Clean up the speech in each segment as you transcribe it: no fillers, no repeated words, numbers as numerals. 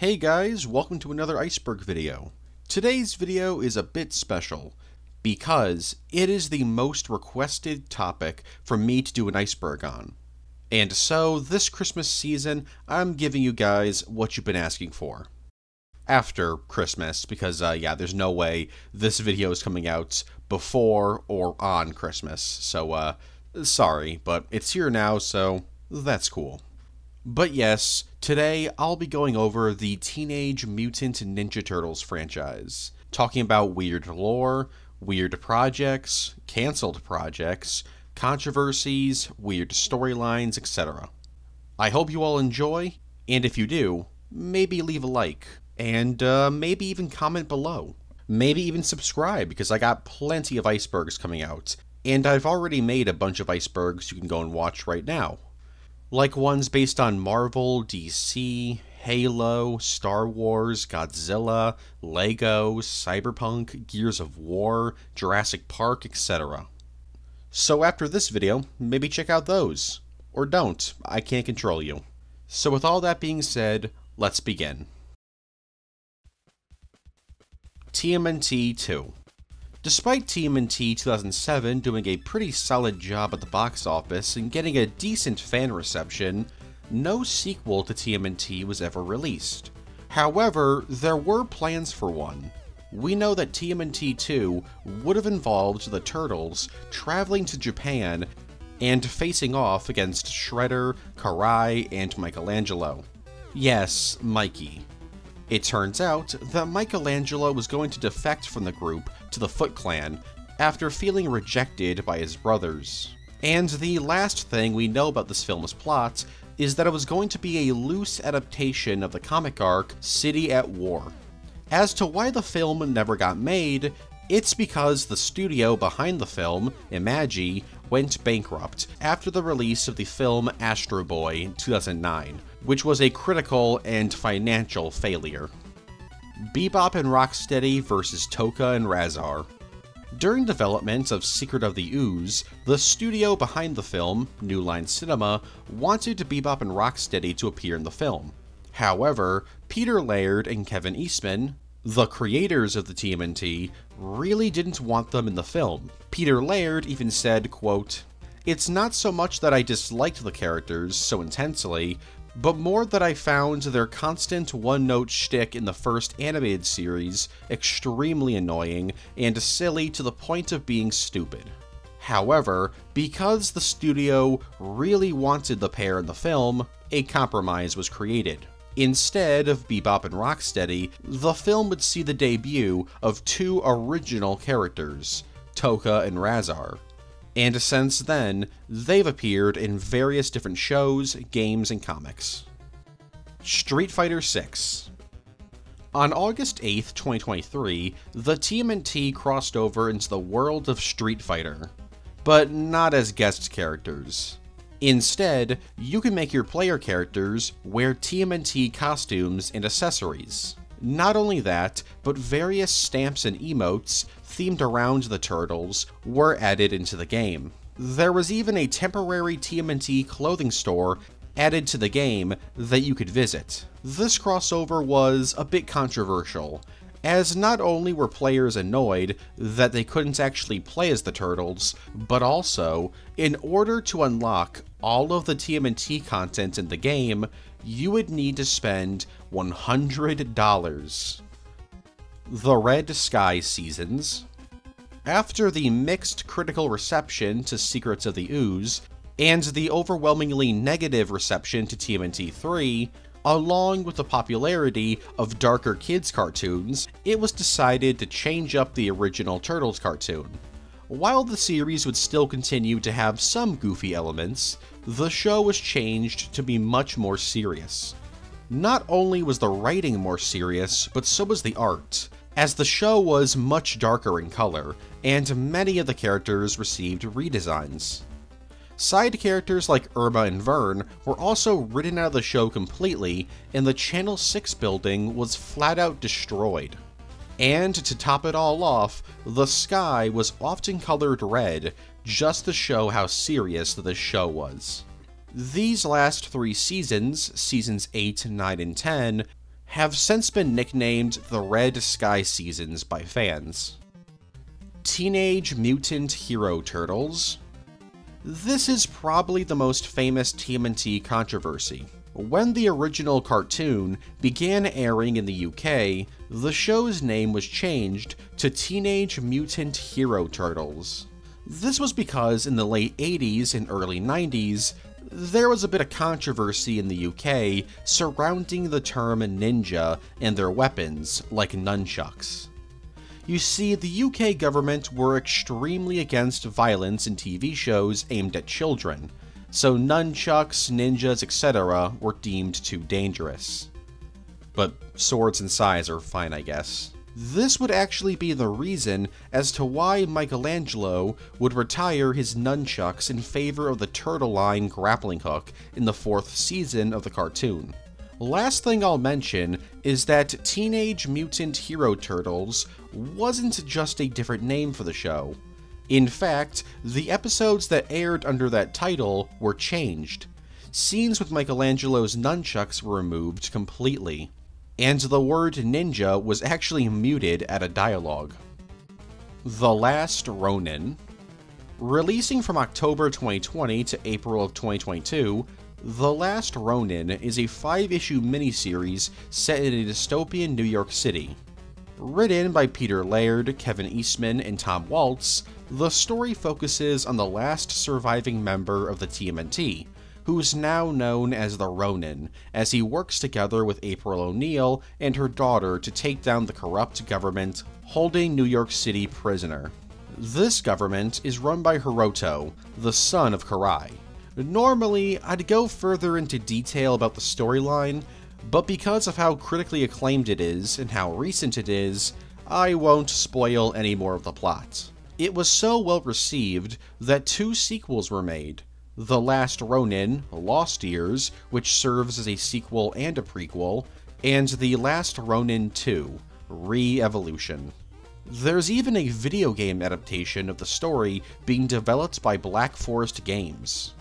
Hey guys, welcome to another Iceberg video. Today's video is a bit special because it is the most requested topic for me to do an iceberg on. And so this Christmas season, I'm giving you guys what you've been asking for. After Christmas, because yeah, there's no way this video is coming out before or on Christmas. So sorry, but it's here now, so that's cool. But yes, today I'll be going over the Teenage Mutant Ninja Turtles franchise, talking about weird lore, weird projects, cancelled projects, controversies, weird storylines, etc. I hope you all enjoy, and if you do, maybe leave a like, and maybe even comment below. Maybe even subscribe, because I got plenty of icebergs coming out, and I've already made a bunch of icebergs you can go and watch right now. Like ones based on Marvel, DC, Halo, Star Wars, Godzilla, Lego, Cyberpunk, Gears of War, Jurassic Park, etc. So after this video, maybe check out those. Or don't, I can't control you. So with all that being said, let's begin. TMNT 2. Despite TMNT 2007 doing a pretty solid job at the box office and getting a decent fan reception, no sequel to TMNT was ever released. However, there were plans for one. We know that TMNT 2 would have involved the Turtles traveling to Japan and facing off against Shredder, Karai, and Michelangelo. Yes, Mikey. It turns out that Michelangelo was going to defect from the group to the Foot Clan after feeling rejected by his brothers. And the last thing we know about this film's plot is that it was going to be a loose adaptation of the comic arc City at War. As to why the film never got made, it's because the studio behind the film, Imagi, went bankrupt after the release of the film Astro Boy in 2009, which was a critical and financial failure. Bebop and Rocksteady vs. Toka and Rahzar. During development of Secret of the Ooze, the studio behind the film, New Line Cinema, wanted Bebop and Rocksteady to appear in the film. However, Peter Laird and Kevin Eastman, the creators of the TMNT, really didn't want them in the film. Peter Laird even said, quote, "It's not so much that I disliked the characters so intensely, but more that I found their constant one-note shtick in the first animated series extremely annoying and silly to the point of being stupid." However, because the studio really wanted the pair in the film, a compromise was created. Instead of Bebop and Rocksteady, the film would see the debut of two original characters, Toka and Rahzar. And since then, they've appeared in various different shows, games, and comics. Street Fighter 6. On August 8th, 2023, the TMNT crossed over into the world of Street Fighter, but not as guest characters. Instead, you can make your player characters wear TMNT costumes and accessories. Not only that, but various stamps and emotes themed around the Turtles were added into the game. There was even a temporary TMNT clothing store added to the game that you could visit. This crossover was a bit controversial, as not only were players annoyed that they couldn't actually play as the Turtles, but also, in order to unlock all of the TMNT content in the game, you would need to spend $100. The Red Sky Seasons. After the mixed critical reception to Secrets of the Ooze, and the overwhelmingly negative reception to TMNT 3, along with the popularity of darker kids' cartoons, it was decided to change up the original Turtles cartoon. While the series would still continue to have some goofy elements, the show was changed to be much more serious. Not only was the writing more serious, but so was the art, as the show was much darker in color, and many of the characters received redesigns. Side characters like Irma and Vern were also written out of the show completely, and the Channel 6 building was flat out destroyed. And to top it all off, the sky was often colored red just to show how serious the show was. These last three seasons, seasons 8, 9, and 10, have since been nicknamed the Red Sky Seasons by fans. Teenage Mutant Hero Turtles. This is probably the most famous TMNT controversy. When the original cartoon began airing in the UK, the show's name was changed to Teenage Mutant Hero Turtles. This was because in the late 80s and early 90s, there was a bit of controversy in the UK surrounding the term ninja and their weapons, like nunchucks. You see, the UK government were extremely against violence in TV shows aimed at children, so nunchucks, ninjas, etc. were deemed too dangerous. But swords and sais are fine, I guess. This would actually be the reason as to why Michelangelo would retire his nunchucks in favor of the Turtle Line grappling hook in the 4th season of the cartoon. Last thing I'll mention is that Teenage Mutant Hero Turtles wasn't just a different name for the show. In fact, the episodes that aired under that title were changed. Scenes with Michelangelo's nunchucks were removed completely, and the word ninja was actually muted at a dialogue. The Last Ronin. Releasing from October 2020 to April of 2022, The Last Ronin is a 5-issue miniseries set in a dystopian New York City. Written by Peter Laird, Kevin Eastman, and Tom Waltz, the story focuses on the last surviving member of the TMNT, who is now known as the Ronin, as he works together with April O'Neil and her daughter to take down the corrupt government holding New York City prisoner. This government is run by Hiroto, the son of Karai. Normally, I'd go further into detail about the storyline, but because of how critically acclaimed it is and how recent it is, I won't spoil any more of the plot. It was so well received that 2 sequels were made. The Last Ronin, Lost Years, which serves as a sequel and a prequel, and The Last Ronin 2, Re-Evolution. There's even a video game adaptation of the story being developed by Black Forest Games.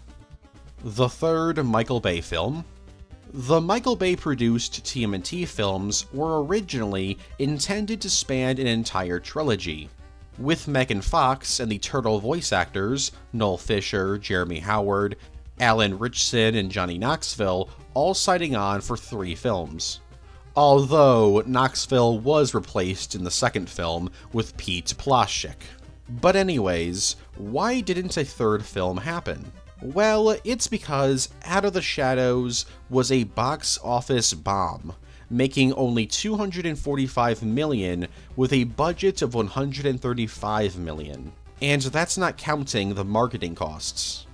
The third Michael Bay film. The Michael Bay-produced TMNT films were originally intended to span an entire trilogy, with Megan Fox and the Turtle voice actors, Noel Fisher, Jeremy Howard, Alan Richson, and Johnny Knoxville all signing on for 3 films. Although Knoxville was replaced in the 2nd film with Pete Plaszczyk. But anyways, why didn't a 3rd film happen? Well, it's because Out of the Shadows was a box office bomb, making only $245 million with a budget of $135 million. And that's not counting the marketing costs.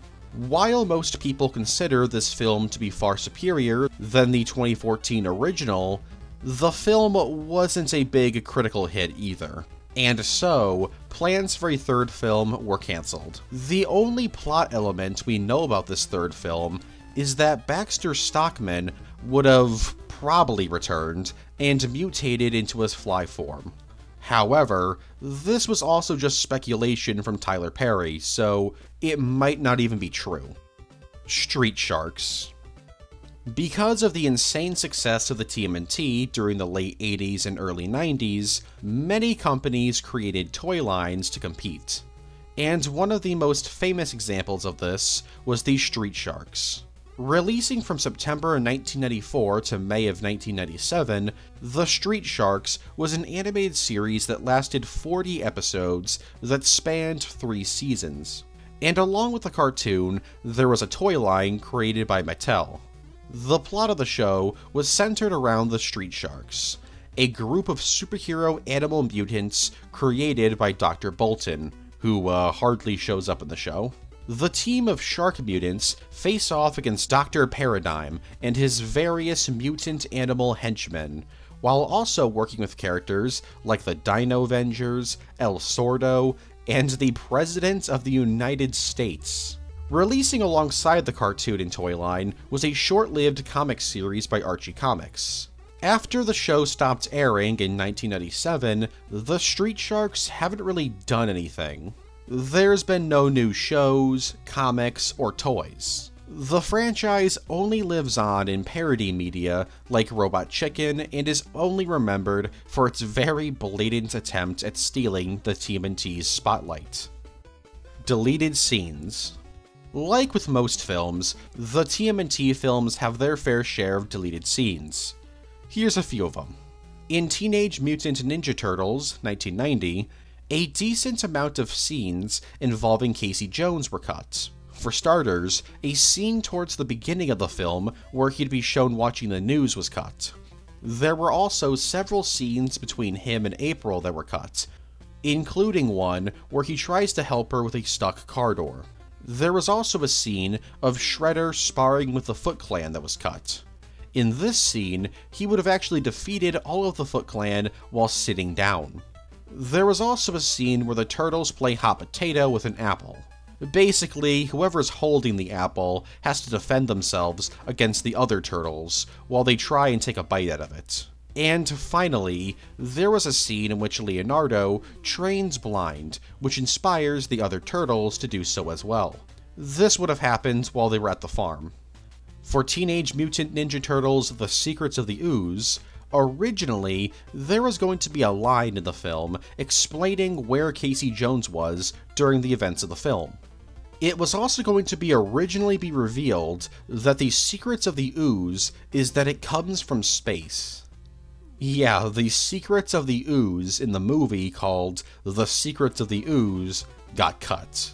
While most people consider this film to be far superior than the 2014 original, the film wasn't a big critical hit either. And so, plans for a 3rd film were cancelled. The only plot element we know about this 3rd film is that Baxter Stockman would have probably returned and mutated into his fly form. However, this was also just speculation from Tyler Perry, so it might not even be true. Street Sharks. Because of the insane success of the TMNT during the late 80s and early 90s, many companies created toy lines to compete. And one of the most famous examples of this was the Street Sharks. Releasing from September 1994 to May of 1997, The Street Sharks was an animated series that lasted 40 episodes that spanned 3 seasons. And along with the cartoon, there was a toy line created by Mattel. The plot of the show was centered around the Street Sharks, a group of superhero animal mutants created by Dr. Bolton, who hardly shows up in the show. The team of shark mutants face off against Dr. Paradigm and his various mutant animal henchmen, while also working with characters like the Dino Avengers, El Sordo, and the President of the United States. Releasing alongside the cartoon and toy line was a short-lived comic series by Archie Comics. After the show stopped airing in 1997, the Street Sharks haven't really done anything. There's been no new shows, comics, or toys. The franchise only lives on in parody media like Robot Chicken and is only remembered for its very blatant attempt at stealing the TMNT's spotlight. Deleted scenes. Like with most films, the TMNT films have their fair share of deleted scenes. Here's a few of them. In Teenage Mutant Ninja Turtles, 1990, a decent amount of scenes involving Casey Jones were cut. For starters, a scene towards the beginning of the film where he'd be shown watching the news was cut. There were also several scenes between him and April that were cut, including one where he tries to help her with a stuck car door. There was also a scene of Shredder sparring with the Foot Clan that was cut. In this scene, he would have actually defeated all of the Foot Clan while sitting down. There was also a scene where the Turtles play hot potato with an apple. Basically, whoever's holding the apple has to defend themselves against the other turtles while they try and take a bite out of it. And finally, there was a scene in which Leonardo trains blind, which inspires the other turtles to do so as well. This would have happened while they were at the farm. For Teenage Mutant Ninja Turtles: The Secrets of the Ooze, originally, there was going to be a line in the film explaining where Casey Jones was during the events of the film. It was also going to originally be revealed that the Secrets of the Ooze is that it comes from space. Yeah, the Secrets of the Ooze in the movie called The Secrets of the Ooze got cut.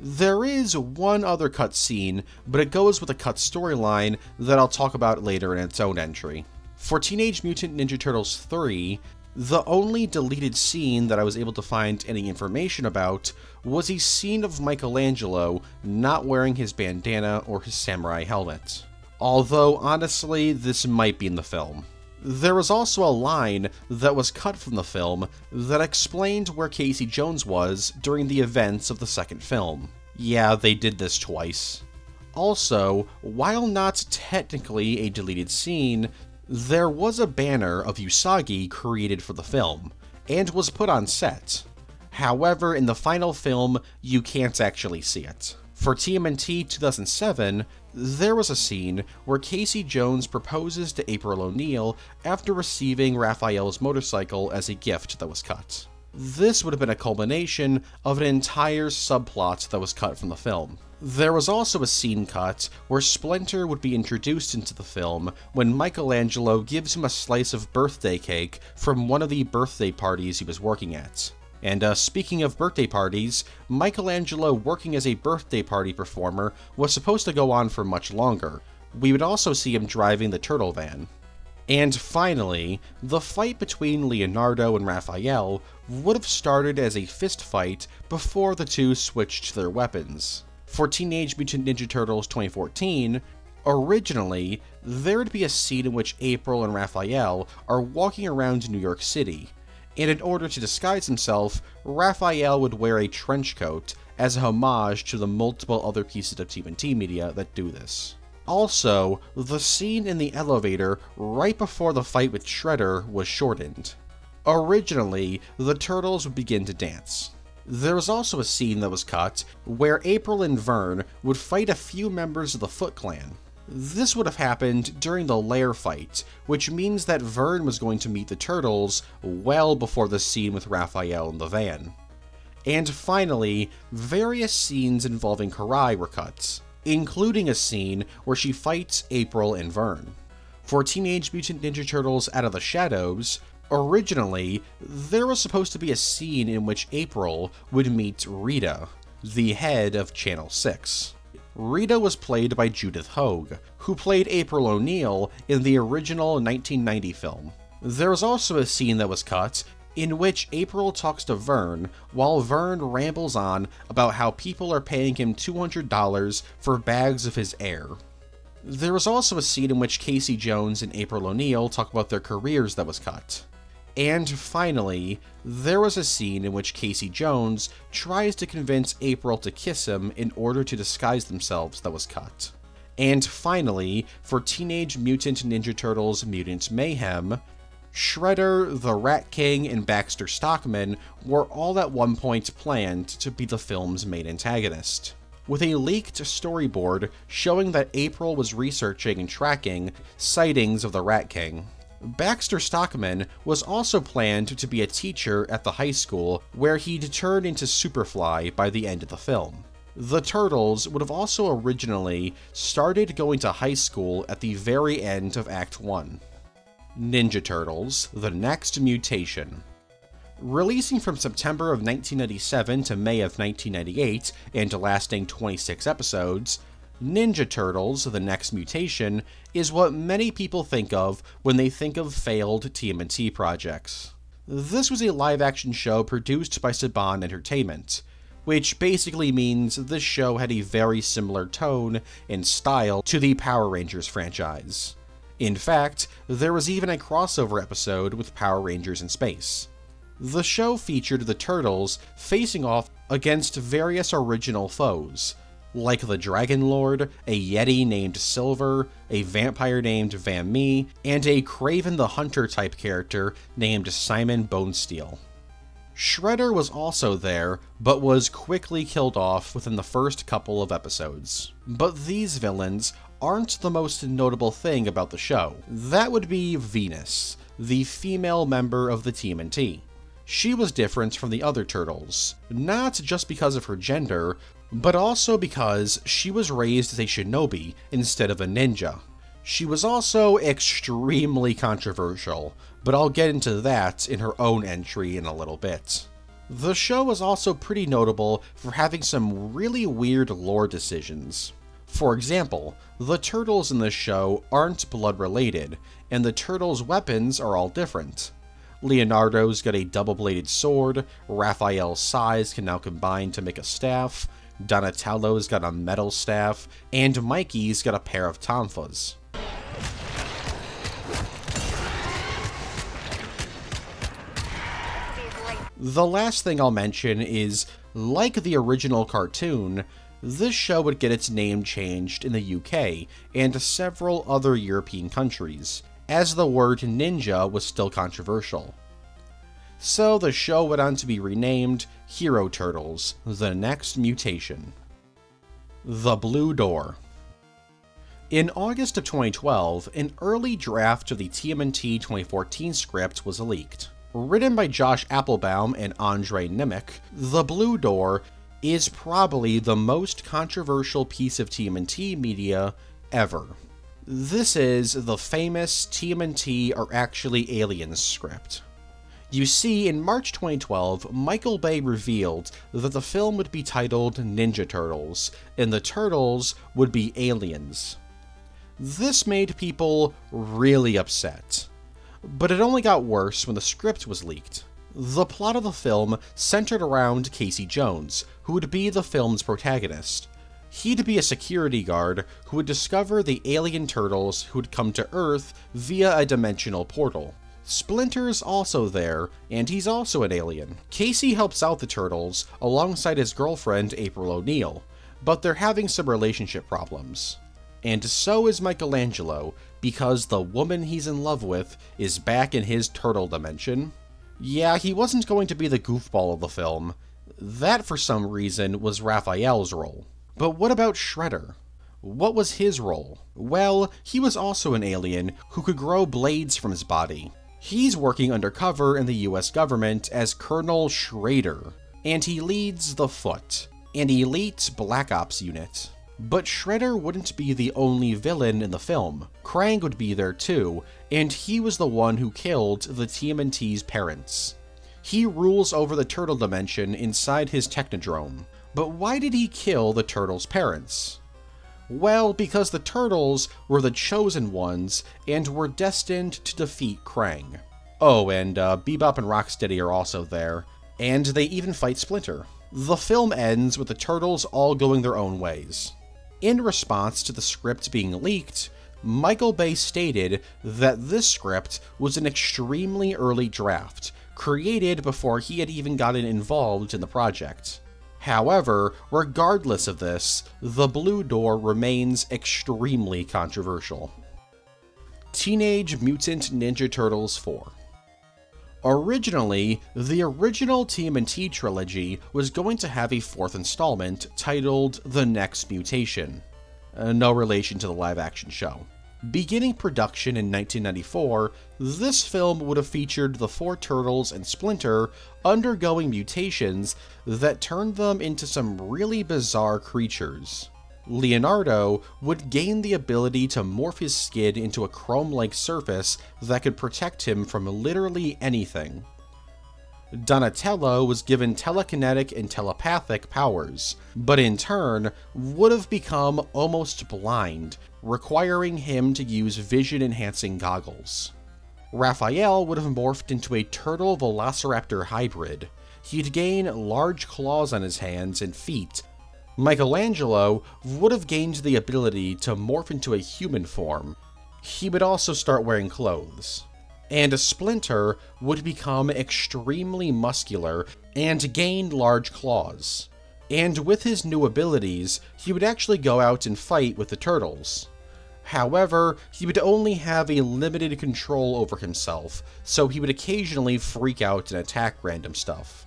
There is one other cut scene, but it goes with a cut storyline that I'll talk about later in its own entry. For Teenage Mutant Ninja Turtles 3, the only deleted scene that I was able to find any information about was a scene of Michelangelo not wearing his bandana or his samurai helmet. Although, honestly, this might be in the film. There was also a line that was cut from the film that explained where Casey Jones was during the events of the second film. Yeah, they did this twice. Also, while not technically a deleted scene, there was a banner of Usagi created for the film, and was put on set. However, in the final film, you can't actually see it. For TMNT 2007, there was a scene where Casey Jones proposes to April O'Neil after receiving Raphael's motorcycle as a gift that was cut. This would have been a culmination of an entire subplot that was cut from the film. There was also a scene cut where Splinter would be introduced into the film when Michelangelo gives him a slice of birthday cake from one of the birthday parties he was working at. And speaking of birthday parties, Michelangelo working as a birthday party performer was supposed to go on for much longer. We would also see him driving the turtle van. And finally, the fight between Leonardo and Raphael would have started as a fist fight before the two switched their weapons. For Teenage Mutant Ninja Turtles 2014, originally, there would be a scene in which April and Raphael are walking around New York City, and in order to disguise himself, Raphael would wear a trench coat as a homage to the multiple other pieces of TMNT media that do this. Also, the scene in the elevator right before the fight with Shredder was shortened. Originally, the Turtles would begin to dance. There was also a scene that was cut where April and Vern would fight a few members of the Foot Clan. This would have happened during the lair fight, which means that Vern was going to meet the Turtles well before the scene with Raphael in the van. And finally, various scenes involving Karai were cut, including a scene where she fights April and Vern. For Teenage Mutant Ninja Turtles: Out of the Shadows, originally, there was supposed to be a scene in which April would meet Rita, the head of Channel 6. Rita was played by Judith Hoag, who played April O'Neil in the original 1990 film. There was also a scene that was cut in which April talks to Vern while Vern rambles on about how people are paying him $200 for bags of his air. There was also a scene in which Casey Jones and April O'Neil talk about their careers that was cut. And finally, there was a scene in which Casey Jones tries to convince April to kiss him in order to disguise themselves that was cut. And finally, for Teenage Mutant Ninja Turtles: Mutant Mayhem, Shredder, the Rat King, and Baxter Stockman were all at one point planned to be the film's main antagonist. with a leaked storyboard showing that April was researching and tracking sightings of the Rat King. Baxter Stockman was also planned to be a teacher at the high school, where he'd turn into Superfly by the end of the film. The Turtles would have also originally started going to high school at the very end of Act 1. Ninja Turtles: The Next Mutation. Releasing from September of 1997 to May of 1998 and lasting 26 episodes, Ninja Turtles: The Next Mutation is what many people think of when they think of failed TMNT projects. This was a live-action show produced by Saban Entertainment, which basically means this show had a very similar tone and style to the Power Rangers franchise. In fact, there was even a crossover episode with Power Rangers in Space. The show featured the Turtles facing off against various original foes, like the Dragon Lord, a Yeti named Silver, a vampire named Vammy, and a Kraven the Hunter-type character named Simon Bonesteel. Shredder was also there, but was quickly killed off within the first couple of episodes. But these villains aren't the most notable thing about the show. That would be Venus, the female member of the TMNT. She was different from the other Turtles, not just because of her gender, but also because she was raised as a shinobi instead of a ninja. She was also extremely controversial, but I'll get into that in her own entry in a little bit. The show was also pretty notable for having some really weird lore decisions. For example, the Turtles in this show aren't blood related, and the Turtles' weapons are all different. Leonardo's got a double-bladed sword, Raphael's size can now combine to make a staff, Donatello's got a metal staff, and Mikey's got a pair of tonfas. The last thing I'll mention is, like the original cartoon, this show would get its name changed in the UK and several other European countries, as the word ninja was still controversial. So the show went on to be renamed Hero Turtles: The Next Mutation. The Blue Door. In August of 2012, an early draft of the TMNT 2014 script was leaked. Written by Josh Applebaum and Andre Nimick, The Blue Door is probably the most controversial piece of TMNT media ever. This is the famous TMNT Are Actually Aliens script. You see, in March 2012, Michael Bay revealed that the film would be titled Ninja Turtles, and the Turtles would be aliens. This made people really upset. But it only got worse when the script was leaked. The plot of the film centered around Casey Jones, who would be the film's protagonist. He'd be a security guard who would discover the alien turtles who'd come to Earth via a dimensional portal. Splinter's also there, and he's also an alien. Casey helps out the Turtles alongside his girlfriend April O'Neil, but they're having some relationship problems. And so is Michelangelo, because the woman he's in love with is back in his turtle dimension. Yeah, he wasn't going to be the goofball of the film. That, for some reason, was Raphael's role. But what about Shredder? What was his role? Well, he was also an alien who could grow blades from his body. He's working undercover in the US government as Colonel Shredder, and he leads the Foot, an elite Black Ops unit. But Shredder wouldn't be the only villain in the film. Krang would be there too, and he was the one who killed the TMNT's parents. He rules over the turtle dimension inside his Technodrome. But why did he kill the turtles' parents? Well, because the Turtles were the chosen ones and were destined to defeat Krang. Oh, and Bebop and Rocksteady are also there, and they even fight Splinter. The film ends with the Turtles all going their own ways. In response to the script being leaked, Michael Bay stated that this script was an extremely early draft, created before he had even gotten involved in the project. However, regardless of this, The Blue Door remains extremely controversial. Teenage Mutant Ninja Turtles 4. Originally, the original TMNT trilogy was going to have a fourth installment titled The Next Mutation, no relation to the live-action show. Beginning production in 1994, this film would have featured the four Turtles and Splinter undergoing mutations that turned them into some really bizarre creatures. Leonardo would gain the ability to morph his skin into a chrome-like surface that could protect him from literally anything. Donatello was given telekinetic and telepathic powers, but in turn would have become almost blind, requiring him to use vision-enhancing goggles. Raphael would have morphed into a turtle-velociraptor hybrid. He'd gain large claws on his hands and feet. Michelangelo would have gained the ability to morph into a human form. He would also start wearing clothes. And a Splinter would become extremely muscular and gain large claws. And with his new abilities, he would actually go out and fight with the Turtles. However, he would only have a limited control over himself, so he would occasionally freak out and attack random stuff.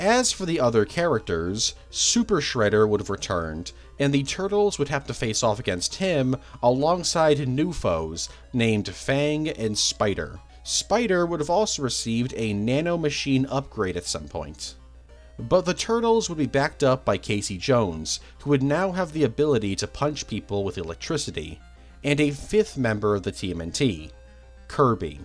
As for the other characters, Super Shredder would have returned, and the Turtles would have to face off against him alongside new foes named Fang and Spider. Spider would have also received a nanomachine upgrade at some point. But the Turtles would be backed up by Casey Jones, who would now have the ability to punch people with electricity, and a fifth member of the TMNT, Kirby.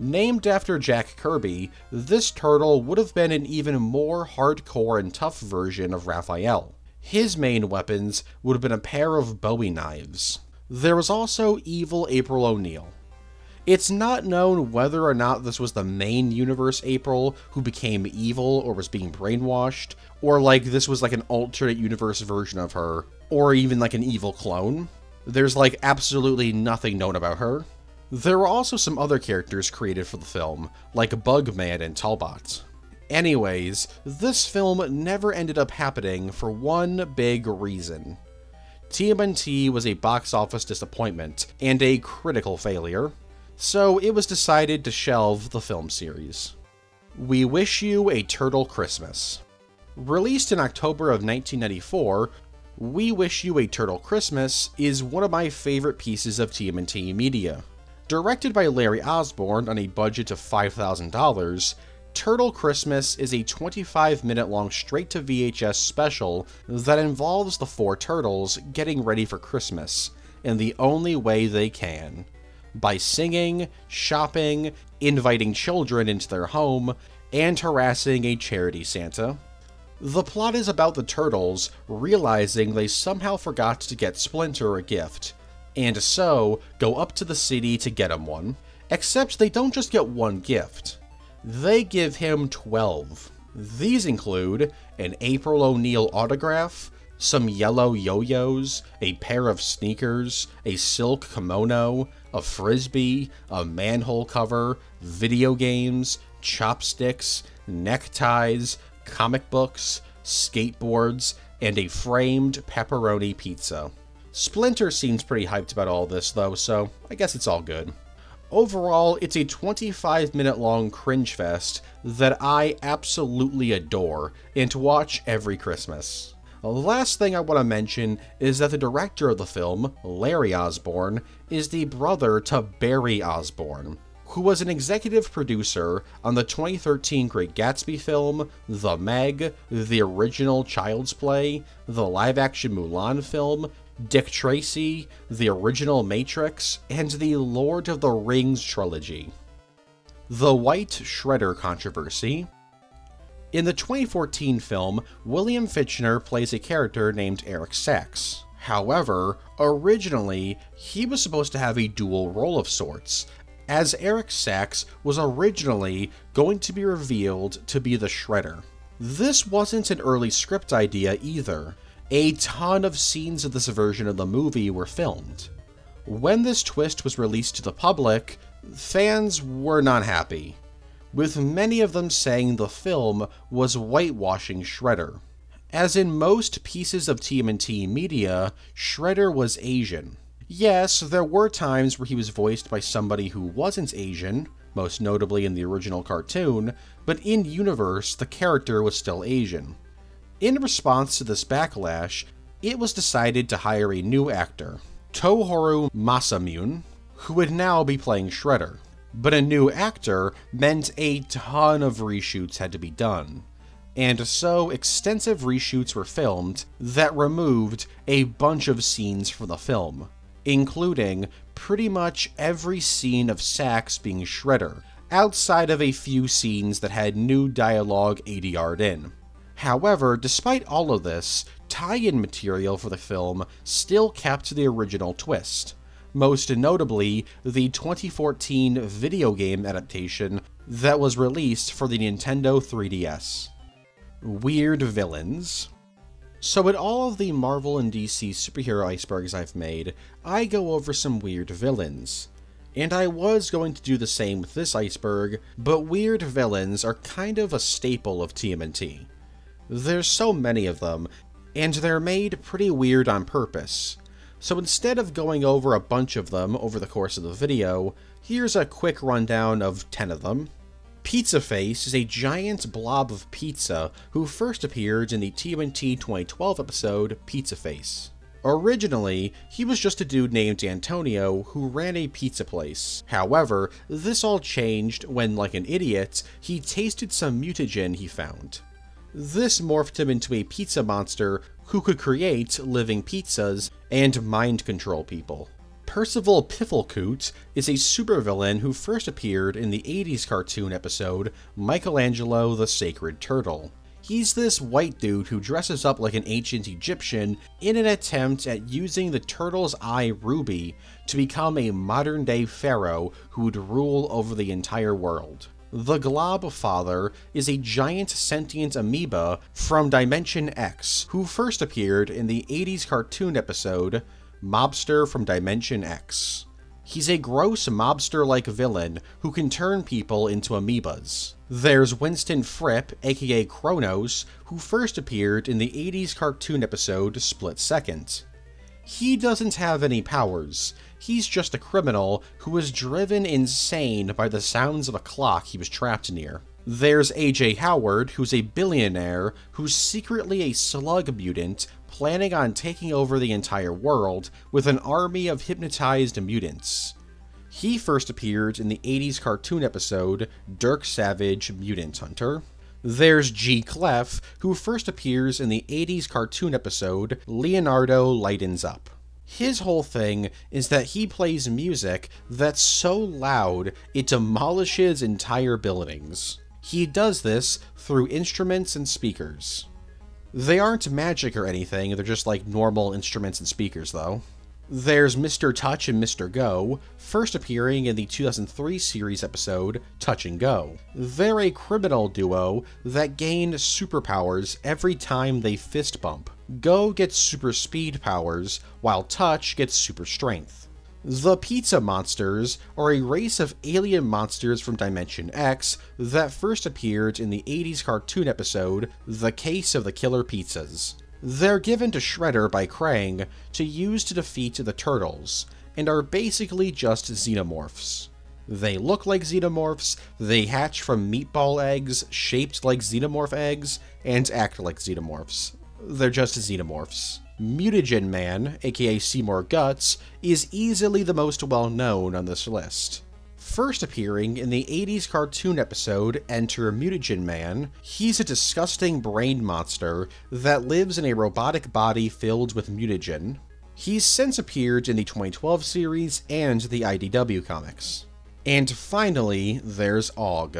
Named after Jack Kirby, this turtle would have been an even more hardcore and tough version of Raphael. His main weapons would have been a pair of Bowie knives. There was also evil April O'Neil. It's not known whether or not this was the main universe April who became evil or was being brainwashed, or like this was like an alternate universe version of her, or even like an evil clone. There's like absolutely nothing known about her. There were also some other characters created for the film, like Bugman and Talbot. Anyways, this film never ended up happening for one big reason. TMNT was a box office disappointment and a critical failure, so it was decided to shelve the film series. We Wish You a Turtle Christmas. Released in October of 1994, We Wish You a Turtle Christmas is one of my favorite pieces of TMNT media. Directed by Larry Osborne on a budget of $5,000, Turtle Christmas is a 25-minute long straight-to-VHS special that involves the four turtles getting ready for Christmas in the only way they can, by singing, shopping, inviting children into their home, and harassing a charity Santa. The plot is about the turtles realizing they somehow forgot to get Splinter a gift, and so go up to the city to get him one. Except they don't just get one gift. They give him 12. These include an April O'Neil autograph, some yellow yo-yos, a pair of sneakers, a silk kimono, a frisbee, a manhole cover, video games, chopsticks, neckties, comic books, skateboards, and a framed pepperoni pizza. Splinter seems pretty hyped about all this, though, so I guess it's all good. Overall, it's a 25-minute long cringe fest that I absolutely adore and watch every Christmas. The last thing I want to mention is that the director of the film, Larry Osborne, is the brother to Barry Osborne, who was an executive producer on the 2013 Great Gatsby film, The Meg, the original Child's Play, the live-action Mulan film, Dick Tracy, the original Matrix, and the Lord of the Rings trilogy. The White Shredder controversy. In the 2014 film, William Fichtner plays a character named Eric Sachs. However, originally, he was supposed to have a dual role of sorts, as Eric Sachs was originally going to be revealed to be the Shredder. This wasn't an early script idea either. A ton of scenes of this version of the movie were filmed. When this twist was released to the public, fans were not happy, with many of them saying the film was whitewashing Shredder. As in most pieces of TMNT media, Shredder was Asian. Yes, there were times where he was voiced by somebody who wasn't Asian, most notably in the original cartoon, but in-universe, the character was still Asian. In response to this backlash, it was decided to hire a new actor, Tohoru Masamune, who would now be playing Shredder. But a new actor meant a ton of reshoots had to be done, and so extensive reshoots were filmed that removed a bunch of scenes from the film, including pretty much every scene of Sax being Shredder, outside of a few scenes that had new dialogue ADR'd in. However, despite all of this, tie-in material for the film still kept the original twist, most notably the 2014 video game adaptation that was released for the Nintendo 3DS. Weird villains. So in all of the Marvel and DC superhero icebergs I've made, I go over some weird villains. And I was going to do the same with this iceberg, but weird villains are kind of a staple of TMNT. There's so many of them, and they're made pretty weird on purpose. So instead of going over a bunch of them over the course of the video, here's a quick rundown of 10 of them. Pizza Face is a giant blob of pizza who first appeared in the TMNT 2012 episode Pizza Face. Originally, he was just a dude named Antonio who ran a pizza place. However, this all changed when, like an idiot, he tasted some mutagen he found. This morphed him into a pizza monster who could create living pizzas and mind control people. Percival Pifflecoot is a supervillain who first appeared in the 80s cartoon episode Michelangelo the Sacred Turtle. He's this white dude who dresses up like an ancient Egyptian in an attempt at using the turtle's eye ruby to become a modern-day pharaoh who would rule over the entire world. The Glob Father is a giant sentient amoeba from Dimension X, who first appeared in the 80s cartoon episode Mobster from Dimension X. He's a gross mobster-like villain who can turn people into amoebas. There's Winston Fripp, aka Kronos, who first appeared in the 80s cartoon episode Split Second. He doesn't have any powers. He's just a criminal who was driven insane by the sounds of a clock he was trapped near. There's AJ Howard, who's a billionaire who's secretly a slug mutant planning on taking over the entire world with an army of hypnotized mutants. He first appeared in the 80s cartoon episode Dirk Savage Mutant Hunter. There's G. Clef, who first appears in the 80s cartoon episode Leonardo Lightens Up. His whole thing is that he plays music that's so loud it demolishes entire buildings. He does this through instruments and speakers. They aren't magic or anything, they're just like normal instruments and speakers though. There's Mr. Touch and Mr. Go, first appearing in the 2003 series episode Touch and Go. They're a criminal duo that gain superpowers every time they fist bump. Go gets super speed powers, while Touch gets super strength. The Pizza Monsters are a race of alien monsters from Dimension X that first appeared in the 80s cartoon episode The Case of the Killer Pizzas. They're given to Shredder by Krang to use to defeat the Turtles, and are basically just xenomorphs. They look like xenomorphs, they hatch from meatball eggs, shaped like xenomorph eggs, and act like xenomorphs. They're just xenomorphs. Mutagen Man, aka Seymour Guts, is easily the most well-known on this list. First appearing in the 80s cartoon episode Enter Mutagen Man, he's a disgusting brain monster that lives in a robotic body filled with mutagen. He's since appeared in the 2012 series and the IDW comics. And finally, there's Og,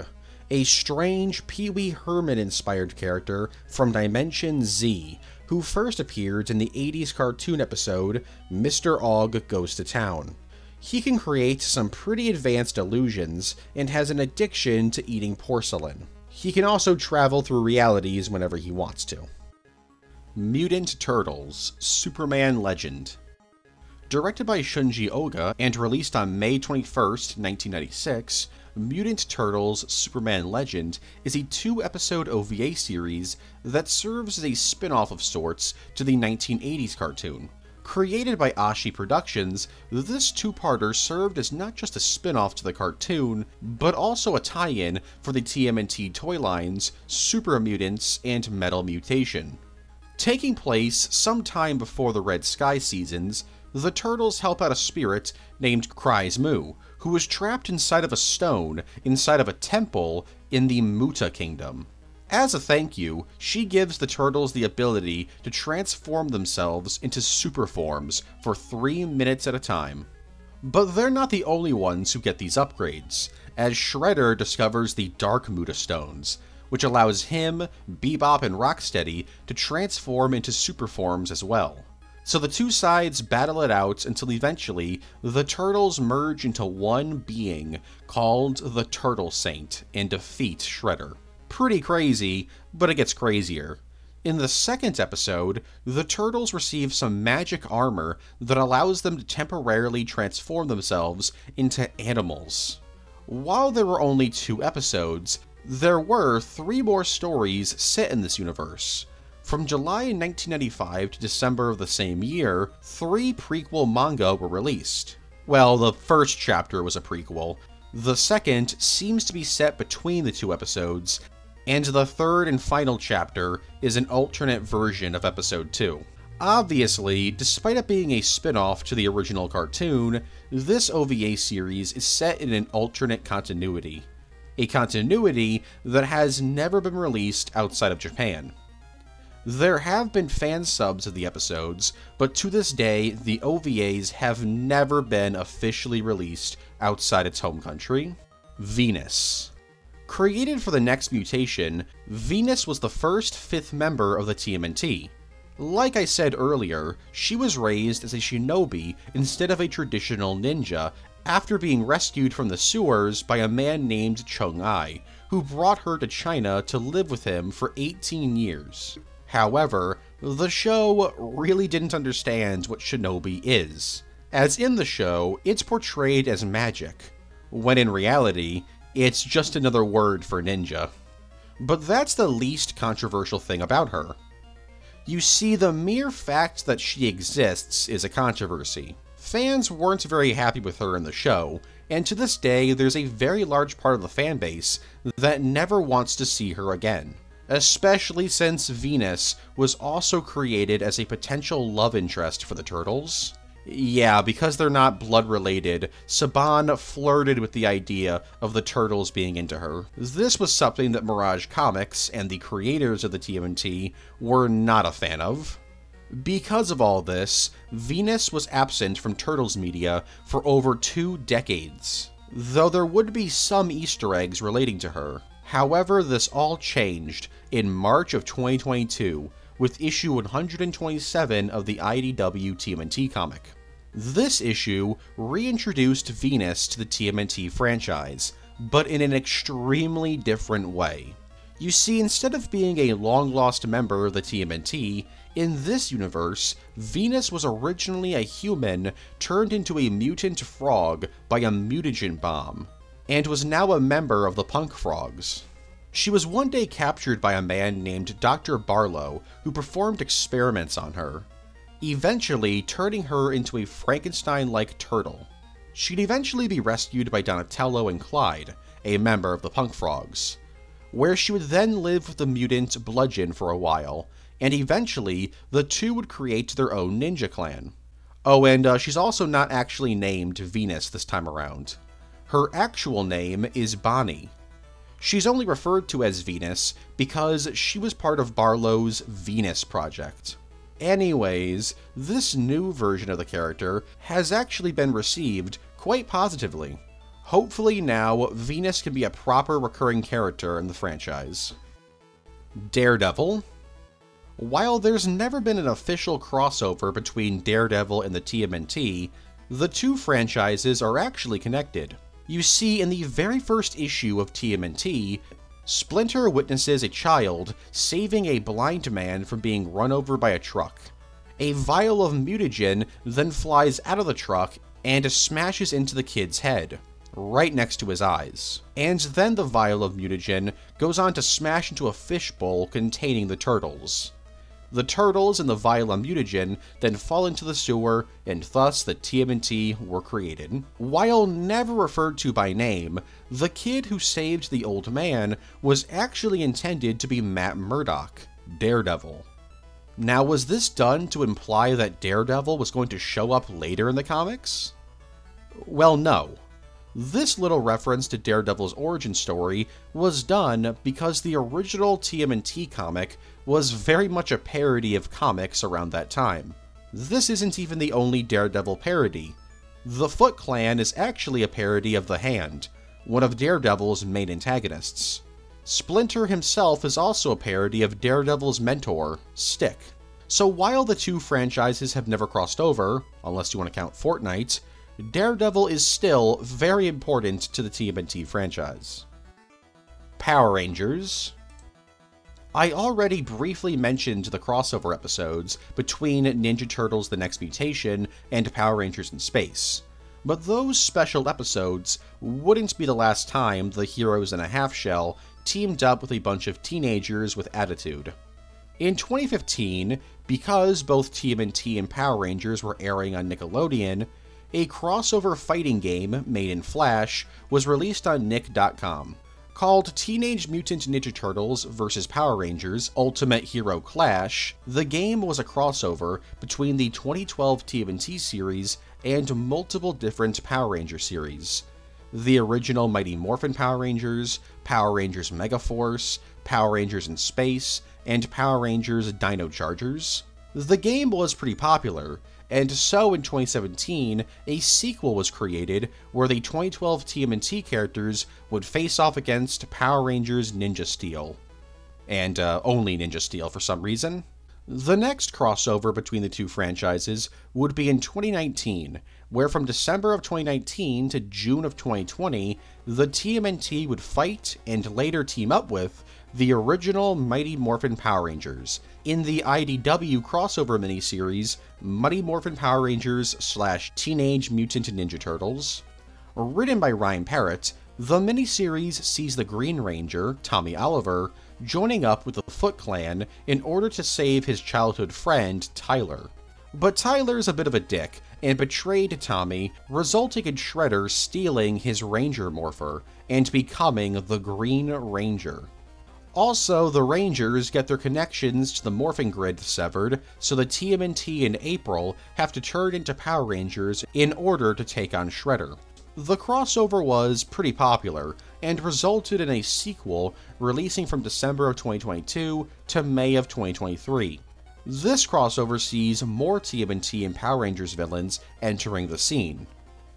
a strange Pee Wee Herman-inspired character from Dimension Z, who first appeared in the 80s cartoon episode Mr. Og Goes to Town. He can create some pretty advanced illusions and has an addiction to eating porcelain. He can also travel through realities whenever he wants to. Mutant Turtles: Superman Legend. Directed by Shunji Oga and released on May 21st, 1996, Mutant Turtles: Superman Legend is a 2-episode OVA series that serves as a spin-off of sorts to the 1980s cartoon. Created by Ashi Productions, this two-parter served as not just a spin-off to the cartoon, but also a tie-in for the TMNT toy lines, Super Mutants, and Metal Mutation. Taking place sometime before the Red Sky seasons, the Turtles help out a spirit named Krai's-Mu, who is trapped inside of a stone inside of a temple in the Muta Kingdom. As a thank you, she gives the Turtles the ability to transform themselves into super forms for 3 minutes at a time. But they're not the only ones who get these upgrades, as Shredder discovers the Dark Muta Stones, which allows him, Bebop, and Rocksteady to transform into super forms as well. So the two sides battle it out until eventually the Turtles merge into one being called the Turtle Saint and defeat Shredder. Pretty crazy, but it gets crazier. In the second episode, the Turtles receive some magic armor that allows them to temporarily transform themselves into animals. While there were only 2 episodes, there were 3 more stories set in this universe. From July 1995 to December of the same year, 3 prequel manga were released. Well, the first chapter was a prequel, the second seems to be set between the 2 episodes, and the third and final chapter is an alternate version of episode 2. Obviously, despite it being a spin-off to the original cartoon, this OVA series is set in an alternate continuity. A continuity that has never been released outside of Japan. There have been fan subs of the episodes, but to this day, the OVAs have never been officially released outside its home country. Venus. Created for the next mutation, Venus was the first 5th member of the TMNT. Like I said earlier, she was raised as a shinobi instead of a traditional ninja after being rescued from the sewers by a man named Chung-Ai, who brought her to China to live with him for 18 years. However, the show really didn't understand what shinobi is, as in the show, it's portrayed as magic, when in reality, it's just another word for ninja. But that's the least controversial thing about her. You see, the mere fact that she exists is a controversy. Fans weren't very happy with her in the show, and to this day, there's a very large part of the fanbase that never wants to see her again. Especially since Venus was also created as a potential love interest for the Turtles. Yeah, because they're not blood-related, Saban flirted with the idea of the Turtles being into her. This was something that Mirage Comics and the creators of the TMNT were not a fan of. Because of all this, Venus was absent from Turtles media for over 2 decades, though there would be some Easter eggs relating to her. However, this all changed in March of 2022 with issue 127 of the IDW TMNT comic. This issue reintroduced Venus to the TMNT franchise, but in an extremely different way. You see, instead of being a long-lost member of the TMNT, in this universe, Venus was originally a human turned into a mutant frog by a mutagen bomb, and was now a member of the Punk Frogs. She was one day captured by a man named Dr. Barlow, who performed experiments on her, eventually turning her into a Frankenstein-like turtle. She'd eventually be rescued by Donatello and Clyde, a member of the Punk Frogs, where she would then live with the mutant Bludgeon for a while, and eventually the two would create their own ninja clan. Oh, and she's also not actually named Venus this time around. Her actual name is Bonnie. She's only referred to as Venus because she was part of Barlow's Venus Project. Anyways, this new version of the character has actually been received quite positively. Hopefully now, Venus can be a proper recurring character in the franchise. Daredevil. While there's never been an official crossover between Daredevil and the TMNT, the two franchises are actually connected. You see, in the very first issue of TMNT, Splinter witnesses a child saving a blind man from being run over by a truck. A vial of mutagen then flies out of the truck and smashes into the kid's head, right next to his eyes. And then the vial of mutagen goes on to smash into a fishbowl containing the turtles. The Turtles and the Violent Mutagen then fall into the sewer, and thus the TMNT were created. While never referred to by name, the kid who saved the old man was actually intended to be Matt Murdock, Daredevil. Now, was this done to imply that Daredevil was going to show up later in the comics? Well, no. This little reference to Daredevil's origin story was done because the original TMNT comic was very much a parody of comics around that time. This isn't even the only Daredevil parody. The Foot Clan is actually a parody of the Hand, one of Daredevil's main antagonists. Splinter himself is also a parody of Daredevil's mentor, Stick. So while the two franchises have never crossed over, unless you want to count Fortnite, Daredevil is still very important to the TMNT franchise. Power Rangers. I already briefly mentioned the crossover episodes between Ninja Turtles: The Next Mutation and Power Rangers in Space, but those special episodes wouldn't be the last time the heroes in a half-shell teamed up with a bunch of teenagers with attitude. In 2015, because both TMNT and Power Rangers were airing on Nickelodeon, a crossover fighting game made in Flash was released on Nick.com, called Teenage Mutant Ninja Turtles vs. Power Rangers Ultimate Hero Clash. The game was a crossover between the 2012 TMNT series and multiple different Power Ranger series. The original Mighty Morphin Power Rangers, Power Rangers Megaforce, Power Rangers in Space, and Power Rangers Dino Chargers. The game was pretty popular, and so in 2017, a sequel was created where the 2012 TMNT characters would face off against Power Rangers Ninja Steel. And only Ninja Steel for some reason. The next crossover between the two franchises would be in 2019, where from December of 2019 to June of 2020, the TMNT would fight and later team up with the original Mighty Morphin Power Rangers in the IDW crossover miniseries Mighty Morphin Power Rangers / Teenage Mutant Ninja Turtles. Written by Ryan Parrott, the miniseries sees the Green Ranger, Tommy Oliver, joining up with the Foot Clan in order to save his childhood friend, Tyler. But Tyler's a bit of a dick and betrayed Tommy, resulting in Shredder stealing his Ranger Morpher and becoming the Green Ranger. Also, the Rangers get their connections to the morphing grid severed, so the TMNT and April have to turn into Power Rangers in order to take on Shredder. The crossover was pretty popular, and resulted in a sequel releasing from December of 2022 to May of 2023. This crossover sees more TMNT and Power Rangers villains entering the scene.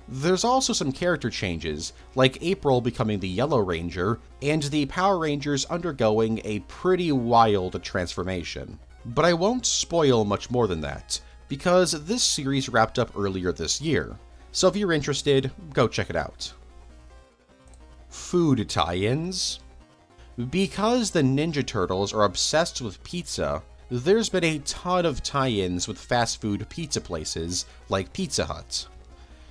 There's also some character changes, like April becoming the Yellow Ranger, and the Power Rangers undergoing a pretty wild transformation. But I won't spoil much more than that, because this series wrapped up earlier this year, so if you're interested, go check it out. Food tie-ins. Because the Ninja Turtles are obsessed with pizza, there's been a ton of tie-ins with fast food pizza places like Pizza Hut.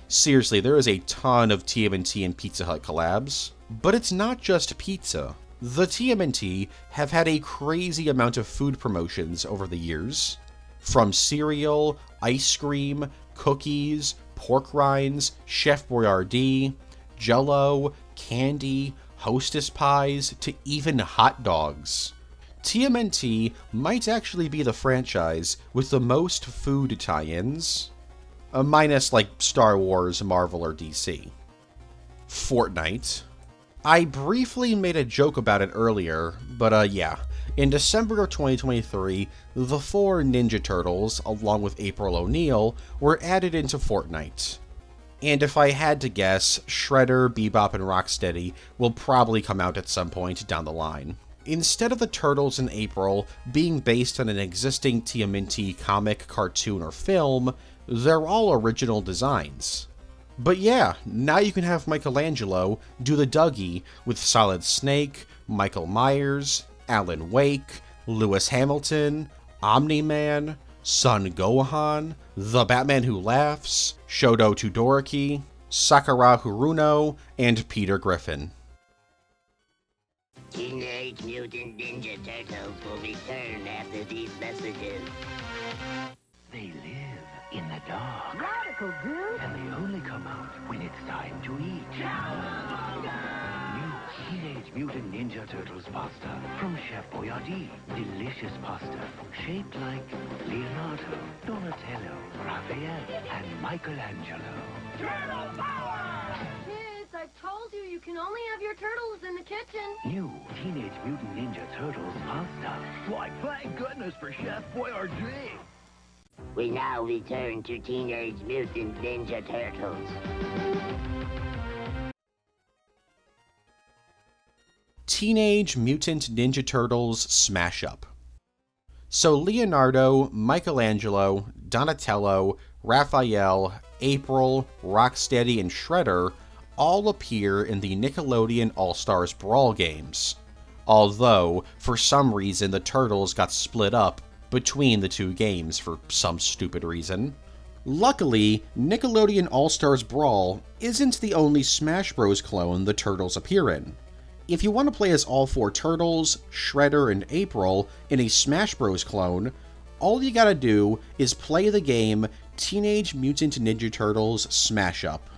Seriously, there is a ton of TMNT and Pizza Hut collabs. But it's not just pizza. The TMNT have had a crazy amount of food promotions over the years. From cereal, ice cream, cookies, pork rinds, Chef Boyardee, Jell-O, candy, Hostess pies, to even hot dogs. TMNT might actually be the franchise with the most food tie-ins. Minus, like, Star Wars, Marvel, or DC. Fortnite. I briefly made a joke about it earlier, but yeah. In December of 2023, the 4 Ninja Turtles, along with April O'Neil, were added into Fortnite. And if I had to guess, Shredder, Bebop, and Rocksteady will probably come out at some point down the line. Instead of the Turtles in April being based on an existing TMNT comic, cartoon, or film, they're all original designs. But yeah, now you can have Michelangelo do the Dougie with Solid Snake, Michael Myers, Alan Wake, Lewis Hamilton, Omni-Man, Son Gohan, The Batman Who Laughs, Shoto Todoroki, Sakura Haruno, and Peter Griffin. Teenage Mutant Ninja Turtles will return after hear these messages. They live in the dark. Radical, dude. And they only come out when it's time to eat. New Teenage Mutant Ninja Turtles pasta from Chef Boyardee. Delicious pasta shaped like Leonardo, Donatello, Raphael, and Michelangelo. Turtle power! I told you, you can only have your turtles in the kitchen. New Teenage Mutant Ninja Turtles pasta. Why, thank goodness for Chef Boyardee. We now return to Teenage Mutant Ninja Turtles. Teenage Mutant Ninja Turtles Smash Up. So Leonardo, Michelangelo, Donatello, Raphael, April, Rocksteady, and Shredder all appear in the Nickelodeon All-Stars Brawl games, although for some reason the Turtles got split up between the two games for some stupid reason. Luckily, Nickelodeon All-Stars Brawl isn't the only Smash Bros. Clone the Turtles appear in. If you want to play as all four Turtles, Shredder, and April in a Smash Bros. Clone, all you gotta do is play the game Teenage Mutant Ninja Turtles Smash Up.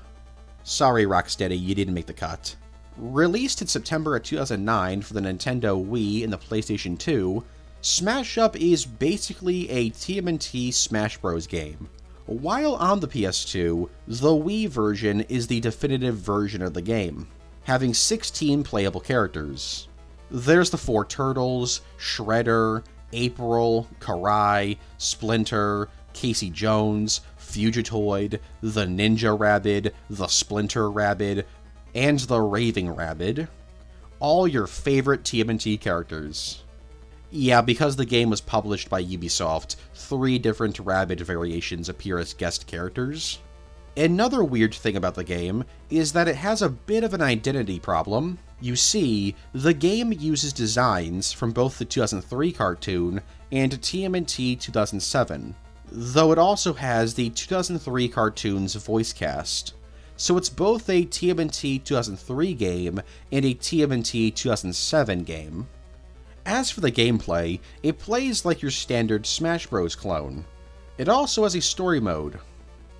Sorry, Rocksteady, you didn't make the cut. Released in September of 2009 for the Nintendo Wii and the PlayStation 2, Smash Up is basically a TMNT Smash Bros. Game. While on the PS2, the Wii version is the definitive version of the game, having 16 playable characters. There's the four Turtles, Shredder, April, Karai, Splinter, Casey Jones, Fugitoid, the Ninja Rabid, the Splinter Rabid, and the Raving Rabid. All your favorite TMNT characters. Yeah, because the game was published by Ubisoft, 3 different Rabid variations appear as guest characters. Another weird thing about the game is that it has a bit of an identity problem. You see, the game uses designs from both the 2003 cartoon and TMNT 2007. Though it also has the 2003 cartoon's voice cast. So it's both a TMNT 2003 game and a TMNT 2007 game. As for the gameplay, it plays like your standard Smash Bros. Clone. It also has a story mode.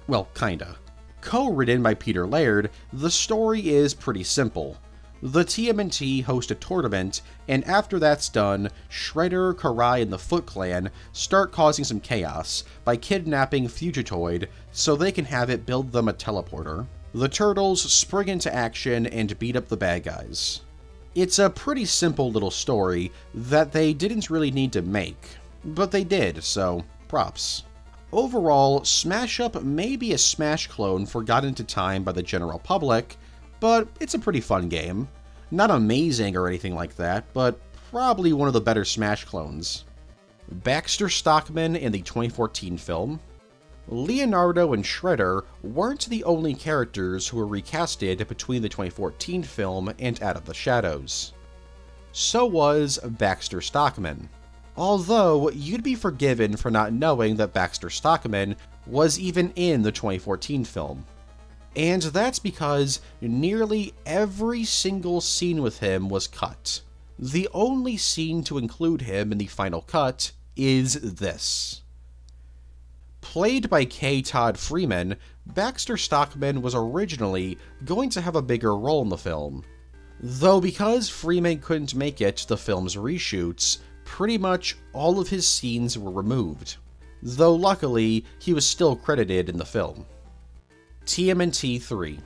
Well, kinda. Co-written by Peter Laird, the story is pretty simple. The TMNT host a tournament, and after that's done, Shredder, Karai, and the Foot Clan start causing some chaos by kidnapping Fugitoid so they can have it build them a teleporter. The Turtles spring into action and beat up the bad guys. It's a pretty simple little story that they didn't really need to make, but they did, so props. Overall, Smash Up may be a Smash clone forgotten to time by the general public, but it's a pretty fun game. Not amazing or anything like that, but probably one of the better Smash clones. Baxter Stockman in the 2014 film. Leonardo and Shredder weren't the only characters who were recasted between the 2014 film and Out of the Shadows. So was Baxter Stockman. Although, you'd be forgiven for not knowing that Baxter Stockman was even in the 2014 film. And that's because nearly every single scene with him was cut. The only scene to include him in the final cut is this. Played by K. Todd Freeman, Baxter Stockman was originally going to have a bigger role in the film. Though because Freeman couldn't make it to the film's reshoots, pretty much all of his scenes were removed. Though luckily, he was still credited in the film. TMNT 3.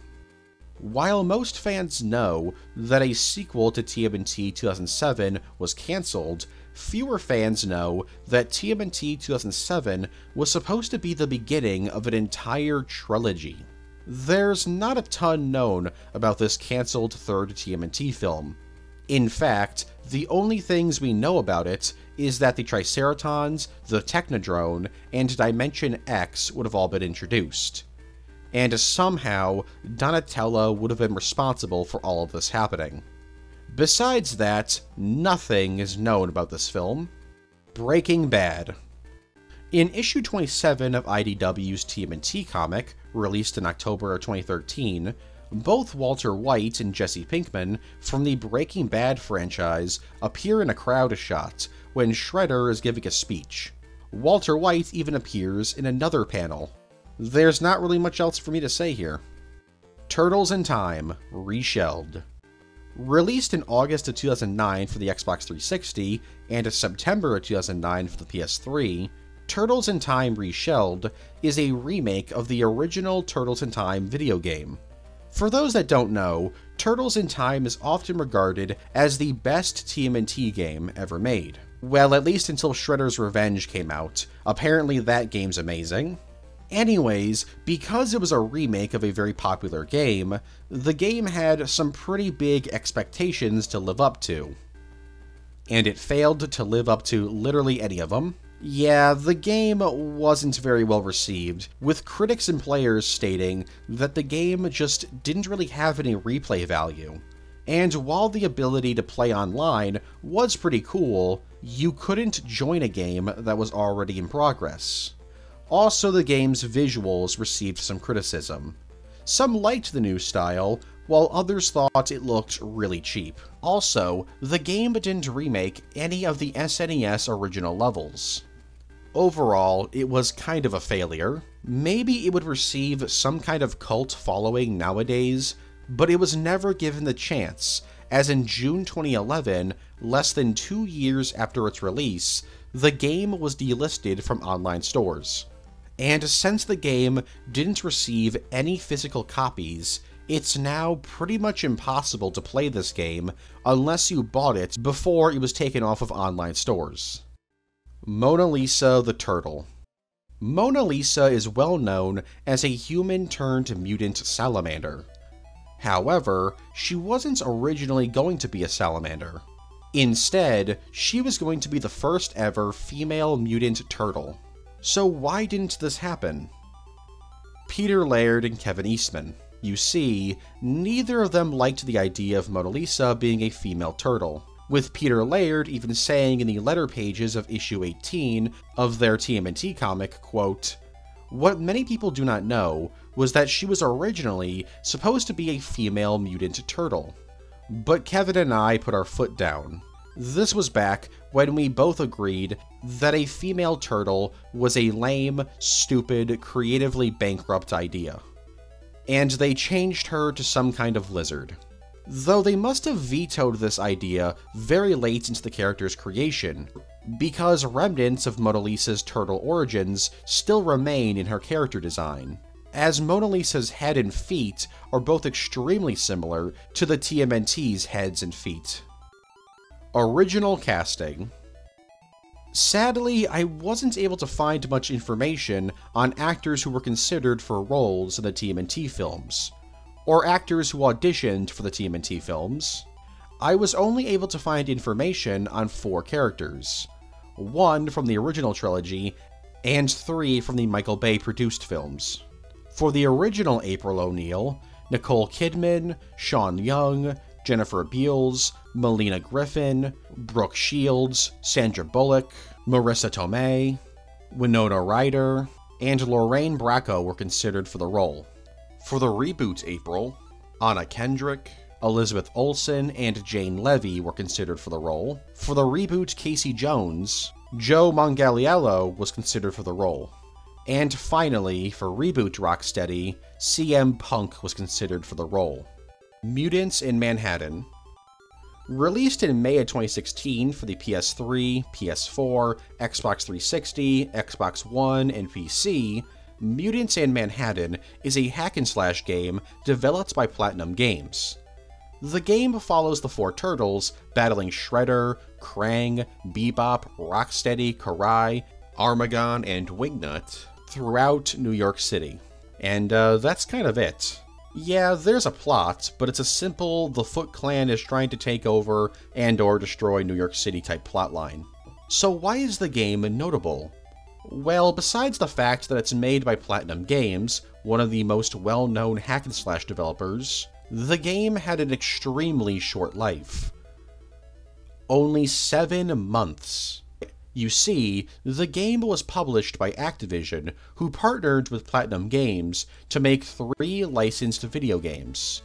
While most fans know that a sequel to TMNT 2007 was cancelled, fewer fans know that TMNT 2007 was supposed to be the beginning of an entire trilogy. There's not a ton known about this cancelled third TMNT film. In fact, the only things we know about it is that the Triceratons, the Technodrome, and Dimension X would have all been introduced. And somehow, Donatello would have been responsible for all of this happening. Besides that, nothing is known about this film. Breaking Bad. In issue 27 of IDW's TMNT comic, released in October of 2013, Both Walter White and Jesse Pinkman from the Breaking Bad franchise appear in a crowd shot when Shredder is giving a speech. Walter White even appears in another panel. There's not really much else for me to say here. Turtles in Time, Reshelled. Released in August of 2009 for the Xbox 360 and September of 2009 for the PS3, Turtles in Time Reshelled is a remake of the original Turtles in Time video game. For those that don't know, Turtles in Time is often regarded as the best TMNT game ever made. Well, at least until Shredder's Revenge came out. Apparently that game's amazing. Anyways, because it was a remake of a very popular game, the game had some pretty big expectations to live up to. And it failed to live up to literally any of them. Yeah, the game wasn't very well received, with critics and players stating that the game just didn't really have any replay value. And while the ability to play online was pretty cool, you couldn't join a game that was already in progress. Also, the game's visuals received some criticism. Some liked the new style, while others thought it looked really cheap. Also, the game didn't remake any of the SNES original levels. Overall, it was kind of a failure. Maybe it would receive some kind of cult following nowadays, but it was never given the chance, as in June 2011, less than 2 years after its release, the game was delisted from online stores. And since the game didn't receive any physical copies, it's now pretty much impossible to play this game unless you bought it before it was taken off of online stores. Mona Lisa the Turtle. Mona Lisa is well known as a human-turned-mutant salamander. However, she wasn't originally going to be a salamander. Instead, she was going to be the first ever female mutant turtle. So why didn't this happen? Peter Laird and Kevin Eastman. You see, neither of them liked the idea of Mona Lisa being a female turtle, with Peter Laird even saying in the letter pages of issue 18 of their TMNT comic, quote, "What many people do not know was that she was originally supposed to be a female mutant turtle. But Kevin and I put our foot down. This was back when we both agreed that a female turtle was a lame, stupid, creatively bankrupt idea." And they changed her to some kind of lizard. Though they must have vetoed this idea very late into the character's creation, because remnants of Mona Lisa's turtle origins still remain in her character design, as Mona Lisa's head and feet are both extremely similar to the TMNT's heads and feet. Original casting. Sadly, I wasn't able to find much information on actors who were considered for roles in the TMNT films, or actors who auditioned for the TMNT films. I was only able to find information on 4 characters, 1 from the original trilogy, and 3 from the Michael Bay produced films. For the original April O'Neil, Nicole Kidman, Sean Young, Jennifer Beals, Melina Griffin, Brooke Shields, Sandra Bullock, Marissa Tomei, Winona Ryder, and Lorraine Bracco were considered for the role. For the reboot April, Anna Kendrick, Elizabeth Olsen, and Jane Levy were considered for the role. For the reboot Casey Jones, Joe Manganiello was considered for the role. And finally, for reboot Rocksteady, CM Punk was considered for the role. Mutants in Manhattan. Released in May of 2016 for the PS3, PS4, Xbox 360, Xbox One, and PC, Mutants in Manhattan is a hack-and-slash game developed by Platinum Games. The game follows the 4 turtles battling Shredder, Krang, Bebop, Rocksteady, Karai, Armagon, and Wingnut throughout New York City. And that's kind of it. Yeah, there's a plot, but it's a simple the Foot Clan is trying to take over and or destroy New York City type plotline. So why is the game notable? Well, besides the fact that it's made by Platinum Games, one of the most well-known hack-and-slash developers, the game had an extremely short life. Only 7 months. You see, the game was published by Activision, who partnered with Platinum Games to make 3 licensed video games: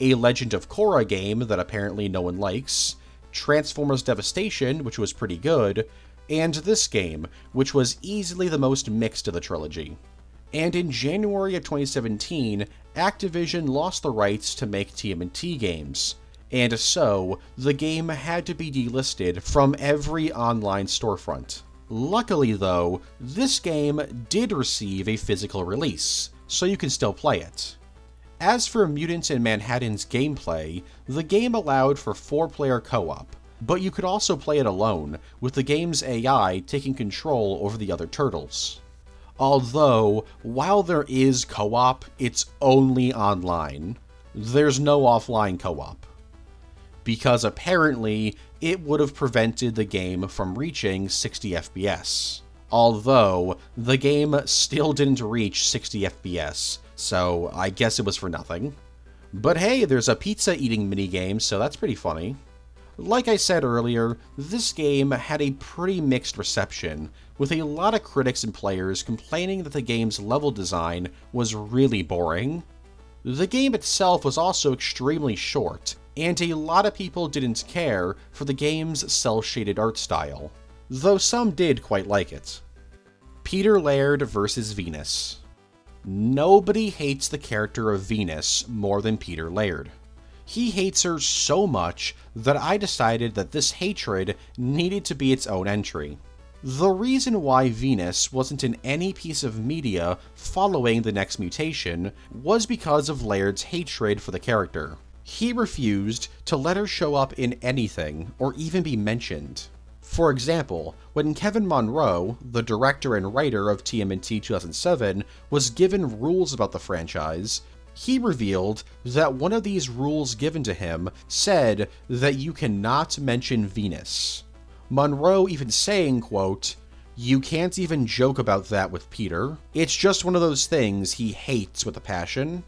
a Legend of Korra game that apparently no one likes, Transformers Devastation, which was pretty good, and this game, which was easily the most mixed of the trilogy. And in January of 2017, Activision lost the rights to make TMNT games, and so the game had to be delisted from every online storefront. Luckily though, this game did receive a physical release, so you can still play it. As for Mutants in Manhattan's gameplay, the game allowed for 4-player co-op, but you could also play it alone, with the game's AI taking control over the other turtles. Although, while there is co-op, it's only online. There's no offline co-op, because apparently it would have prevented the game from reaching 60 FPS. Although, the game still didn't reach 60 FPS, so I guess it was for nothing. But hey, there's a pizza eating minigame, so that's pretty funny. Like I said earlier, this game had a pretty mixed reception, with a lot of critics and players complaining that the game's level design was really boring. The game itself was also extremely short, and a lot of people didn't care for the game's cel-shaded art style, though some did quite like it. Peter Laird vs. Venus. Nobody hates the character of Venus more than Peter Laird. He hates her so much that I decided that this hatred needed to be its own entry. The reason why Venus wasn't in any piece of media following The Next Mutation was because of Laird's hatred for the character. He refused to let her show up in anything or even be mentioned. For example, when Kevin Monroe, the director and writer of TMNT 2007, was given rules about the franchise, he revealed that one of these rules given to him said that you cannot mention Venus. Monroe even saying, quote, "You can't even joke about that with Peter. It's just one of those things he hates with a passion."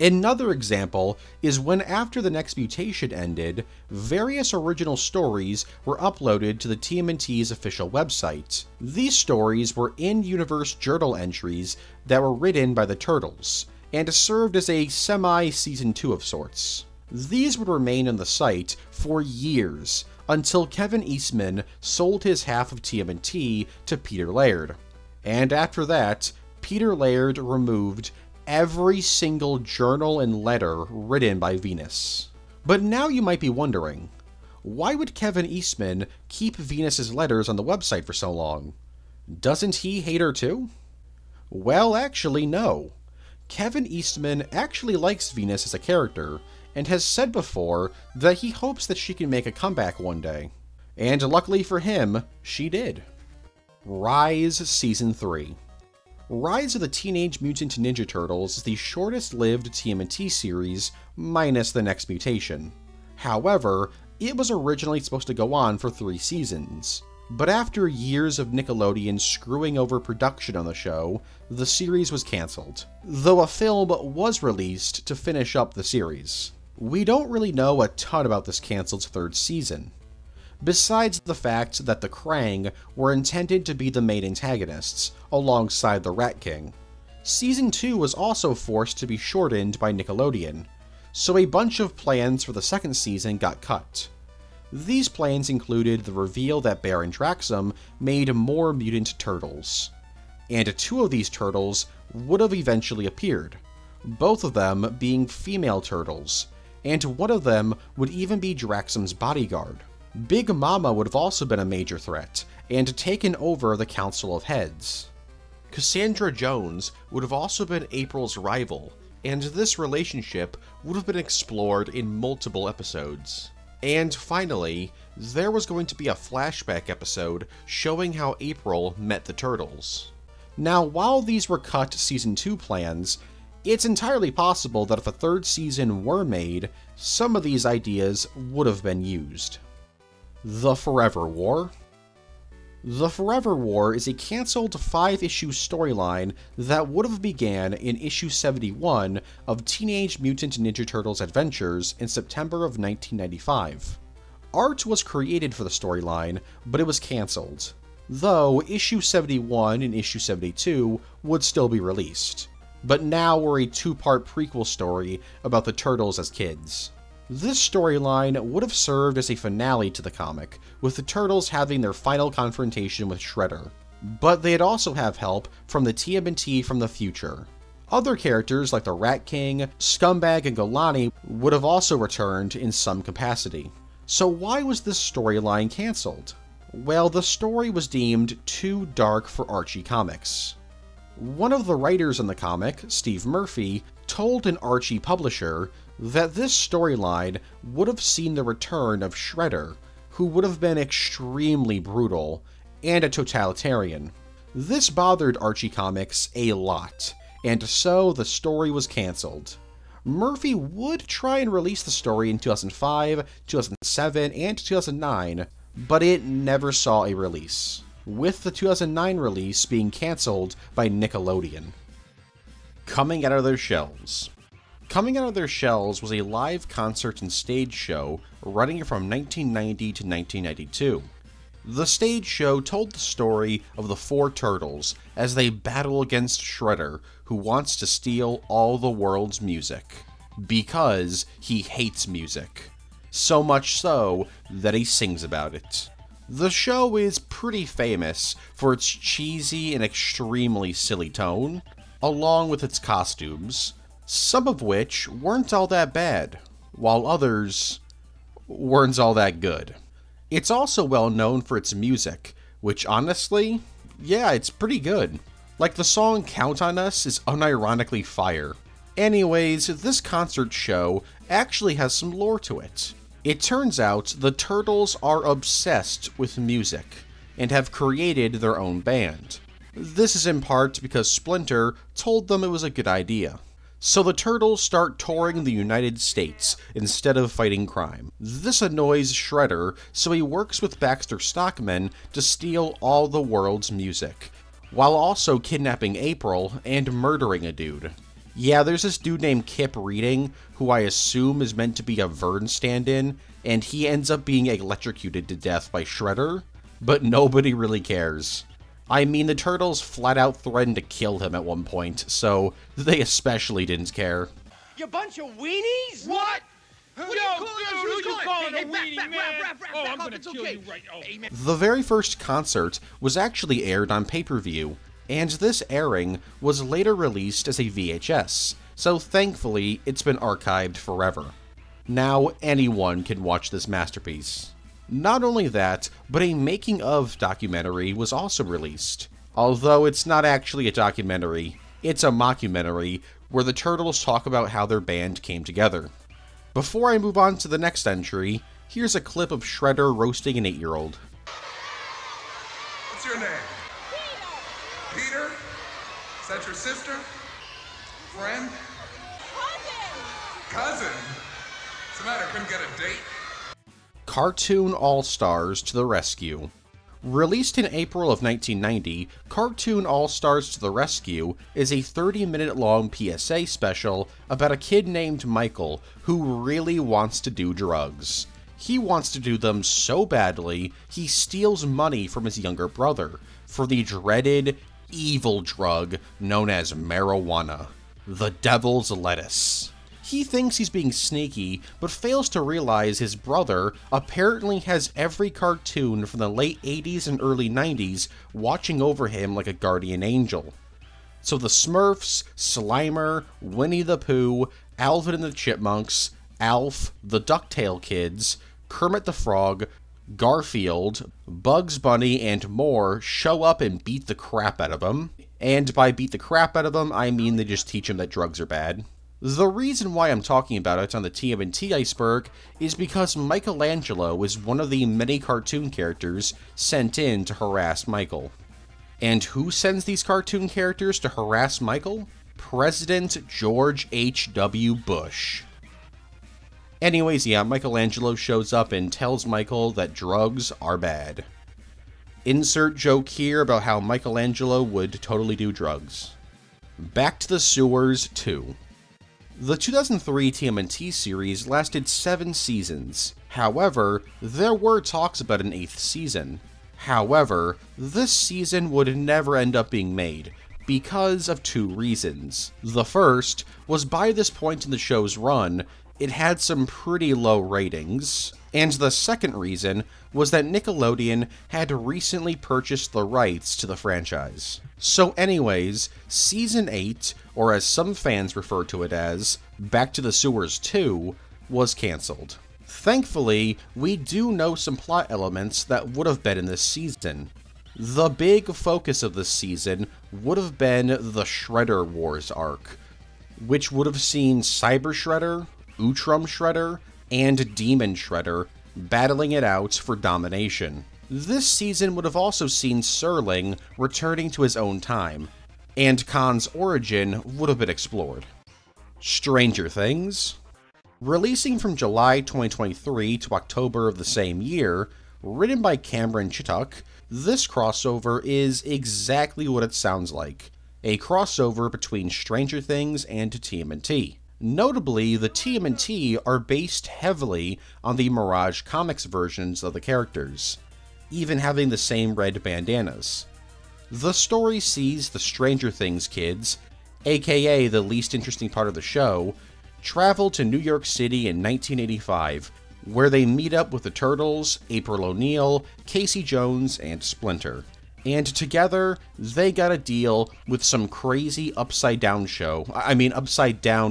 Another example is when, after The Next Mutation ended, various original stories were uploaded to the TMNT's official website. These stories were in-universe journal entries that were written by the Turtles, and served as a semi-season 2 of sorts. These would remain on the site for years, until Kevin Eastman sold his half of TMNT to Peter Laird. And after that, Peter Laird removed every single journal and letter written by Venus. But now you might be wondering, why would Kevin Eastman keep Venus's letters on the website for so long? Doesn't he hate her too? Well, actually, no. Kevin Eastman actually likes Venus as a character, and has said before that he hopes that she can make a comeback one day. And luckily for him, she did. Rise Season 3. Rise of the Teenage Mutant Ninja Turtles is the shortest-lived TMNT series, minus The Next Mutation. However, it was originally supposed to go on for 3 seasons, but after years of Nickelodeon screwing over production on the show, the series was cancelled, though a film was released to finish up the series. We don't really know a ton about this cancelled 3rd season, besides the fact that the Krang were intended to be the main antagonists, alongside the Rat King. Season 2 was also forced to be shortened by Nickelodeon, so a bunch of plans for the 2nd season got cut. These plans included the reveal that Baron Draxum made more mutant turtles, and 2 of these turtles would have eventually appeared, both of them being female turtles, and one of them would even be Draxum's bodyguard. Big Mama would have also been a major threat, and taken over the Council of Heads. Cassandra Jones would have also been April's rival, and this relationship would have been explored in multiple episodes. And finally, there was going to be a flashback episode showing how April met the Turtles. Now, while these were cut Season 2 plans, it's entirely possible that if a 3rd season were made, some of these ideas would have been used. The Forever War. The Forever War is a cancelled 5-issue storyline that would have began in issue 71 of Teenage Mutant Ninja Turtles Adventures in September of 1995. Art was created for the storyline, but it was cancelled, though issue 71 and issue 72 would still be released, but now were a two-part prequel story about the Turtles as kids. This storyline would have served as a finale to the comic, with the Turtles having their final confrontation with Shredder, but they'd also have help from the TMNT from the future. Other characters like the Rat King, Scumbag, and Golani would have also returned in some capacity. So why was this storyline cancelled? Well, the story was deemed too dark for Archie Comics. One of the writers in the comic, Steve Murphy, told an Archie publisher that this storyline would have seen the return of Shredder, who would have been extremely brutal and a totalitarian. This bothered Archie Comics a lot, and so the story was cancelled. Murphy would try and release the story in 2005, 2007, and 2009, but it never saw a release, with the 2009 release being cancelled by Nickelodeon. Coming Out of Their Shells. Coming Out of Their Shells was a live concert and stage show running from 1990 to 1992. The stage show told the story of the four turtles as they battle against Shredder, who wants to steal all the world's music, because he hates music, so much so that he sings about it. The show is pretty famous for its cheesy and extremely silly tone, along with its costumes, some of which weren't all that bad, while others weren't all that good. It's also well known for its music, which honestly, yeah, it's pretty good. Like the song Count on Us is unironically fire. Anyways, this concert show actually has some lore to it. It turns out the Turtles are obsessed with music and have created their own band. This is in part because Splinter told them it was a good idea. So the Turtles start touring the United States instead of fighting crime. This annoys Shredder, so he works with Baxter Stockman to steal all the world's music, while also kidnapping April and murdering a dude. Yeah, there's this dude named Kip Reading, who I assume is meant to be a Vern stand-in, and he ends up being electrocuted to death by Shredder, but nobody really cares. I mean, the Turtles flat out threatened to kill him at one point, so they especially didn't care. You bunch of weenies? What? The very first concert was actually aired on pay-per-view, and this airing was later released as a VHS, so thankfully it's been archived forever. Now anyone can watch this masterpiece. Not only that, but a making-of documentary was also released. Although it's not actually a documentary, it's a mockumentary where the Turtles talk about how their band came together. Before I move on to the next entry, here's a clip of Shredder roasting an 8-year-old. What's your name? Peter? Peter? Is that your sister? Friend? Cousin! Cousin? What's the matter, couldn't get a date? Cartoon All-Stars to the Rescue. Released in April of 1990, Cartoon All-Stars to the Rescue is a 30-minute long PSA special about a kid named Michael who really wants to do drugs. He wants to do them so badly, he steals money from his younger brother for the dreaded, evil drug known as marijuana, the Devil's Lettuce. He thinks he's being sneaky, but fails to realize his brother apparently has every cartoon from the late 80s and early 90s watching over him like a guardian angel. So the Smurfs, Slimer, Winnie the Pooh, Alvin and the Chipmunks, Alf, the DuckTale Kids, Kermit the Frog, Garfield, Bugs Bunny, and more show up and beat the crap out of him. And by beat the crap out of him, I mean they just teach him that drugs are bad. The reason why I'm talking about it on the TMNT Iceberg is because Michelangelo is one of the many cartoon characters sent in to harass Michael. And who sends these cartoon characters to harass Michael? President George H.W. Bush. Anyways, yeah, Michelangelo shows up and tells Michael that drugs are bad. Insert joke here about how Michelangelo would totally do drugs. Back to the Sewers 2. The 2003 TMNT series lasted 7 seasons. However, there were talks about an 8th season. However, this season would never end up being made, because of two reasons. The first was by this point in the show's run, it had some pretty low ratings, and the second reason was that Nickelodeon had recently purchased the rights to the franchise. So anyways, Season 8, or as some fans refer to it as, Back to the Sewers 2, was cancelled. Thankfully, we do know some plot elements that would have been in this season. The big focus of this season would have been the Shredder Wars arc, which would have seen Cyber Shredder, Utrum Shredder, and Demon Shredder battling it out for domination. This season would have also seen Serling returning to his own time, and Khan's origin would have been explored. Stranger Things. Releasing from July 2023 to October of the same year, written by Cameron Chituck, this crossover is exactly what it sounds like, a crossover between Stranger Things and TMNT. Notably, the TMNT are based heavily on the Mirage Comics versions of the characters, even having the same red bandanas. The story sees the Stranger Things kids, aka the least interesting part of the show, travel to New York City in 1985, where they meet up with the Turtles, April O'Neil, Casey Jones, and Splinter. And together, they gotta deal with some crazy upside down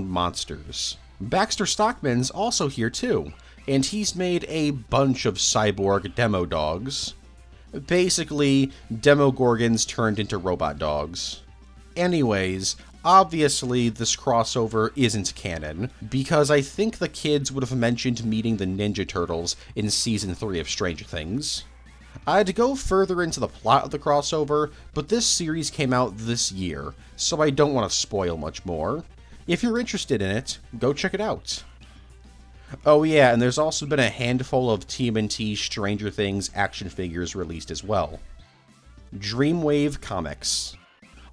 monsters. Baxter Stockman's also here too, and he's made a bunch of cyborg demo dogs. Basically, Demogorgons turned into robot dogs. Anyways, obviously this crossover isn't canon, because I think the kids would have mentioned meeting the Ninja Turtles in Season 3 of Stranger Things. I'd go further into the plot of the crossover, but this series came out this year, so I don't want to spoil much more. If you're interested in it, go check it out. Oh yeah, and there's also been a handful of TMNT Stranger Things action figures released as well. Dreamwave Comics.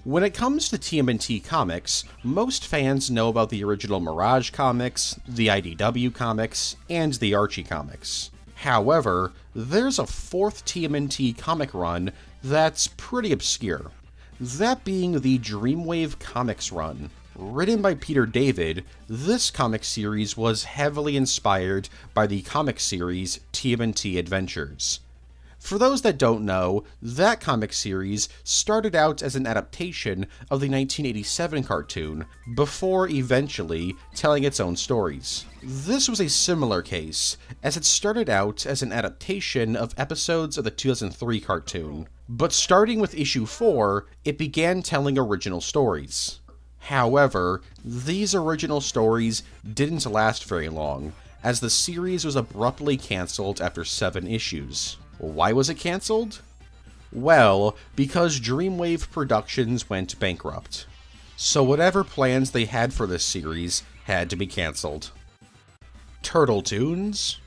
When it comes to TMNT comics, most fans know about the original Mirage comics, the IDW comics, and the Archie comics. However, there's a fourth TMNT comic run that's pretty obscure, that being the Dreamwave Comics run. Written by Peter David, this comic series was heavily inspired by the comic series TMNT Adventures. For those that don't know, that comic series started out as an adaptation of the 1987 cartoon, before eventually telling its own stories. This was a similar case, as it started out as an adaptation of episodes of the 2003 cartoon, but starting with issue 4, it began telling original stories. However, these original stories didn't last very long, as the series was abruptly cancelled after 7 issues. Why was it cancelled? Well, because Dreamwave Productions went bankrupt. So whatever plans they had for this series had to be cancelled. Turtle Tunes?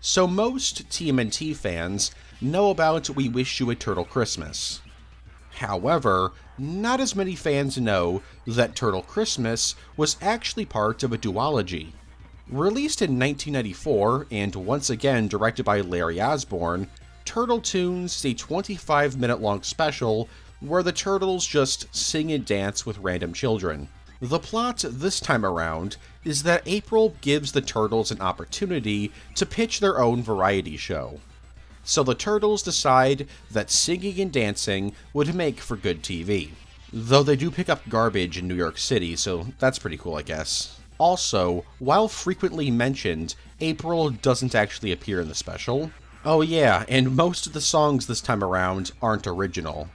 So most TMNT fans know about We Wish You a Turtle Christmas. However, not as many fans know that Turtle Christmas was actually part of a duology. Released in 1994, and once again directed by Larry Osborne, Turtle Tunes is a 25-minute-long special where the Turtles just sing and dance with random children. The plot this time around is that April gives the Turtles an opportunity to pitch their own variety show. So the Turtles decide that singing and dancing would make for good TV. Though they do pick up garbage in New York City, so that's pretty cool, I guess. Also, while frequently mentioned, April doesn't actually appear in the special. Oh yeah, and most of the songs this time around aren't original.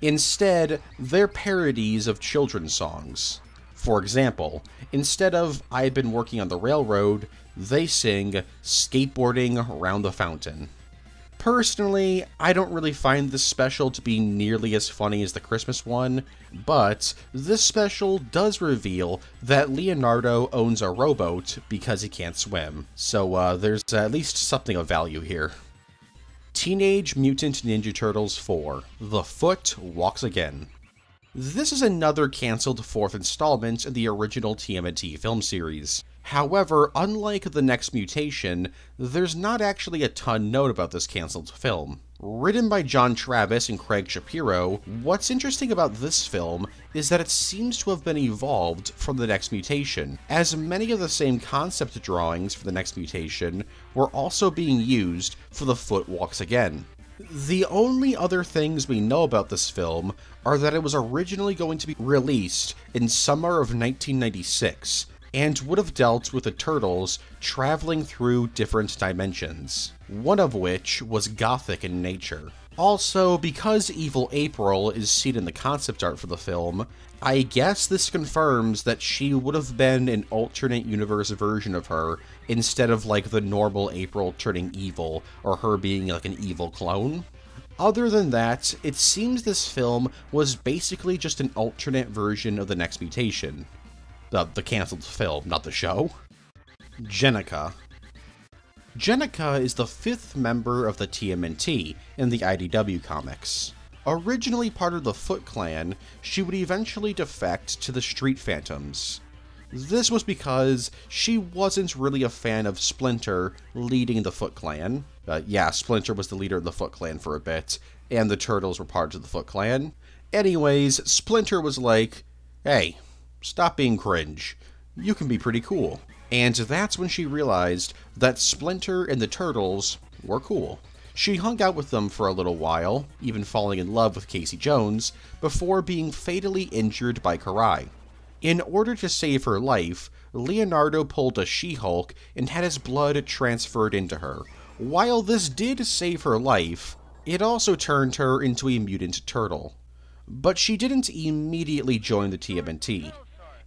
Instead, they're parodies of children's songs. For example, instead of I've Been Working on the Railroad, they sing Skateboarding Round the Fountain. Personally, I don't really find this special to be nearly as funny as the Christmas one, but this special does reveal that Leonardo owns a rowboat because he can't swim, so there's at least something of value here. Teenage Mutant Ninja Turtles 4: The Foot Walks Again. This is another cancelled fourth installment in the original TMNT film series. However, unlike the next mutation, there's not actually a ton known about this cancelled film. Written by John Travis and Craig Shapiro, what's interesting about this film is that it seems to have been evolved from The Next Mutation, as many of the same concept drawings for The Next Mutation were also being used for The Foot Walks Again. The only other things we know about this film are that it was originally going to be released in summer of 1996, and would have dealt with the Turtles traveling through different dimensions, one of which was gothic in nature. Also, because Evil April is seen in the concept art for the film, I guess this confirms that she would have been an alternate universe version of her, instead of like the normal April turning evil, or her being like an evil clone. Other than that, it seems this film was basically just an alternate version of The Next Mutation. The cancelled film, not the show. Jenica. Jenica is the fifth member of the TMNT in the IDW comics. Originally part of the Foot Clan, she would eventually defect to the Street Phantoms. This was because she wasn't really a fan of Splinter leading the Foot Clan. Yeah, Splinter was the leader of the Foot Clan for a bit, and the Turtles were part of the Foot Clan. Anyways, Splinter was like, hey, stop being cringe. You can be pretty cool. And that's when she realized that Splinter and the Turtles were cool. She hung out with them for a little while, even falling in love with Casey Jones, before being fatally injured by Karai. In order to save her life, Leonardo pulled a She-Hulk and had his blood transferred into her. While this did save her life, it also turned her into a mutant turtle. But she didn't immediately join the TMNT.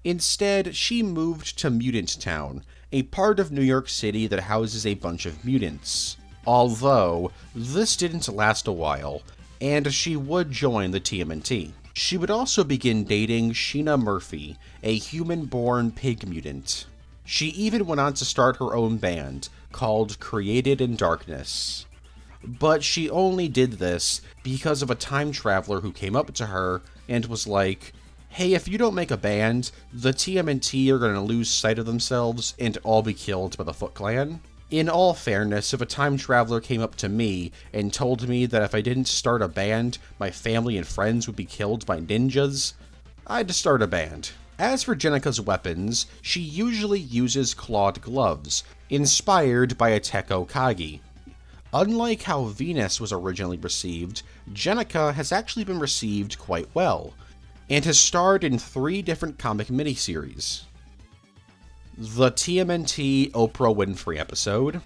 Instead, she moved to Mutant Town, a part of New York City that houses a bunch of mutants. Although, this didn't last a while, and she would join the TMNT. She would also begin dating Sheena Murphy, a human-born pig mutant. She even went on to start her own band, called Created in Darkness. But she only did this because of a time traveler who came up to her and was like, hey, if you don't make a band, the TMNT are going to lose sight of themselves and all be killed by the Foot Clan. In all fairness, if a time traveler came up to me and told me that if I didn't start a band, my family and friends would be killed by ninjas, I'd start a band. As for Jenica's weapons, she usually uses clawed gloves, inspired by a Tekko Kagi. Unlike how Venus was originally received, Jenica has actually been received quite well, and has starred in 3 different comic miniseries. The TMNT Oprah Winfrey episode.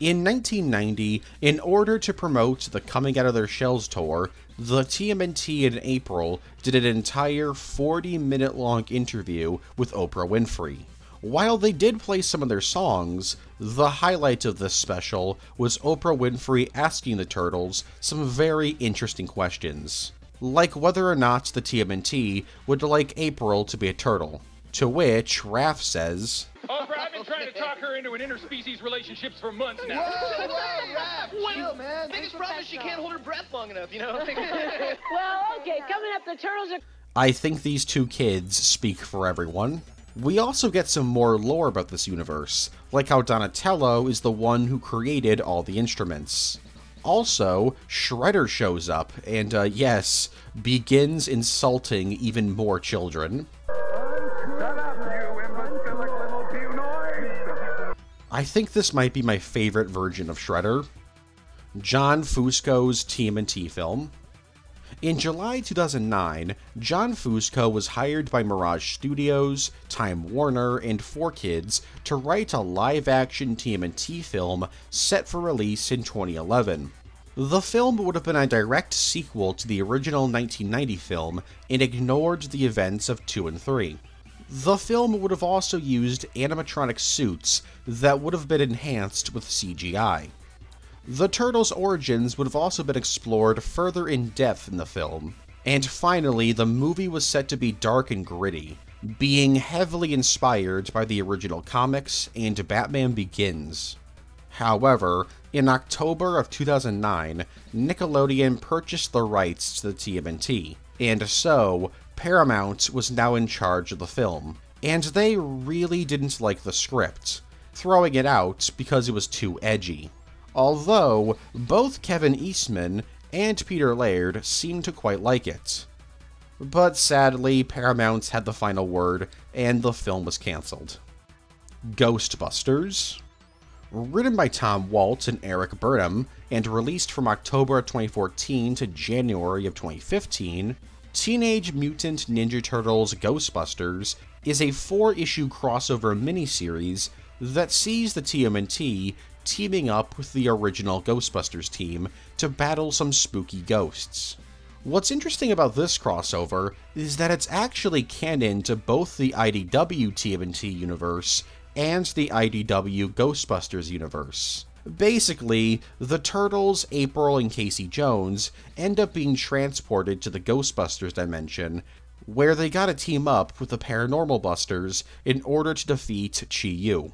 In 1990, in order to promote the Coming Out of Their Shells tour, the TMNT in April did an entire 40-minute-long interview with Oprah Winfrey. While they did play some of their songs, the highlight of this special was Oprah Winfrey asking the Turtles some very interesting questions, like whether or not the TMNT would like April to be a turtle. To which, Raph says, Oprah, I've been trying to talk her into an interspecies relationship for months now. Whoa, Raph, chill, man. Biggest problem is she can't hold her breath long enough, you know? Well, okay, coming up, the Turtles are... I think these 2 kids speak for everyone. We also get some more lore about this universe, like how Donatello is the one who created all the instruments. Also, Shredder shows up and, yes, begins insulting even more children. Shut up, you imbecilic little punoid! I think this might be my favorite version of Shredder. John Fusco's TMNT film. In July 2009, John Fusco was hired by Mirage Studios, Time Warner, and 4Kids to write a live-action TMNT film set for release in 2011. The film would have been a direct sequel to the original 1990 film and ignored the events of 2 and 3. The film would have also used animatronic suits that would have been enhanced with CGI. The Turtles' origins would have also been explored further in depth in the film. And finally, the movie was set to be dark and gritty, being heavily inspired by the original comics and Batman Begins. However, in October of 2009, Nickelodeon purchased the rights to the TMNT, and so Paramount was now in charge of the film, and they really didn't like the script, throwing it out because it was too edgy. although both Kevin Eastman and Peter Laird seemed to quite like it. But sadly, Paramount had the final word, and the film was cancelled. Ghostbusters, written by Tom Waltz and Eric Burnham, and released from October 2014 to January of 2015, Teenage Mutant Ninja Turtles Ghostbusters is a 4-issue crossover miniseries that sees the TMNT teaming up with the original Ghostbusters team to battle some spooky ghosts. What's interesting about this crossover is that it's actually canon to both the IDW TMNT universe and the IDW Ghostbusters universe. Basically, the Turtles, April, and Casey Jones end up being transported to the Ghostbusters dimension, where they gotta team up with the Paranormal Busters in order to defeat Chi-Yu,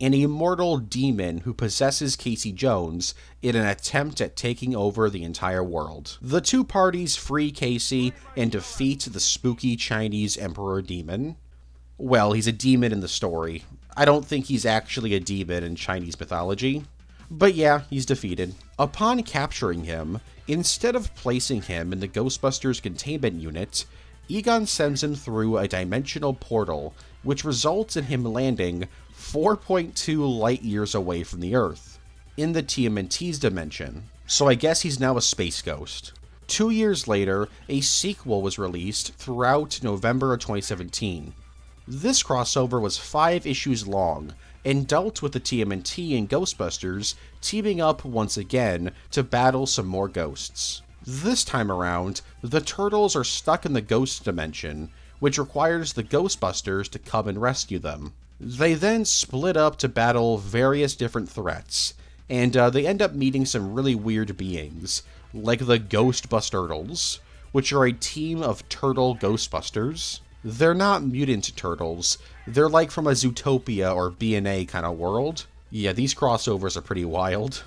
an immortal demon who possesses Casey Jones in an attempt at taking over the entire world. The two parties free Casey and defeat the spooky Chinese Emperor Demon. Well, he's a demon in the story. I don't think he's actually a demon in Chinese mythology. But yeah, he's defeated. Upon capturing him, instead of placing him in the Ghostbusters containment unit, Egon sends him through a dimensional portal, which results in him landing 4.2 light years away from the Earth, in the TMNT's dimension. So I guess he's now a space ghost. 2 years later, a sequel was released throughout November of 2017. This crossover was 5 issues long, and dealt with the TMNT and Ghostbusters teaming up once again to battle some more ghosts. This time around, the Turtles are stuck in the ghost dimension, which requires the Ghostbusters to come and rescue them. They then split up to battle various different threats, and they end up meeting some really weird beings, like the Ghostbusturtles, which are a team of turtle Ghostbusters. They're not mutant turtles, they're like from a Zootopia or B&A kind of world. Yeah, these crossovers are pretty wild.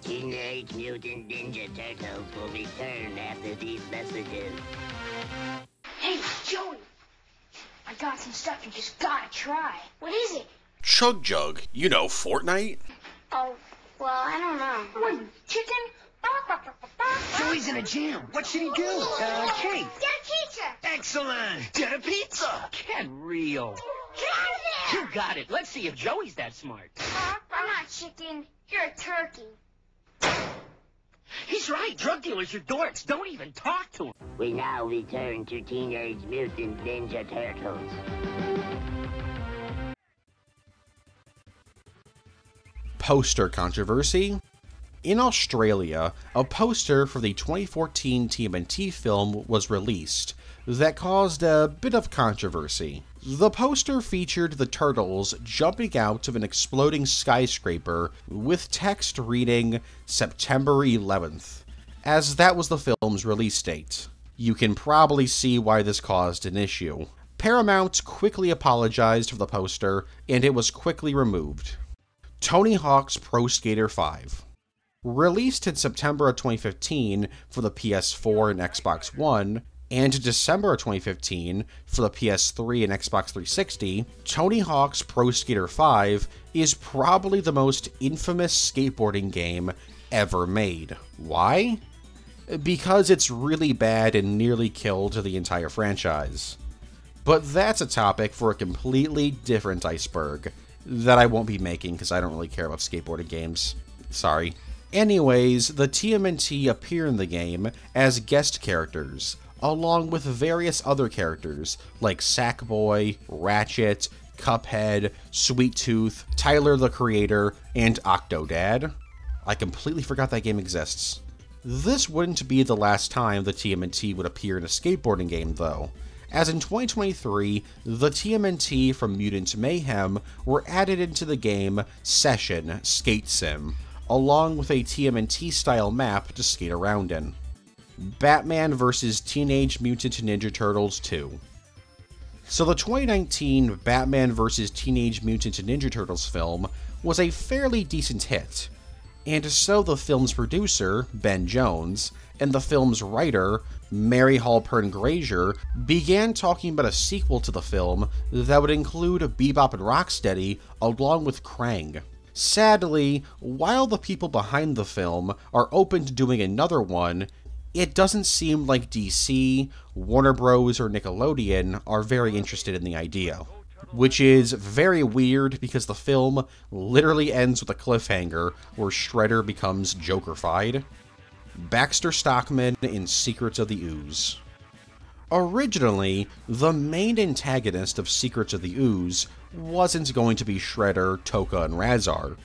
Teenage Mutant Ninja Turtles will return after these messages. Hey, Joey! I got some stuff you just gotta try. What is it? Chug Jug. You know, Fortnite? Oh, well, I don't know. What, chicken? Joey's in a jam. What should he do? Cake. Get a pizza. Excellent. Get a pizza. Get real. Get in there. You got it. Let's see if Joey's that smart. I'm not chicken. You're a turkey. He's right. Drug dealers are dorks. Don't even talk to him. We now return to Teenage Mutant Ninja Turtles. Poster controversy. In Australia, a poster for the 2014 TMNT film was released that caused a bit of controversy. The poster featured the Turtles jumping out of an exploding skyscraper with text reading September 11th, as that was the film's release date. You can probably see why this caused an issue. Paramount quickly apologized for the poster, and it was quickly removed. Tony Hawk's Pro Skater 5. Released in September of 2015 for the PS4 and Xbox One, and December of 2015 for the PS3 and Xbox 360, Tony Hawk's Pro Skater 5 is probably the most infamous skateboarding game ever made. Why? Because it's really bad and nearly killed the entire franchise. But that's a topic for a completely different iceberg that I won't be making because I don't really care about skateboarding games. Sorry. Anyways, the TMNT appear in the game as guest characters, along with various other characters like Sackboy, Ratchet, Cuphead, Sweet Tooth, Tyler the Creator, and Octodad. I completely forgot that game exists. This wouldn't be the last time the TMNT would appear in a skateboarding game, though, as in 2023, the TMNT from Mutant Mayhem were added into the game Session Skate Sim, along with a TMNT-style map to skate around in. Batman vs. Teenage Mutant Ninja Turtles 2. So the 2019 Batman vs. Teenage Mutant Ninja Turtles film was a fairly decent hit, and so the film's producer, Ben Jones, and the film's writer, Mary Halpern Granger, began talking about a sequel to the film that would include Bebop and Rocksteady along with Krang, Sadly, while the people behind the film are open to doing another one, it doesn't seem like DC, Warner Bros., or Nickelodeon are very interested in the idea. Which is very weird because the film literally ends with a cliffhanger where Shredder becomes Joker-fied. Baxter Stockman in Secrets of the Ooze. Originally, the main antagonist of Secrets of the Ooze wasn't going to be Shredder, Toka, and Rahzar,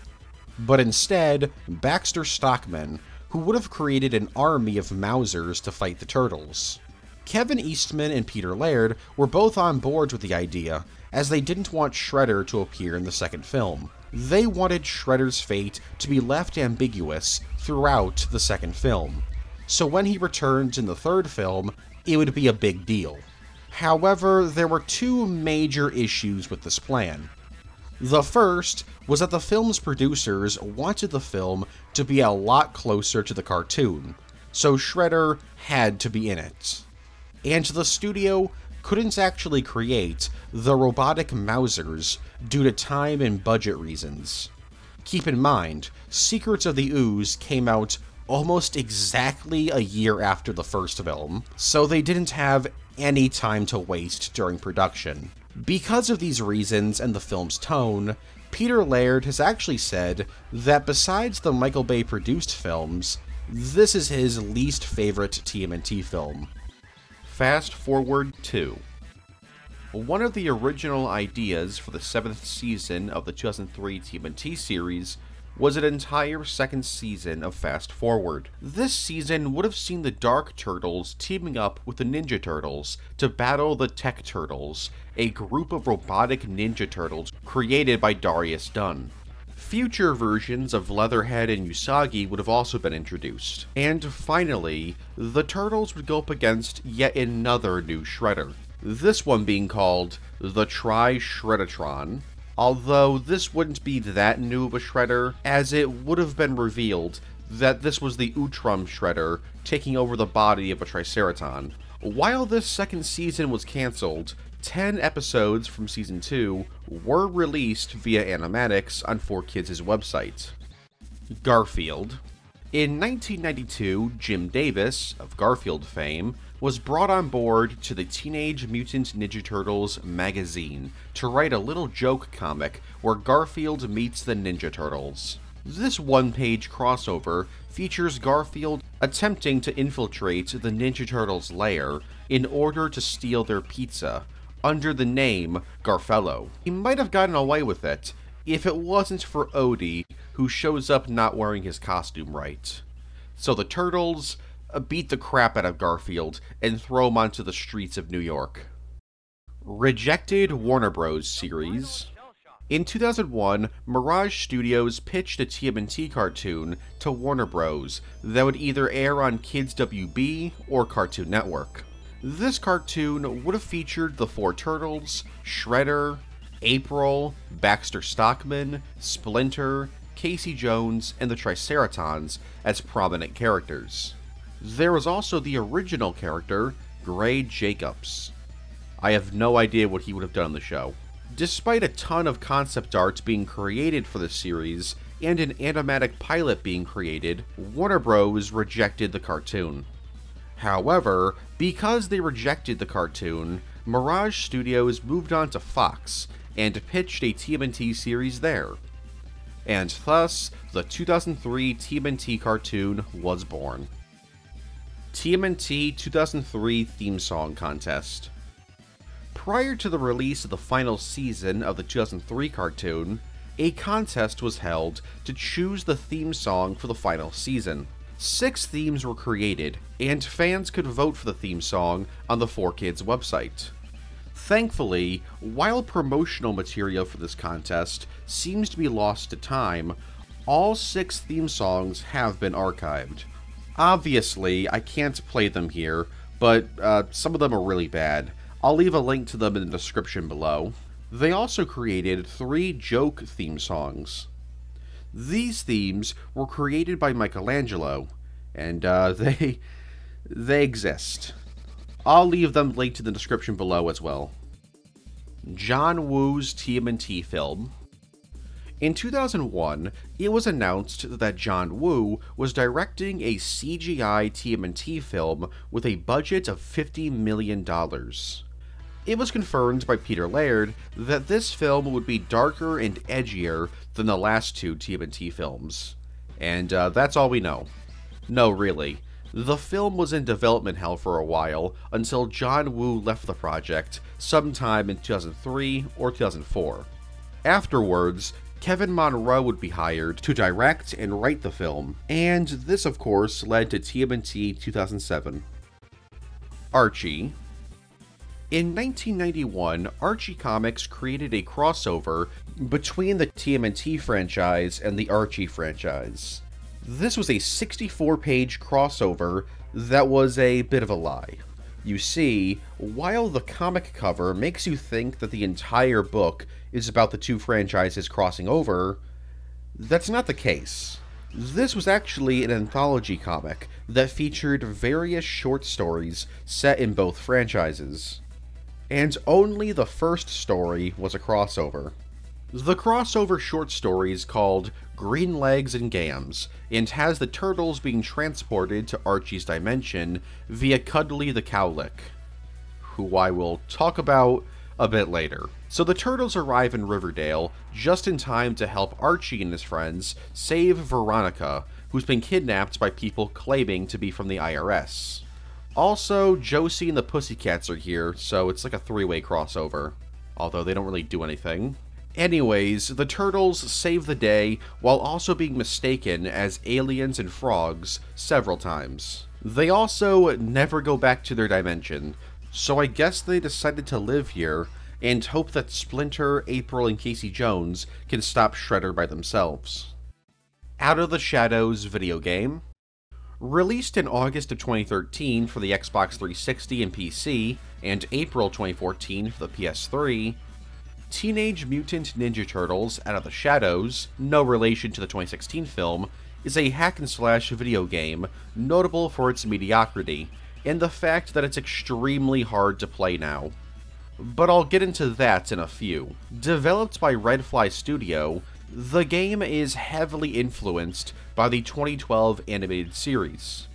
but instead Baxter Stockman, who would have created an army of Mausers to fight the Turtles. Kevin Eastman and Peter Laird were both on board with the idea, as they didn't want Shredder to appear in the second film. They wanted Shredder's fate to be left ambiguous throughout the second film, so when he returns in the third film, it would be a big deal. However, there were two major issues with this plan. The first was that the film's producers wanted the film to be a lot closer to the cartoon, so Shredder had to be in it. And the studio couldn't actually create the robotic Mausers due to time and budget reasons. Keep in mind, Secrets of the Ooze came out almost exactly a year after the first film, so they didn't have any time to waste during production. Because of these reasons and the film's tone, Peter Laird has actually said that besides the Michael Bay produced films, this is his least favorite TMNT film. Fast forward 2. One of the original ideas for the 7th season of the 2003 TMNT series was an entire second season of Fast Forward. This season would have seen the Dark Turtles teaming up with the Ninja Turtles to battle the Tech Turtles, a group of robotic Ninja Turtles created by Darius Dunn. Future versions of Leatherhead and Usagi would have also been introduced. And finally, the Turtles would go up against yet another new Shredder, this one being called the Tri-Shreddatron. Although this wouldn't be that new of a Shredder, as it would have been revealed that this was the Utrum Shredder taking over the body of a Triceraton. While this second season was cancelled, 10 episodes from Season 2 were released via animatics on 4Kids' website. Garfield. In 1992, Jim Davis, of Garfield fame, was brought on board to the Teenage Mutant Ninja Turtles magazine to write a little joke comic where Garfield meets the Ninja Turtles. This one-page crossover features Garfield attempting to infiltrate the Ninja Turtles' lair in order to steal their pizza, under the name Garfello. He might have gotten away with it, if it wasn't for Odie, who shows up not wearing his costume right. So the Turtles beat the crap out of Garfield and throw him onto the streets of New York. Rejected Warner Bros. Series. In 2001, Mirage Studios pitched a TMNT cartoon to Warner Bros. That would either air on Kids WB or Cartoon Network. This cartoon would have featured the four Turtles, Shredder, April, Baxter Stockman, Splinter, Casey Jones, and the Triceratons as prominent characters. There was also the original character, Gray Jacobs. I have no idea what he would have done on the show. Despite a ton of concept art being created for the series, and an animatic pilot being created, Warner Bros. Rejected the cartoon. However, because they rejected the cartoon, Mirage Studios moved on to Fox and pitched a TMNT series there. And thus, the 2003 TMNT cartoon was born. TMNT 2003 Theme Song Contest. Prior to the release of the final season of the 2003 cartoon, a contest was held to choose the theme song for the final season. 6 themes were created, and fans could vote for the theme song on the 4Kids website. Thankfully, while promotional material for this contest seems to be lost to time, all 6 theme songs have been archived. Obviously, I can't play them here, but some of them are really bad. I'll leave a link to them in the description below. They also created 3 joke theme songs. These themes were created by Michelangelo, and they exist. I'll leave them linked in the description below as well. John Woo's TMNT film. In 2001, it was announced that John Woo was directing a CGI TMNT film with a budget of $50 million. It was confirmed by Peter Laird that this film would be darker and edgier than the last two TMNT films. And that's all we know. No, really. The film was in development hell for a while until John Woo left the project sometime in 2003 or 2004. Afterwards, Kevin Monroe would be hired to direct and write the film, and this of course led to TMNT 2007. Archie. In 1991, Archie Comics created a crossover between the TMNT franchise and the Archie franchise. This was a 64-page crossover that was a bit of a lie. You see, while the comic cover makes you think that the entire book is about the two franchises crossing over, that's not the case. This was actually an anthology comic that featured various short stories set in both franchises. And only the first story was a crossover. The crossover short story is called Green Legs and Gams, and has the turtles being transported to Archie's dimension via Cuddly the Cowlick, who I will talk about a bit later. So the turtles arrive in Riverdale just in time to help Archie and his friends save Veronica, who's been kidnapped by people claiming to be from the IRS. Also, Josie and the Pussycats are here, so it's like a three-way crossover, although they don't really do anything. Anyways, the turtles save the day while also being mistaken as aliens and frogs several times. They also never go back to their dimension, so I guess they decided to live here and hope that Splinter, April, and Casey Jones can stop Shredder by themselves. Out of the Shadows video game. Released in August of 2013 for the Xbox 360 and PC, and April 2014 for the PS3, Teenage Mutant Ninja Turtles Out of the Shadows, no relation to the 2016 film, is a hack-and-slash video game notable for its mediocrity and the fact that it's extremely hard to play now. But I'll get into that in a few. Developed by Redfly Studio, the game is heavily influenced by the 2012 animated series.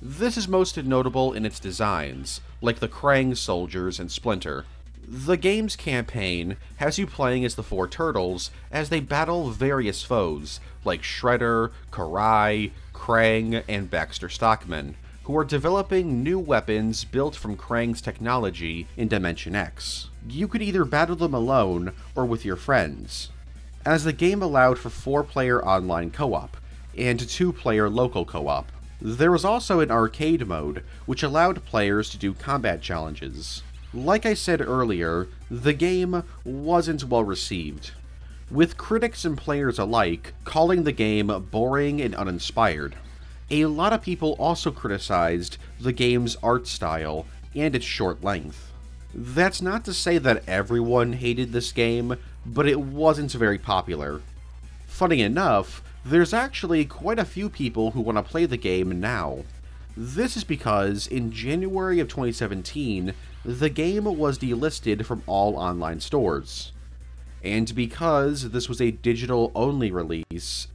This is most notable in its designs, like the Krang soldiers and Splinter. The game's campaign has you playing as the four turtles as they battle various foes, like Shredder, Karai, Krang, and Baxter Stockman, who are developing new weapons built from Krang's technology in Dimension X. You could either battle them alone or with your friends, as the game allowed for 4-player online co-op and 2-player local co-op. There was also an arcade mode, which allowed players to do combat challenges. Like I said earlier, the game wasn't well received, with critics and players alike calling the game boring and uninspired. A lot of people also criticized the game's art style and its short length. That's not to say that everyone hated this game, but it wasn't very popular. Funny enough, there's actually quite a few people who want to play the game now. This is because in January of 2017, the game was delisted from all online stores. And because this was a digital-only release,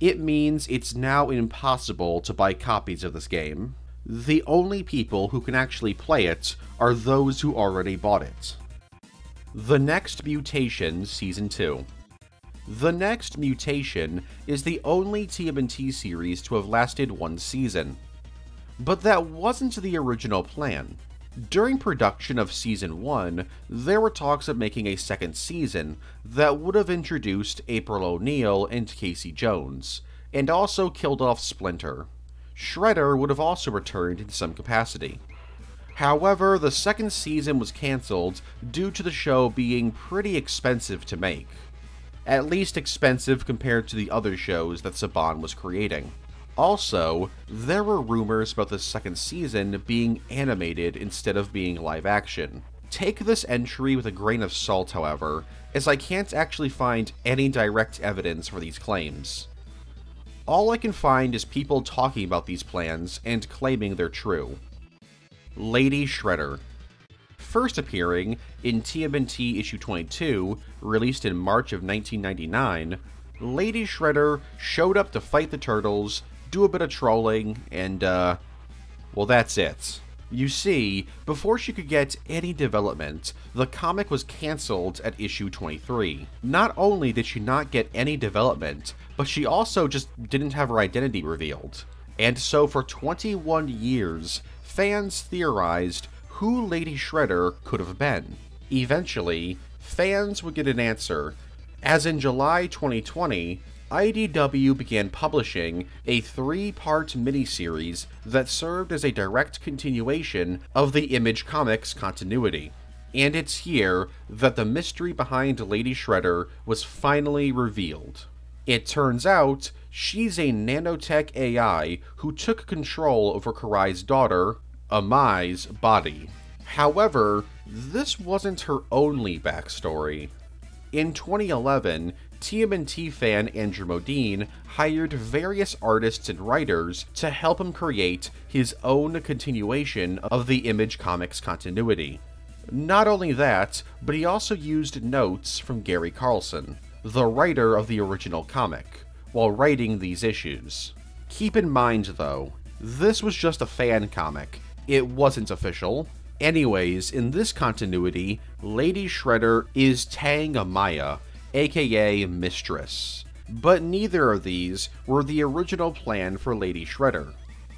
it means it's now impossible to buy copies of this game. The only people who can actually play it are those who already bought it. The Next Mutation Season 2. The Next Mutation is the only TMNT series to have lasted one season. But that wasn't the original plan. During production of Season 1, there were talks of making a second season that would have introduced April O'Neil and Casey Jones, and also killed off Splinter. Shredder would have also returned in some capacity. However, the second season was cancelled due to the show being pretty expensive to make. At least expensive compared to the other shows that Saban was creating. Also, there were rumors about the second season being animated instead of being live action. Take this entry with a grain of salt, however, as I can't actually find any direct evidence for these claims. All I can find is people talking about these plans and claiming they're true. Lady Shredder. First appearing in TMNT issue 22, released in March of 1999, Lady Shredder showed up to fight the Turtles, do a bit of trolling, and, well, that's it. You see, before she could get any development, the comic was cancelled at issue 23. Not only did she not get any development, but she also just didn't have her identity revealed. And so for 21 years, fans theorized who Lady Shredder could have been. Eventually, fans would get an answer, as in July 2020, IDW began publishing a 3-part miniseries that served as a direct continuation of the Image Comics continuity. And it's here that the mystery behind Lady Shredder was finally revealed. It turns out she's a nanotech AI who took control over Karai's daughter, Imag's body. However, this wasn't her only backstory. In 2011, TMNT fan Andrew Modine hired various artists and writers to help him create his own continuation of the Image Comics continuity. Not only that, but he also used notes from Gary Carlson, the writer of the original comic, while writing these issues. Keep in mind though, this was just a fan comic, it wasn't official. Anyways, in this continuity, Lady Shredder is Tang Amaya, aka Mistress. But neither of these were the original plan for Lady Shredder.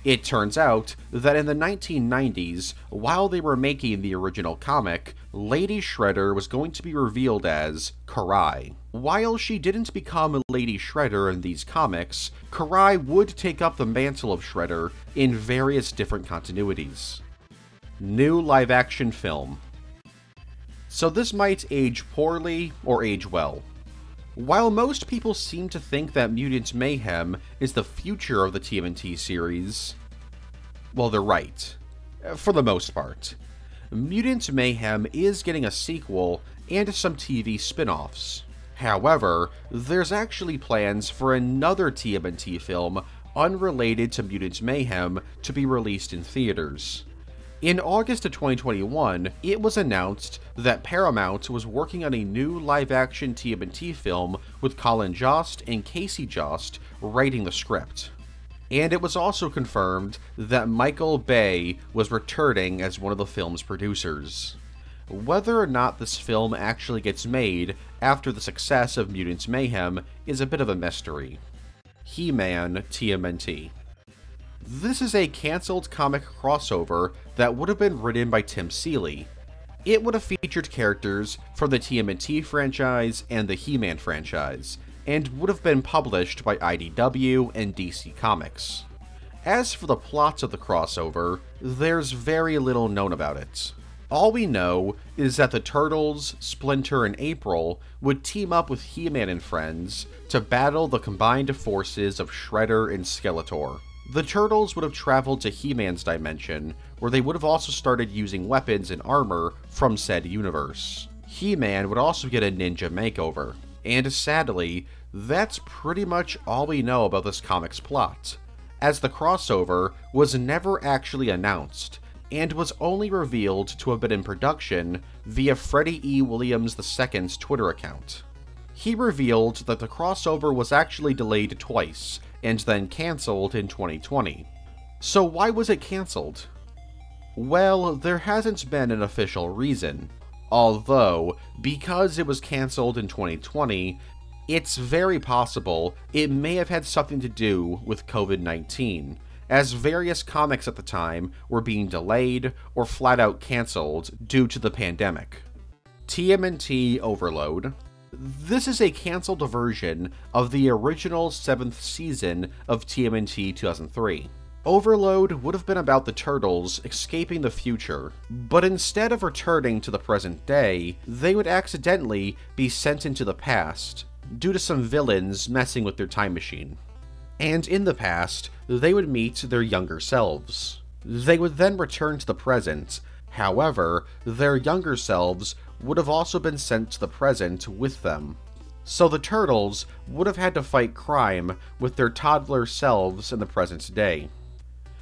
It turns out that in the 1990s, while they were making the original comic, Lady Shredder was going to be revealed as Karai. While she didn't become Lady Shredder in these comics, Karai would take up the mantle of Shredder in various different continuities. New live-action film. So this might age poorly, or age well. While most people seem to think that Mutant Mayhem is the future of the TMNT series, well, they're right. For the most part. Mutant Mayhem is getting a sequel and some TV spin-offs. However, there's actually plans for another TMNT film unrelated to Mutant Mayhem to be released in theaters. In August of 2021, it was announced that Paramount was working on a new live-action TMNT film with Colin Jost and Casey Jost writing the script. And it was also confirmed that Michael Bay was returning as one of the film's producers. Whether or not this film actually gets made after the success of Mutant Mayhem is a bit of a mystery. He-Man TMNT. This is a cancelled comic crossover that would have been written by Tim Seeley. It would have featured characters from the TMNT franchise and the He-Man franchise, and would have been published by IDW and DC Comics. As for the plots of the crossover, there's very little known about it. All we know is that the Turtles, Splinter, and April would team up with He-Man and friends to battle the combined forces of Shredder and Skeletor. The Turtles would have traveled to He-Man's dimension, where they would have also started using weapons and armor from said universe. He-Man would also get a ninja makeover. And sadly, that's pretty much all we know about this comic's plot, as the crossover was never actually announced, and was only revealed to have been in production via Freddie E. Williams II's Twitter account. He revealed that the crossover was actually delayed twice, and then cancelled in 2020. So why was it cancelled? Well, there hasn't been an official reason, although because it was cancelled in 2020, it's very possible it may have had something to do with COVID-19, as various comics at the time were being delayed or flat out cancelled due to the pandemic. TMNT Overload. This is a cancelled version of the original 7th season of TMNT 2003. Overload would have been about the Turtles escaping the future, but instead of returning to the present day, they would accidentally be sent into the past due to some villains messing with their time machine. And in the past, they would meet their younger selves. They would then return to the present. However, their younger selves would have also been sent to the present with them. So the Turtles would have had to fight crime with their toddler selves in the present day.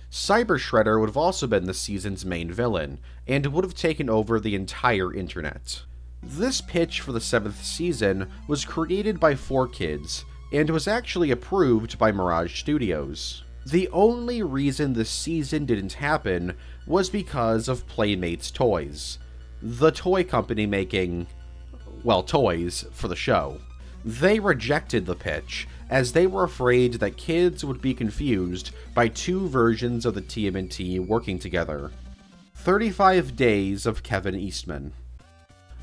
Cyber Shredder would have also been the season's main villain, and would have taken over the entire internet. This pitch for the 7th season was created by 4Kids, and was actually approved by Mirage Studios. The only reason the season didn't happen was because of Playmates Toys, the toy company making, well, toys for the show. They rejected the pitch, as they were afraid that kids would be confused by two versions of the TMNT working together. 35 Days of Kevin Eastman.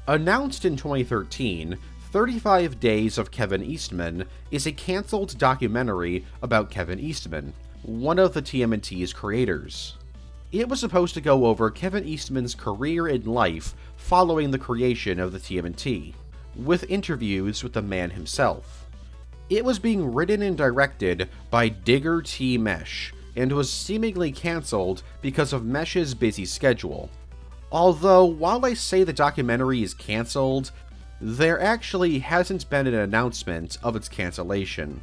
Announced in 2013, 35 Days of Kevin Eastman is a cancelled documentary about Kevin Eastman, one of the TMNT's creators. It was supposed to go over Kevin Eastman's career and life following the creation of the TMNT, with interviews with the man himself. It was being written and directed by Digger T. Mesh, and was seemingly cancelled because of Mesh's busy schedule. Although, while I say the documentary is cancelled, there actually hasn't been an announcement of its cancellation.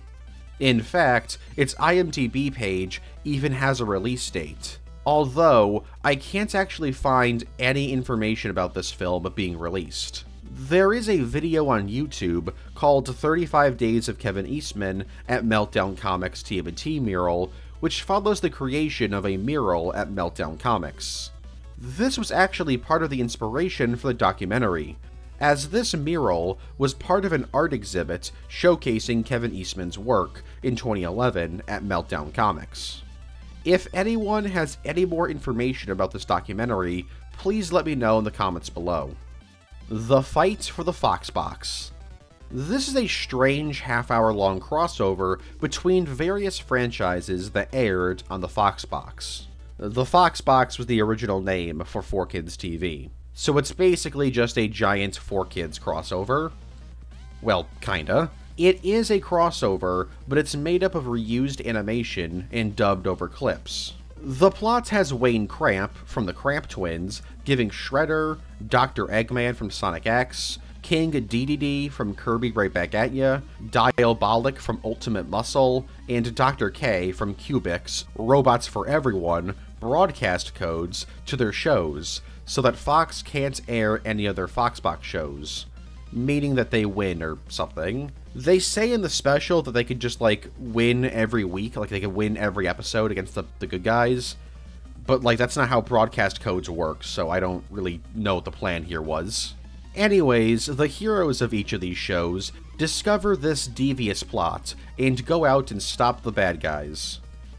In fact, its IMDb page even has a release date, although I can't actually find any information about this film being released. There is a video on YouTube called 35 Days of Kevin Eastman at Meltdown Comics TMNT Mural, which follows the creation of a mural at Meltdown Comics. This was actually part of the inspiration for the documentary, as this mural was part of an art exhibit showcasing Kevin Eastman's work in 2011 at Meltdown Comics. If anyone has any more information about this documentary, please let me know in the comments below. The Fight for the Fox Box. This is a strange half-hour-long crossover between various franchises that aired on the Fox Box. The Fox Box was the original name for 4Kids TV. So it's basically just a giant 4Kids crossover. Well, kinda. It is a crossover, but it's made up of reused animation and dubbed over clips. The plot has Wayne Kramp from the Kramp Twins giving Shredder, Dr. Eggman from Sonic X, King DDD from Kirby Right Back At Ya, Diabolic from Ultimate Muscle, and Dr. K from Cubix, Robots for Everyone, broadcast codes to their shows, so that Fox can't air any other Foxbox shows, meaning that they win or something. They say in the special that they could just, like, win every week, like they could win every episode against the good guys, but, like, that's not how broadcast codes work, so I don't really know what the plan here was. Anyways, the heroes of each of these shows discover this devious plot and go out and stop the bad guys.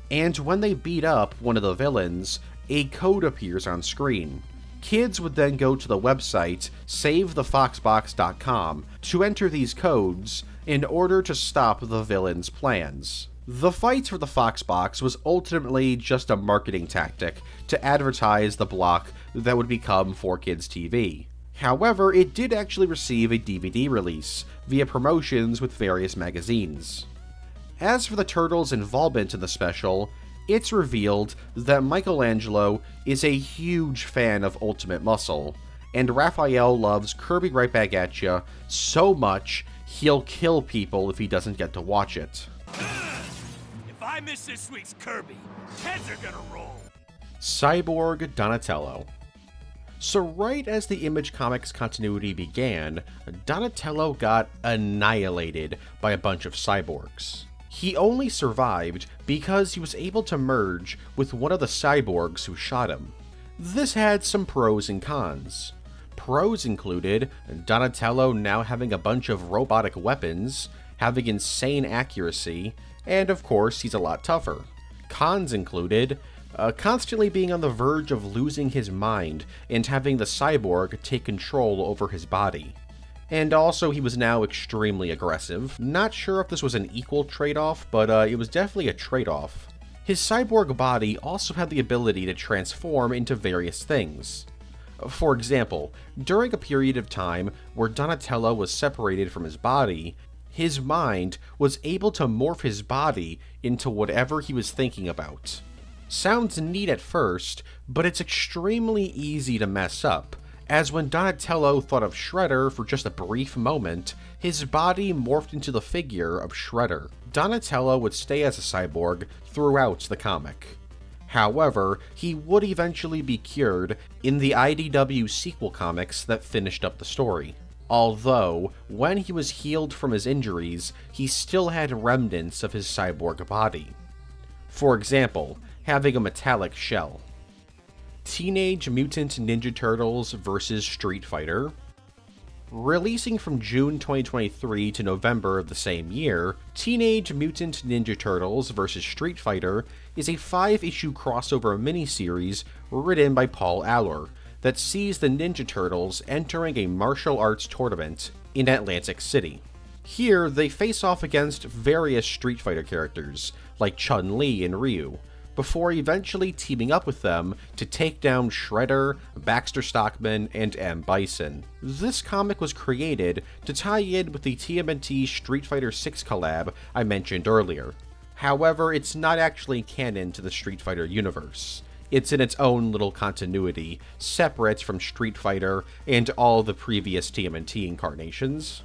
And when they beat up one of the villains, a code appears on screen. Kids would then go to the website SaveTheFoxBox.com to enter these codes in order to stop the villain's plans. The Fight for the Fox Box was ultimately just a marketing tactic to advertise the block that would become 4Kids TV. However, it did actually receive a DVD release via promotions with various magazines. As for the Turtles' involvement in the special, it's revealed that Michelangelo is a huge fan of Ultimate Muscle, and Raphael loves Kirby Right Back At Ya so much he'll kill people if he doesn't get to watch it. If I miss this week's Kirby, heads are gonna roll. Cyborg Donatello. So right as the Image Comics continuity began, Donatello got annihilated by a bunch of cyborgs. He only survived because he was able to merge with one of the cyborgs who shot him. This had some pros and cons. Pros included Donatello now having a bunch of robotic weapons, having insane accuracy, and of course he's a lot tougher. Cons included constantly being on the verge of losing his mind and having the cyborg take control over his body. And also, he was now extremely aggressive. Not sure if this was an equal trade-off, but it was definitely a trade-off. His cyborg body also had the ability to transform into various things. For example, during a period of time where Donatello was separated from his body, his mind was able to morph his body into whatever he was thinking about. Sounds neat at first, but it's extremely easy to mess up, as when Donatello thought of Shredder for just a brief moment, his body morphed into the figure of Shredder. Donatello would stay as a cyborg throughout the comic. However, he would eventually be cured in the IDW sequel comics that finished up the story. although when he was healed from his injuries, he still had remnants of his cyborg body. For example, having a metallic shell. Teenage Mutant Ninja Turtles vs. Street Fighter. Releasing from June 2023 to November of the same year, Teenage Mutant Ninja Turtles vs. Street Fighter is a 5-issue crossover miniseries written by Paul Aller that sees the Ninja Turtles entering a martial arts tournament in Atlantic City. Here, they face off against various Street Fighter characters, like Chun-Li and Ryu, before eventually teaming up with them to take down Shredder, Baxter Stockman, and M. Bison. This comic was created to tie in with the TMNT Street Fighter 6 collab I mentioned earlier. However, it's not actually canon to the Street Fighter universe. It's in its own little continuity, separate from Street Fighter and all the previous TMNT incarnations.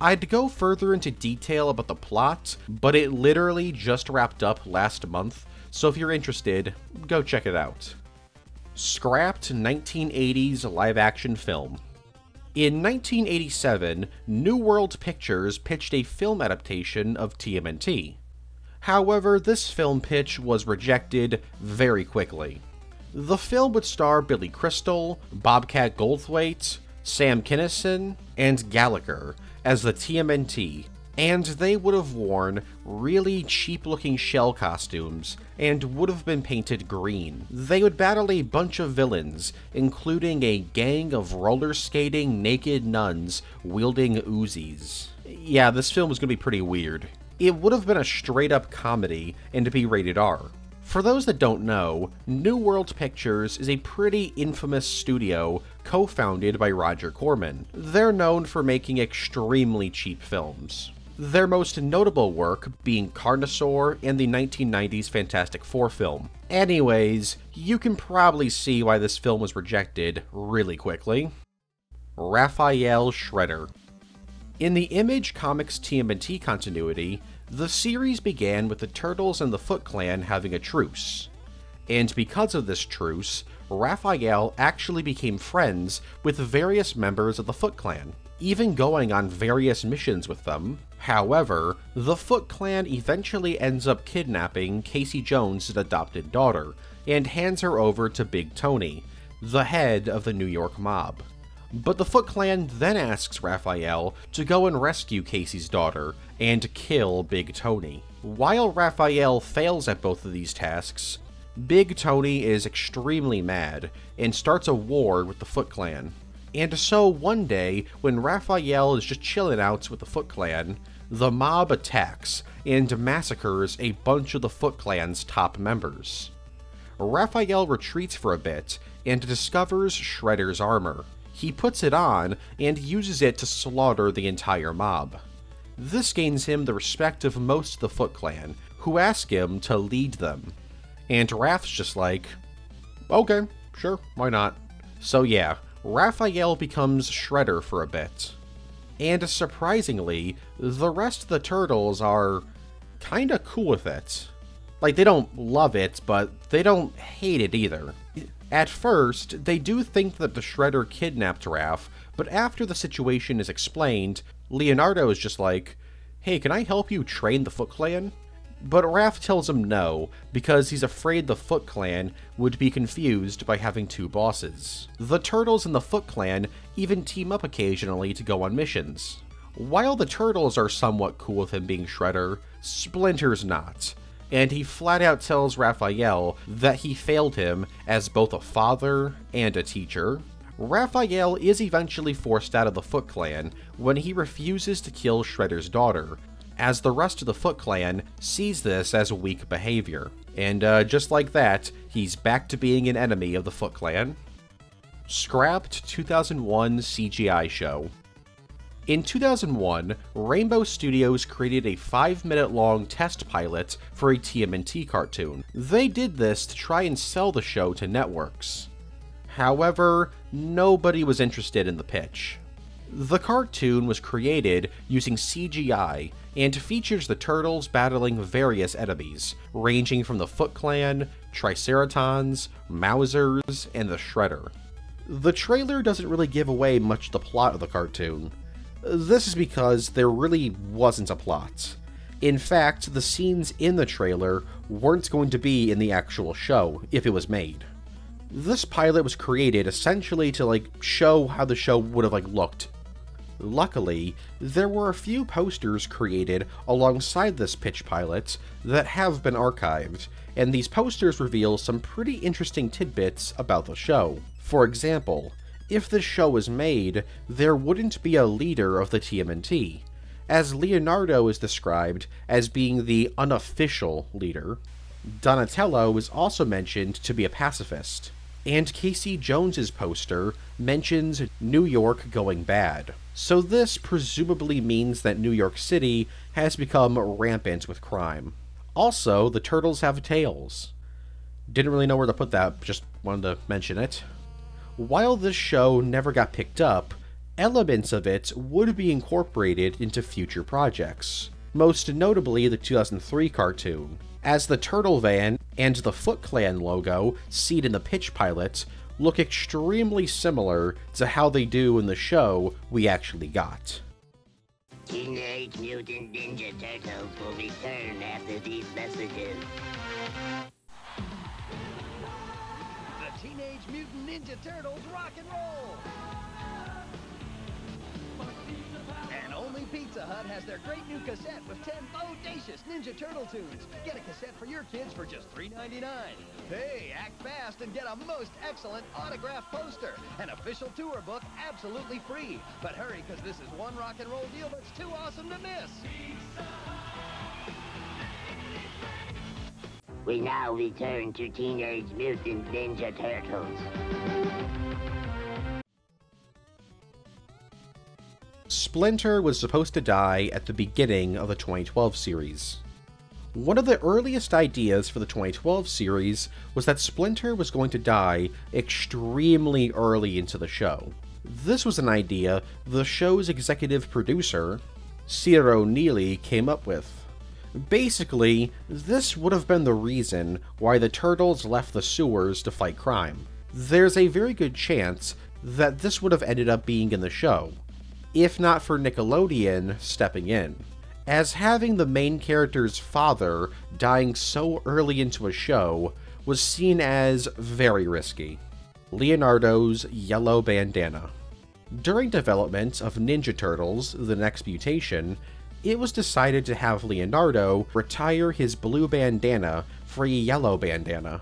I'd go further into detail about the plot, but it literally just wrapped up last month, so if you're interested, go check it out. Scrapped 1980s live-action film. In 1987, New World Pictures pitched a film adaptation of TMNT. However, this film pitch was rejected very quickly. The film would star Billy Crystal, Bobcat Goldthwait, Sam Kinison, and Gallagher as the TMNT, and they would have worn really cheap-looking shell costumes and would have been painted green. They would battle a bunch of villains, including a gang of roller-skating naked nuns wielding Uzis. Yeah, this film was going to be pretty weird. It would have been a straight-up comedy and be rated R. For those that don't know, New World Pictures is a pretty infamous studio co-founded by Roger Corman. They're known for making extremely cheap films. Their most notable work being Carnosaur and the 1990s Fantastic Four film. Anyways, you can probably see why this film was rejected really quickly. Raphael Shredder. In the Image Comics TMNT continuity, the series began with the Turtles and the Foot Clan having a truce. And because of this truce, Raphael actually became friends with various members of the Foot Clan, even going on various missions with them. However, the Foot Clan eventually ends up kidnapping Casey Jones' adopted daughter and hands her over to Big Tony, the head of the New York mob. But the Foot Clan then asks Raphael to go and rescue Casey's daughter and kill Big Tony. While Raphael fails at both of these tasks, Big Tony is extremely mad and starts a war with the Foot Clan. And so one day, when Raphael is just chilling out with the Foot Clan, the mob attacks and massacres a bunch of the Foot Clan's top members. Raphael retreats for a bit and discovers Shredder's armor. He puts it on and uses it to slaughter the entire mob. This gains him the respect of most of the Foot Clan, who ask him to lead them. And Raph's just like, okay, sure, why not? So yeah, Raphael becomes Shredder for a bit. And surprisingly, the rest of the Turtles are kinda cool with it. Like, they don't love it, but they don't hate it either. At first, they do think that the Shredder kidnapped Raph, but after the situation is explained, Leonardo is just like, hey, can I help you train the Foot Clan? But Raph tells him no, because he's afraid the Foot Clan would be confused by having two bosses. The Turtles and the Foot Clan even team up occasionally to go on missions. While the Turtles are somewhat cool with him being Shredder, Splinter's not. And he flat out tells Raphael that he failed him as both a father and a teacher. Raphael is eventually forced out of the Foot Clan when he refuses to kill Shredder's daughter, as the rest of the Foot Clan sees this as weak behavior. And just like that, he's back to being an enemy of the Foot Clan. Scrapped 2001 CGI show. In 2001, Rainbow Studios created a 5-minute-long test pilot for a TMNT cartoon. They did this to try and sell the show to networks. However, nobody was interested in the pitch. The cartoon was created using CGI and features the Turtles battling various enemies, ranging from the Foot Clan, Triceratons, Mausers, and the Shredder. The trailer doesn't really give away much of the plot of the cartoon, This is because there really wasn't a plot. In fact, the scenes in the trailer weren't going to be in the actual show, if it was made. This pilot was created essentially to, show how the show would have, looked. Luckily, there were a few posters created alongside this pitch pilot that have been archived, and these posters reveal some pretty interesting tidbits about the show. For example, if this show was made, there wouldn't be a leader of the TMNT, as Leonardo is described as being the unofficial leader. Donatello is also mentioned to be a pacifist, and Casey Jones's poster mentions New York going bad. So this presumably means that New York City has become rampant with crime. Also, the turtles have tails. Didn't really know where to put that, just wanted to mention it. While this show never got picked up, elements of it would be incorporated into future projects, most notably the 2003 cartoon, as the turtle van and the Foot Clan logo, seen in the pitch pilot, look extremely similar to how they do in the show we actually got. Teenage Mutant Ninja Turtles will return after these messages. The Teenage Mutant Ninja Turtles rock and roll! And only Pizza Hut has their great new cassette with 10 bodacious Ninja Turtle tunes. Get a cassette for your kids for just $3.99. Hey, act fast and get a most excellent autographed poster. An official tour book absolutely free. But hurry, because this is one rock and roll deal that's too awesome to miss. Pizza Hut. We now return to Teenage Mutant Ninja Turtles. Splinter was supposed to die at the beginning of the 2012 series. One of the earliest ideas for the 2012 series was that Splinter was going to die extremely early into the show. This was an idea the show's executive producer, Peter O'Neil, came up with. Basically, this would have been the reason why the turtles left the sewers to fight crime. There's a very good chance that this would have ended up being in the show, if not for Nickelodeon stepping in, as having the main character's father dying so early into a show was seen as very risky. Leonardo's yellow bandana. During development of Ninja Turtles: The Next Mutation, it was decided to have Leonardo retire his blue bandana for a yellow bandana.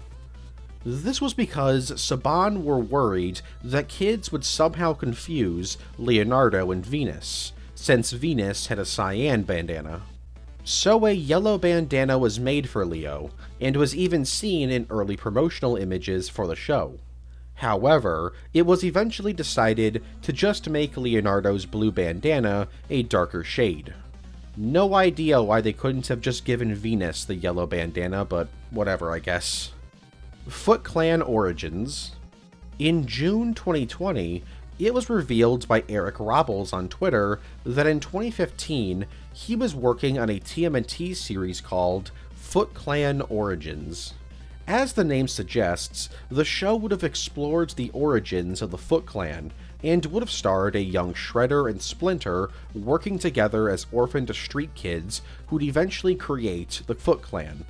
This was because Saban were worried that kids would somehow confuse Leonardo and Venus, since Venus had a cyan bandana. So a yellow bandana was made for Leo, and was even seen in early promotional images for the show. However, it was eventually decided to just make Leonardo's blue bandana a darker shade. No idea why they couldn't have just given Venus the yellow bandana, but whatever, I guess. Foot Clan origins. In June 2020, it was revealed by Eric Robles on Twitter that in 2015, he was working on a TMNT series called Foot Clan Origins. As the name suggests, the show would have explored the origins of the Foot Clan, and would have starred a young Shredder and Splinter working together as orphaned street kids who'd eventually create the Foot Clan.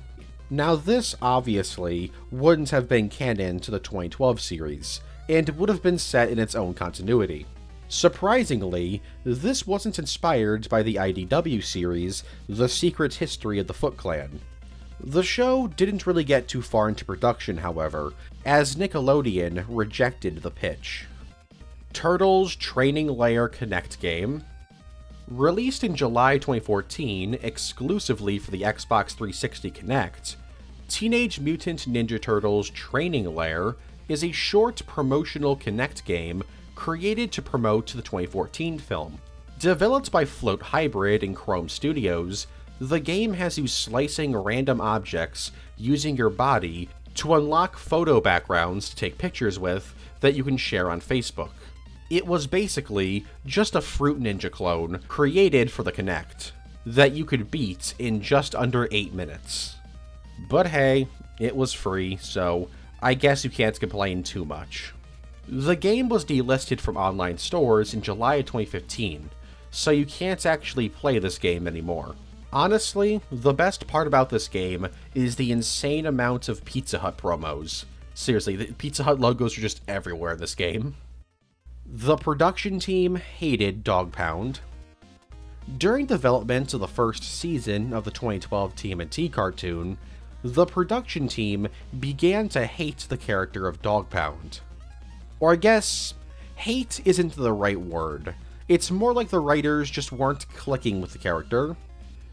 Now this, obviously, wouldn't have been canon to the 2012 series, and would have been set in its own continuity. Surprisingly, this wasn't inspired by the IDW series, The Secret History of the Foot Clan. The show didn't really get too far into production, however, as Nickelodeon rejected the pitch. Turtles Training Lair Connect game. Released in July 2014 exclusively for the Xbox 360 Connect, Teenage Mutant Ninja Turtles Training Lair is a short promotional Connect game created to promote the 2014 film. Developed by Float Hybrid and Chrome Studios, the game has you slicing random objects using your body to unlock photo backgrounds to take pictures with that you can share on Facebook. It was basically just a Fruit Ninja clone created for the Kinect that you could beat in just under 8 minutes. But hey, it was free, so I guess you can't complain too much. The game was delisted from online stores in July 2015, so you can't actually play this game anymore. Honestly, the best part about this game is the insane amount of Pizza Hut promos. Seriously, the Pizza Hut logos are just everywhere in this game. The production team hated Dog Pound. During development of the first season of the 2012 TMNT cartoon, the production team began to hate the character of Dog Pound. Or I guess, hate isn't the right word. It's more like the writers just weren't clicking with the character.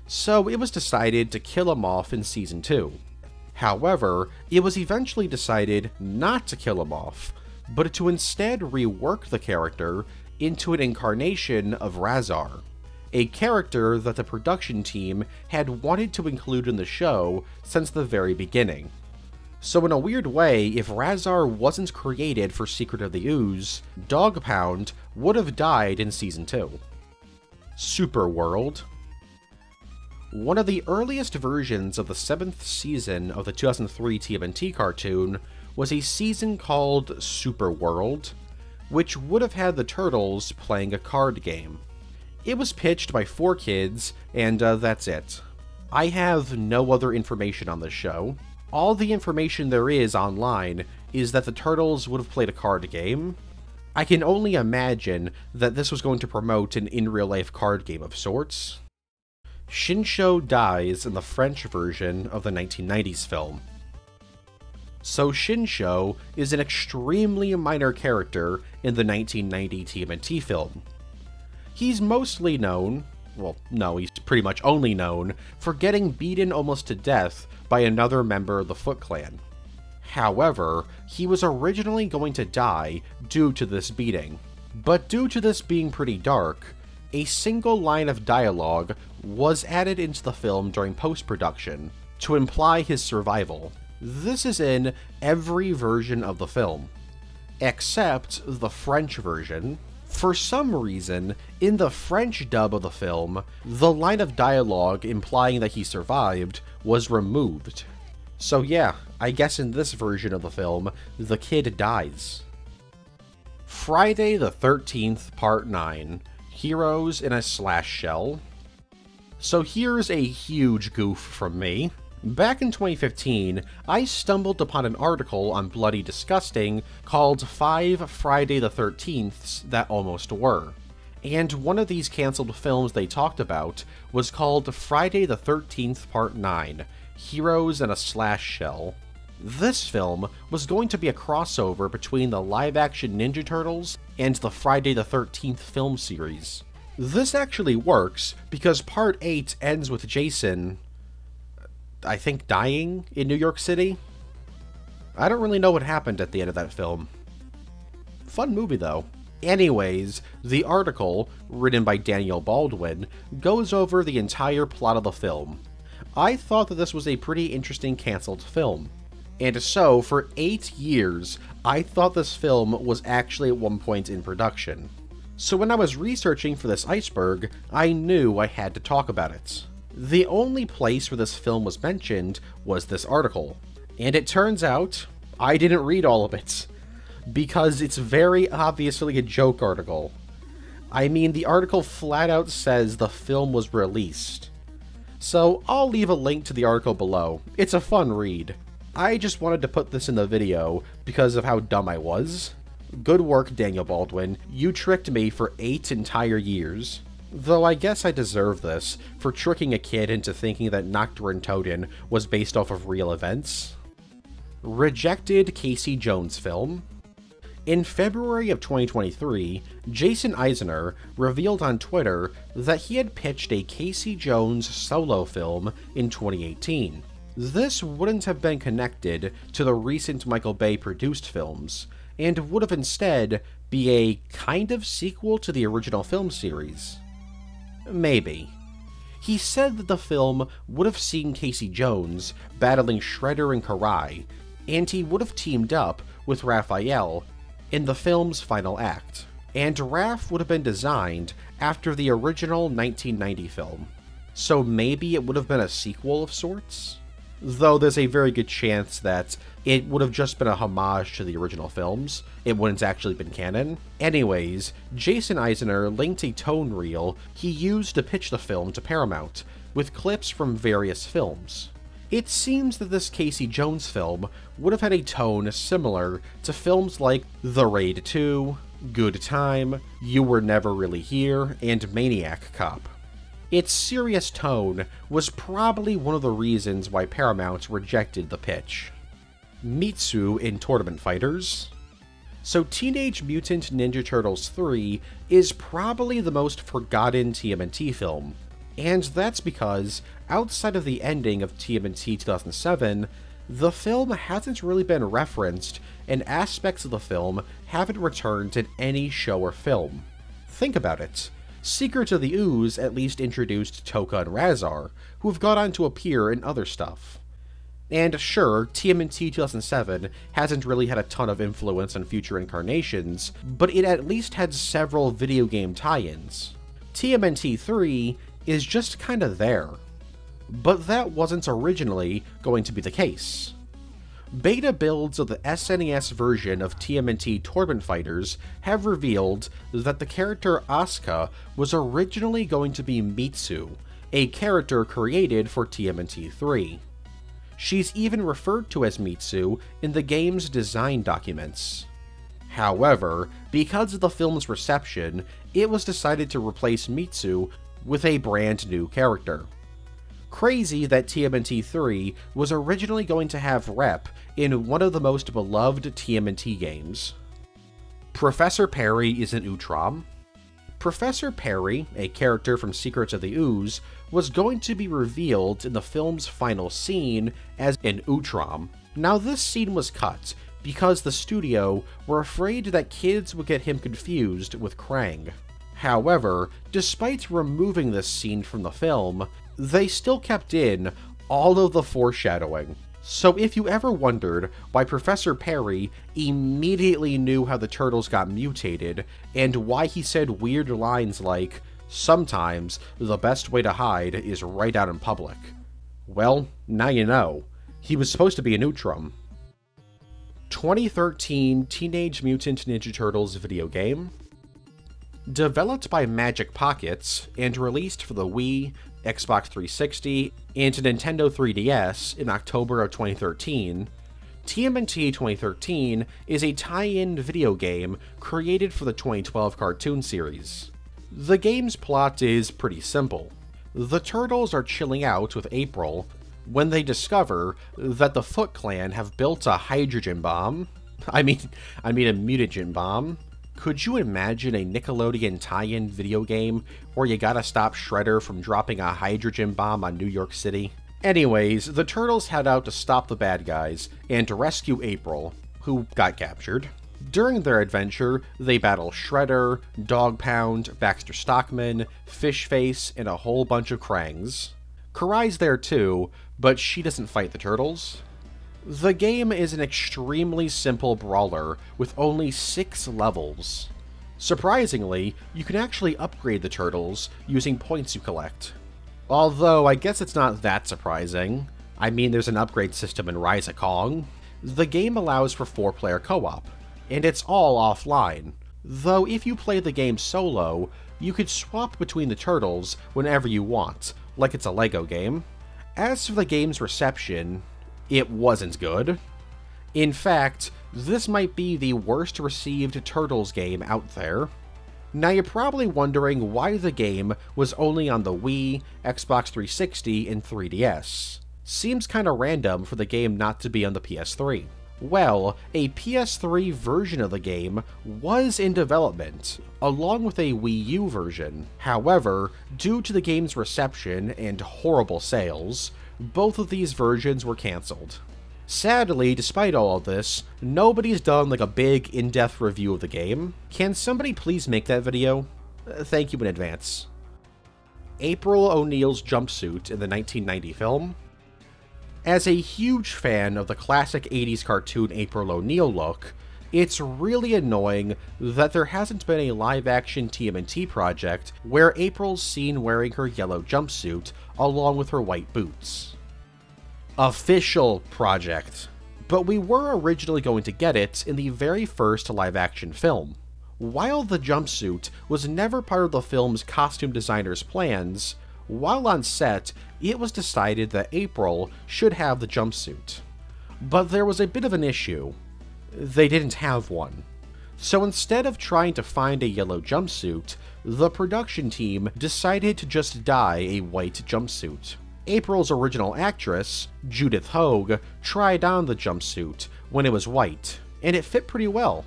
So it was decided to kill him off in Season 2. However, it was eventually decided not to kill him off, but to instead rework the character into an incarnation of Rahzar, a character that the production team had wanted to include in the show since the very beginning. So in a weird way, if Rahzar wasn't created for Secret of the Ooze, Dog Pound would have died in Season 2. Super World. One of the earliest versions of the 7th season of the 2003 TMNT cartoon was a season called Super World, which would have had the Turtles playing a card game. It was pitched by 4 kids, and that's it. I have no other information on this show. All the information there is online is that the Turtles would have played a card game. I can only imagine that this was going to promote an in-real-life card game of sorts. Shinsho dies in the French version of the 1990s film. So Shinsho is an extremely minor character in the 1990 TMNT film. He's mostly known, well, no, he's pretty much only known, for getting beaten almost to death by another member of the Foot Clan. However, he was originally going to die due to this beating. But due to this being pretty dark, a single line of dialogue was added into the film during post-production to imply his survival. This is in every version of the film, except the French version. For some reason, in the French dub of the film, the line of dialogue implying that he survived was removed. So yeah, I guess in this version of the film, the kid dies. Friday the 13th, Part 9. Heroes in a Slash Shell. So here's a huge goof from me. Back in 2015, I stumbled upon an article on Bloody Disgusting called 5 Friday the 13ths That Almost Were. And one of these cancelled films they talked about was called Friday the 13th Part 9, Heroes in a Slash Shell. This film was going to be a crossover between the live-action Ninja Turtles and the Friday the 13th film series. This actually works because Part 8 ends with Jason, I think, dying in New York City? I don't really know what happened at the end of that film. Fun movie though. Anyways, the article, written by Daniel Baldwin, goes over the entire plot of the film. I thought that this was a pretty interesting cancelled film. And so, for 8 years, I thought this film was actually at one point in production. So when I was researching for this iceberg, I knew I had to talk about it. The only place where this film was mentioned was this article. And it turns out, I didn't read all of it. Because it's very obviously a joke article. I mean, the article flat out says the film was released. So I'll leave a link to the article below. It's a fun read. I just wanted to put this in the video because of how dumb I was. Good work, Daniel Baldwin. You tricked me for 8 entire years. Though I guess I deserve this for tricking a kid into thinking that Nocturne Toadin was based off of real events. Rejected Casey Jones film. In February of 2023, Jason Eisner revealed on Twitter that he had pitched a Casey Jones solo film in 2018. This wouldn't have been connected to the recent Michael Bay produced films, and would have instead be a kind of sequel to the original film series. Maybe. He said that the film would have seen Casey Jones battling Shredder and Karai, and he would have teamed up with Raphael in the film's final act, and Raph would have been designed after the original 1990 film. So maybe it would have been a sequel of sorts? though there's a very good chance that it would have just been a homage to the original films. It wouldn't actually been canon. Anyways, Jason Eisner linked a tone reel he used to pitch the film to Paramount, with clips from various films. It seems that this Casey Jones film would have had a tone similar to films like The Raid 2, Good Time, You Were Never Really Here, and Maniac Cop. Its serious tone was probably one of the reasons why Paramount rejected the pitch. Mitsu in Tournament Fighters. So Teenage Mutant Ninja Turtles 3 is probably the most forgotten TMNT film, and that's because, outside of the ending of TMNT 2007, the film hasn't really been referenced, and aspects of the film haven't returned in any show or film. Think about it. Secrets of the Ooze at least introduced Toka and Rahzar, who have gone on to appear in other stuff. And sure, TMNT 2007 hasn't really had a ton of influence on future incarnations, but it at least had several video game tie-ins. TMNT 3 is just kinda there. But that wasn't originally going to be the case. Beta builds of the SNES version of TMNT Tournament Fighters have revealed that the character Asuka was originally going to be Mitsu, a character created for TMNT 3. She's even referred to as Mitsu in the game's design documents. However, because of the film's reception, it was decided to replace Mitsu with a brand new character. Crazy that TMNT 3 was originally going to have rep in one of the most beloved TMNT games. Professor Perry is in Utrom. Professor Perry, a character from Secrets of the Ooze, was going to be revealed in the film's final scene as in Utrom. Now this scene was cut because the studio were afraid that kids would get him confused with Krang. However, despite removing this scene from the film, they still kept in all of the foreshadowing. So if you ever wondered why Professor Perry immediately knew how the turtles got mutated, and why he said weird lines like, "Sometimes the best way to hide is right out in public," well, now you know. He was supposed to be an Utrom. 2013 Teenage Mutant Ninja Turtles video game. Developed by Magic Pockets and released for the Wii, Xbox 360, and Nintendo 3DS in October of 2013, TMNT 2013 is a tie-in video game created for the 2012 cartoon series. The game's plot is pretty simple. The turtles are chilling out with April when they discover that the Foot Clan have built a hydrogen bomb. I mean a mutagen bomb. Could you imagine a Nickelodeon tie-in video game where you gotta stop Shredder from dropping a hydrogen bomb on New York City? Anyways, the turtles head out to stop the bad guys and to rescue April, who got captured. During their adventure, they battle Shredder, Dog Pound, Baxter Stockman, Fishface, and a whole bunch of Krangs. Karai's there too, but she doesn't fight the turtles. The game is an extremely simple brawler with only 6 levels. Surprisingly, you can actually upgrade the turtles using points you collect. Although I guess it's not that surprising. I mean, there's an upgrade system in Rise of Kong. The game allows for 4-player co-op, and it's all offline. Though if you play the game solo, you could swap between the turtles whenever you want, like it's a Lego game. As for the game's reception, it wasn't good. In fact, this might be the worst received Turtles game out there. Now you're probably wondering why the game was only on the Wii, Xbox 360, and 3DS. Seems kinda random for the game not to be on the PS3. Well, a PS3 version of the game was in development, along with a Wii U version. However, due to the game's reception and horrible sales, both of these versions were cancelled. Sadly, despite all of this, nobody's done like a big in-depth review of the game. Can somebody please make that video? Thank you in advance. April O'Neil's jumpsuit in the 1990 film. As a huge fan of the classic 80s cartoon April O'Neil look, it's really annoying that there hasn't been a live-action TMNT project where April's seen wearing her yellow jumpsuit along with her white boots. official project, but we were originally going to get it in the very first live-action film. While the jumpsuit was never part of the film's costume designer's plans, while on set, it was decided that April should have the jumpsuit. But there was a bit of an issue. They didn't have one. So instead of trying to find a yellow jumpsuit, the production team decided to just dye a white jumpsuit. April's original actress, Judith Hoag, tried on the jumpsuit when it was white, and it fit pretty well.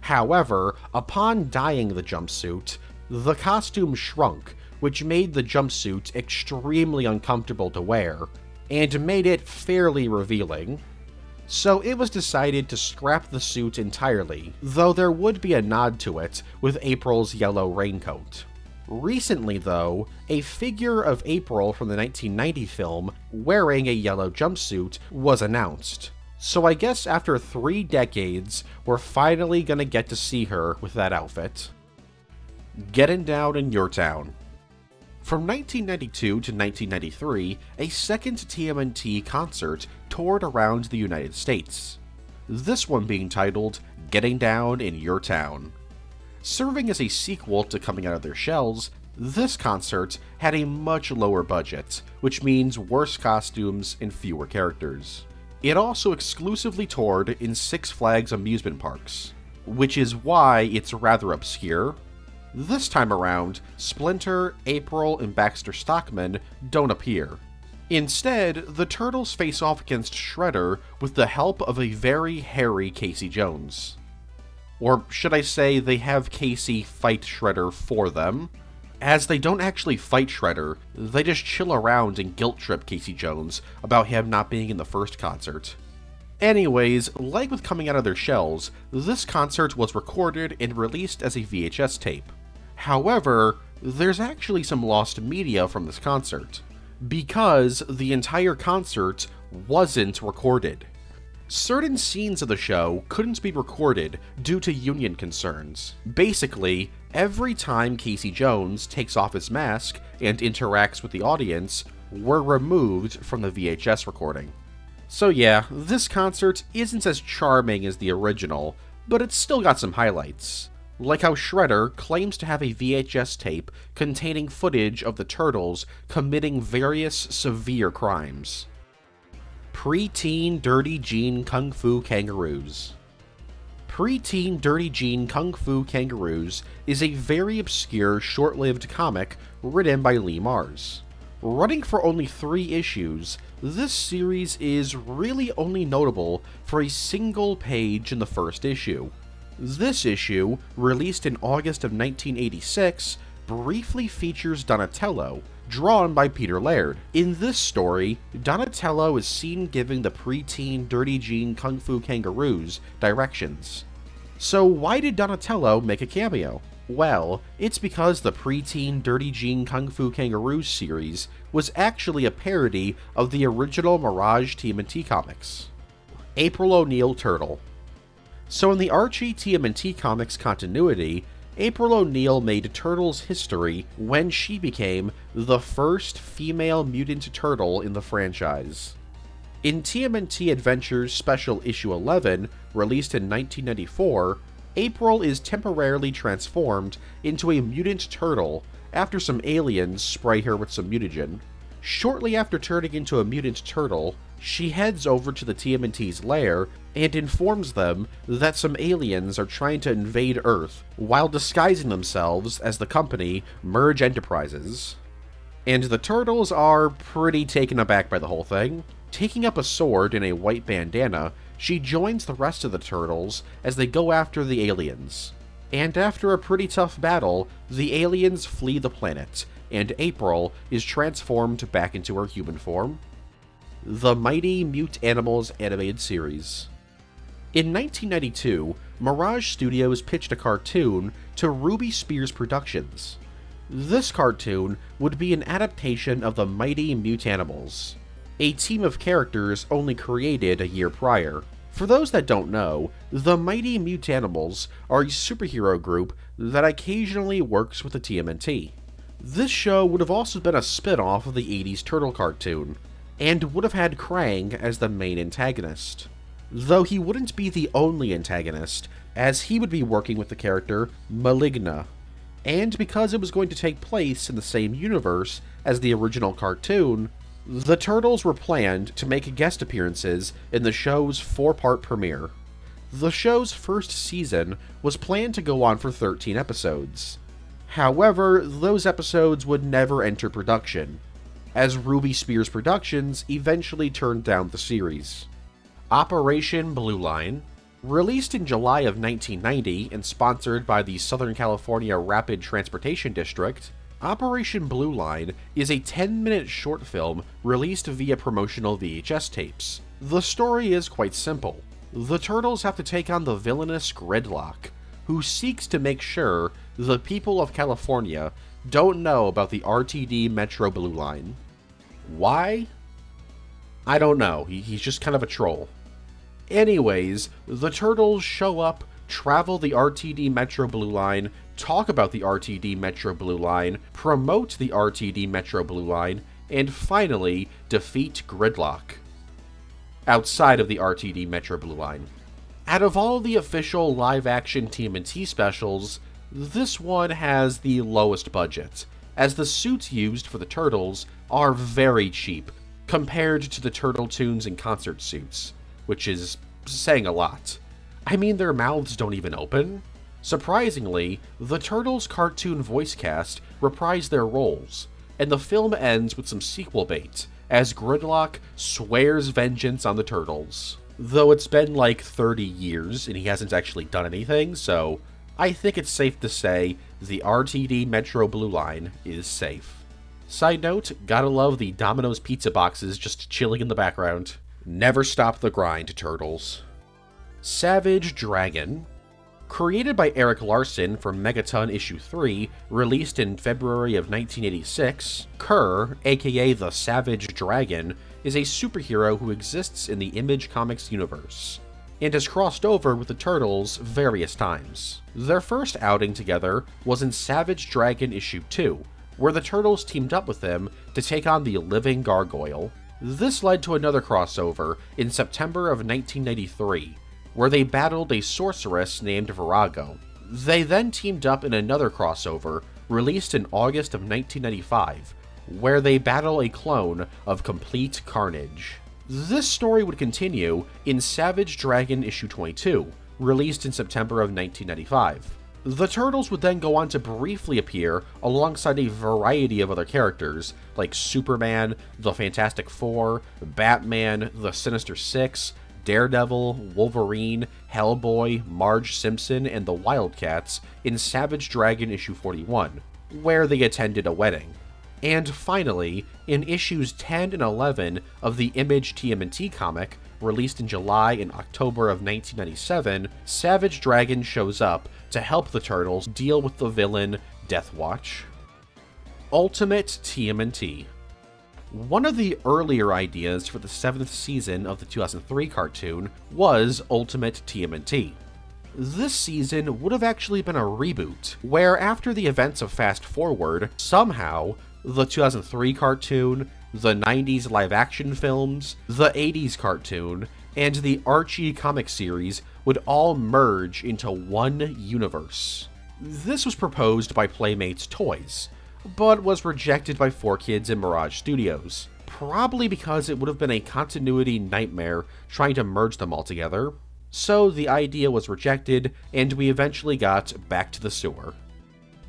However, upon dyeing the jumpsuit, the costume shrunk, which made the jumpsuit extremely uncomfortable to wear, and made it fairly revealing. So it was decided to scrap the suit entirely, though there would be a nod to it with April's yellow raincoat. Recently though, a figure of April from the 1990 film wearing a yellow jumpsuit was announced. So I guess after 3 decades, we're finally gonna get to see her with that outfit. Getting Down in Your Town. From 1992 to 1993, a second TMNT concert toured around the United States, this one being titled Getting Down in Your Town. Serving as a sequel to Coming Out of Their Shells, this concert had a much lower budget, which means worse costumes and fewer characters. It also exclusively toured in Six Flags amusement parks, which is why it's rather obscure. This time around, Splinter, April, and Baxter Stockman don't appear. Instead, the Turtles face off against Shredder with the help of a very hairy Casey Jones. Or should I say they have Casey fight Shredder for them? As they don't actually fight Shredder, they just chill around and guilt-trip Casey Jones about him not being in the first concert. Anyways, like with Coming Out of Their Shells, this concert was recorded and released as a VHS tape. However, there's actually some lost media from this concert, because the entire concert wasn't recorded. Certain scenes of the show couldn't be recorded due to union concerns. Basically, every time Casey Jones takes off his mask and interacts with the audience, were removed from the VHS recording. So yeah, this concert isn't as charming as the original, but it's still got some highlights. Like how Shredder claims to have a VHS tape containing footage of the Turtles committing various severe crimes. Pre-Teen Dirty Jean Kung Fu Kangaroos. Pre-Teen Dirty Jean Kung Fu Kangaroos is a very obscure short-lived comic written by Lee Mars. Running for only 3 issues, this series is really only notable for a single page in the first issue. This issue, released in August of 1986, briefly features Donatello, drawn by Peter Laird. In this story, Donatello is seen giving the pre-teen Dirty Jean Kung Fu Kangaroos directions. So why did Donatello make a cameo? Well, it's because the pre-teen Dirty Jean Kung Fu Kangaroos series was actually a parody of the original Mirage TMNT comics. April O'Neil Turtle. So in the Archie TMNT comics continuity, April O'Neil made Turtles history when she became the first female mutant turtle in the franchise. In TMNT Adventures Special Issue 11, released in 1994, April is temporarily transformed into a mutant turtle after some aliens spray her with some mutagen. Shortly after turning into a mutant turtle, she heads over to the TMNT's lair and informs them that some aliens are trying to invade Earth while disguising themselves as the company Merge Enterprises. And the Turtles are pretty taken aback by the whole thing. Taking up a sword and a white bandana, she joins the rest of the Turtles as they go after the aliens. And after a pretty tough battle, the aliens flee the planet, and April is transformed back into her human form. The Mighty Mute Animals animated series. In 1992, Mirage Studios pitched a cartoon to Ruby Spears Productions. This cartoon would be an adaptation of the Mighty Mute Animals, a team of characters only created a year prior. For those that don't know, the Mighty Mute Animals are a superhero group that occasionally works with the TMNT. This show would have also been a spin-off of the 80s Turtle cartoon, and would have had Krang as the main antagonist. Though he wouldn't be the only antagonist, as he would be working with the character Maligna. And because it was going to take place in the same universe as the original cartoon, the Turtles were planned to make guest appearances in the show's four-part premiere. The show's first season was planned to go on for 13 episodes. However, those episodes would never enter production, as Ruby Spears Productions eventually turned down the series. Operation Blue Line, released in July of 1990 and sponsored by the Southern California Rapid Transportation District, Operation Blue Line is a 10-minute short film released via promotional VHS tapes. The story is quite simple. The Turtles have to take on the villainous Gridlock, who seeks to make sure the people of California don't know about the RTD Metro Blue Line. Why? I don't know, he's just kind of a troll. Anyways, the Turtles show up, travel the RTD Metro Blue Line, talk about the RTD Metro Blue Line, promote the RTD Metro Blue Line, and finally defeat Gridlock. Outside of the RTD Metro Blue Line. Out of all the official live-action TMNT specials, this one has the lowest budget, as the suits used for the Turtles are very cheap compared to the Turtle tunes and concert suits, which is saying a lot. I mean, their mouths don't even open. Surprisingly, the Turtles' cartoon voice cast reprise their roles, and the film ends with some sequel bait, as Gridlock swears vengeance on the Turtles. Though it's been like 30 years and he hasn't actually done anything, so I think it's safe to say the RTD Metro Blue Line is safe. Side note, gotta love the Domino's pizza boxes just chilling in the background. Never stop the grind, Turtles. Savage Dragon. Created by Eric Larson for Megaton Issue 3, released in February of 1986, Kerr, aka the Savage Dragon, is a superhero who exists in the Image Comics universe, and has crossed over with the Turtles various times. Their first outing together was in Savage Dragon Issue 2, where the Turtles teamed up with them to take on the Living Gargoyle. This led to another crossover in September of 1993, where they battled a sorceress named Virago. They then teamed up in another crossover, released in August of 1995, where they battle a clone of Complete Carnage. This story would continue in Savage Dragon Issue 22, released in September of 1995. The Turtles would then go on to briefly appear alongside a variety of other characters, like Superman, the Fantastic Four, Batman, the Sinister Six, Daredevil, Wolverine, Hellboy, Marge Simpson, and the Wildcats in Savage Dragon Issue 41, where they attended a wedding. And finally, in issues 10 and 11 of the Image TMNT comic, released in July and October of 1997, Savage Dragon shows up to help the Turtles deal with the villain Deathwatch. Ultimate TMNT. One of the earlier ideas for the 7th season of the 2003 cartoon was Ultimate TMNT. This season would have actually been a reboot, where after the events of Fast Forward, somehow the 2003 cartoon, the 90s live-action films, the 80s cartoon, and the Archie comic series would all merge into one universe. This was proposed by Playmates Toys, but was rejected by 4Kids and Mirage Studios, probably because it would have been a continuity nightmare trying to merge them all together. So the idea was rejected, and we eventually got Back to the Sewer.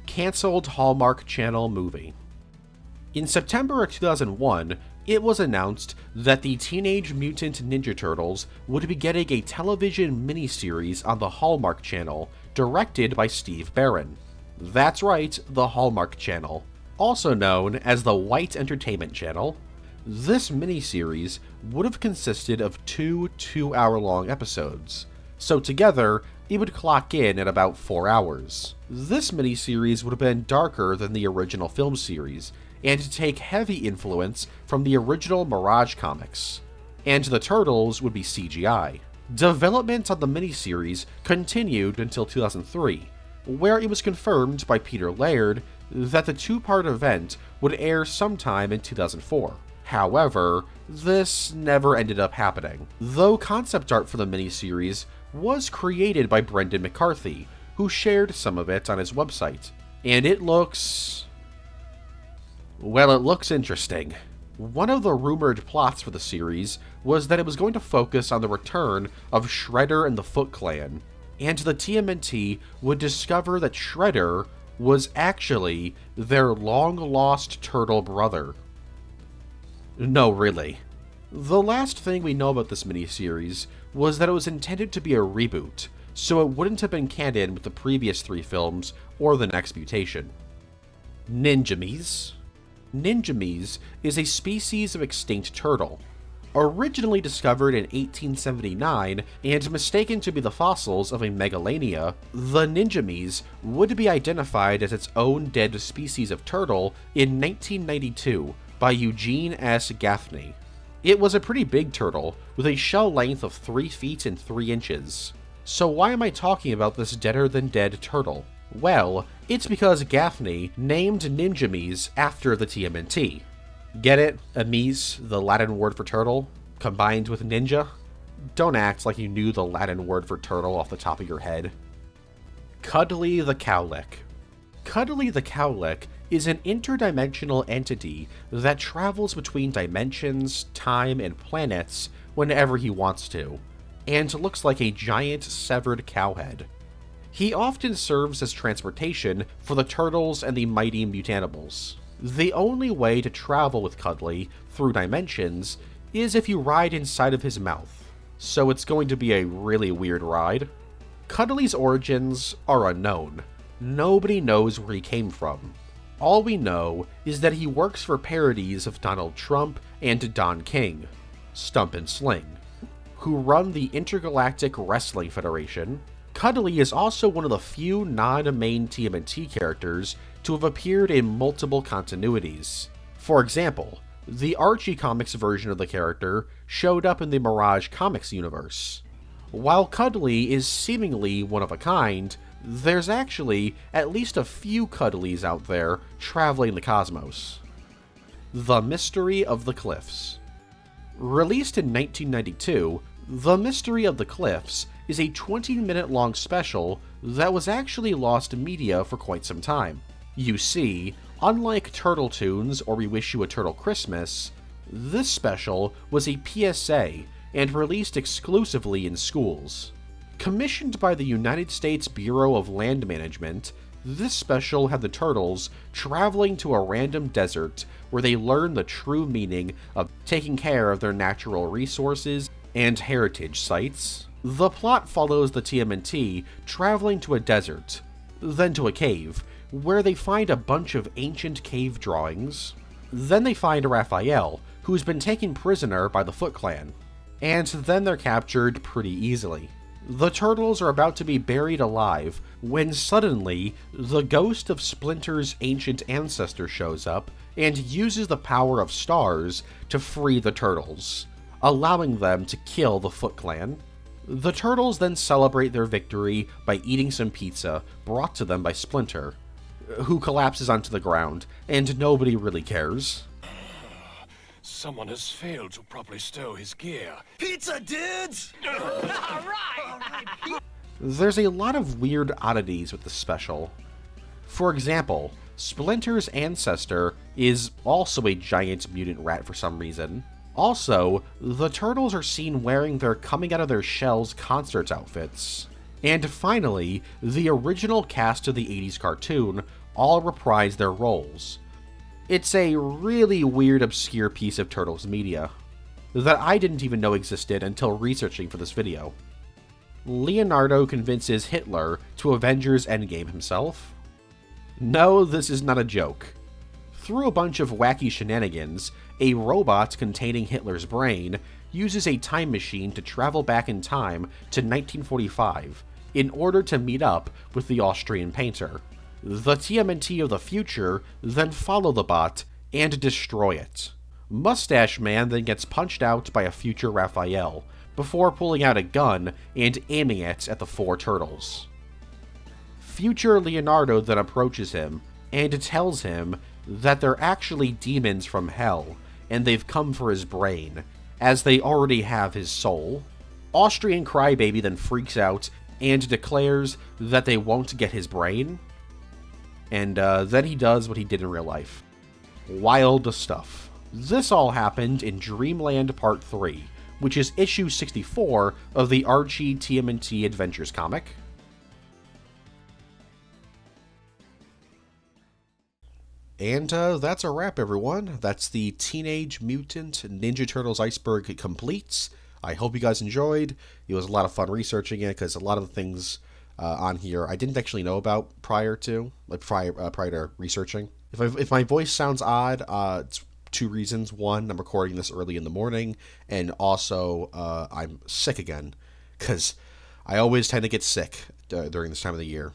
Cancelled Hallmark Channel movie. In September of 2001, it was announced that the Teenage Mutant Ninja Turtles would be getting a television miniseries on the Hallmark Channel, directed by Steve Barron. That's right, the Hallmark Channel, also known as the White Entertainment Channel. This miniseries would have consisted of two 2-hour-long episodes, so together, it would clock in at about 4 hours. This miniseries would have been darker than the original film series, and to take heavy influence from the original Mirage comics, and the Turtles would be CGI. Development on the miniseries continued until 2003, where it was confirmed by Peter Laird that the two-part event would air sometime in 2004. However, this never ended up happening, though concept art for the miniseries was created by Brendan McCarthy, who shared some of it on his website. And it looks... well, it looks interesting. One of the rumored plots for the series was that it was going to focus on the return of Shredder and the Foot Clan, and the TMNT would discover that Shredder was actually their long-lost turtle brother. No, really. The last thing we know about this miniseries was that it was intended to be a reboot, so it wouldn't have been canon with the previous three films or the next mutation. Ninjamies. Ninjamies is a species of extinct turtle, originally discovered in 1879 and mistaken to be the fossils of a megalania. The Ninjamies would be identified as its own dead species of turtle in 1992 by Eugene S. Gaffney. It was a pretty big turtle, with a shell length of 3 feet and 3 inches. So why am I talking about this deader-than-dead turtle? Well, it's because Gaffney named Ninjamies after the TMNT. Get it? Amies, the Latin word for turtle, combined with ninja? Don't act like you knew the Latin word for turtle off the top of your head. Cuddly the Cowlick. Cuddly the Cowlick is an interdimensional entity that travels between dimensions, time, and planets whenever he wants to, and looks like a giant severed cowhead. He often serves as transportation for the turtles and the mighty mutanibles. The only way to travel with Cuddly through dimensions is if you ride inside of his mouth, so it's going to be a really weird ride. Cuddly's origins are unknown. Nobody knows where he came from. All we know is that he works for parodies of Donald Trump and Don King, Stump and Sling, who run the Intergalactic Wrestling Federation. Cuddly is also one of the few non-main TMNT characters to have appeared in multiple continuities. For example, the Archie Comics version of the character showed up in the Mirage Comics universe. While Cuddly is seemingly one of a kind, there's actually at least a few Cuddlies out there traveling the cosmos. The Mystery of the Cliffs. Released in 1992, The Mystery of the Cliffs is a 20-minute long special that was actually lost in media for quite some time. You see, unlike Turtle Tunes or We Wish You a Turtle Christmas, this special was a PSA and released exclusively in schools. Commissioned by the United States Bureau of Land Management, this special had the turtles traveling to a random desert where they learn the true meaning of taking care of their natural resources and heritage sites. The plot follows the TMNT traveling to a desert, then to a cave, where they find a bunch of ancient cave drawings. Then they find Raphael, who's been taken prisoner by the Foot Clan, and then they're captured pretty easily. The turtles are about to be buried alive when suddenly the ghost of Splinter's ancient ancestor shows up and uses the power of stars to free the turtles, allowing them to kill the Foot Clan. The turtles then celebrate their victory by eating some pizza brought to them by Splinter, who collapses onto the ground, and nobody really cares. Someone has failed to properly stow his gear. Pizza, dudes! All right. There's a lot of weird oddities with the special. For example, Splinter's ancestor is also a giant mutant rat for some reason. Also, the turtles are seen wearing their Coming Out of Their Shells concert outfits. And finally, the original cast of the 80s cartoon all reprise their roles. It's a really weird, obscure piece of Turtles media that I didn't even know existed until researching for this video. Leonardo convinces Hitler to Avengers Endgame himself. No, this is not a joke. Through a bunch of wacky shenanigans, a robot containing Hitler's brain uses a time machine to travel back in time to 1945 in order to meet up with the Austrian painter. The TMNT of the future then follow the bot and destroy it. Mustache Man then gets punched out by a future Raphael, before pulling out a gun and aiming it at the four turtles. Future Leonardo then approaches him and tells him that they're actually demons from hell and they've come for his brain, as they already have his soul. Austrian Crybaby then freaks out and declares that they won't get his brain, and then he does what he did in real life. Wild stuff. This all happened in Dreamland Part 3, which is issue 64 of the Archie TMNT Adventures comic. And that's a wrap, everyone. That's the Teenage Mutant Ninja Turtles Iceberg completes. I hope you guys enjoyed. It was a lot of fun researching it, because a lot of the things on here I didn't actually know about prior to, like, prior to researching. If my voice sounds odd, it's two reasons. One, I'm recording this early in the morning, and also I'm sick again, because I always tend to get sick during this time of the year.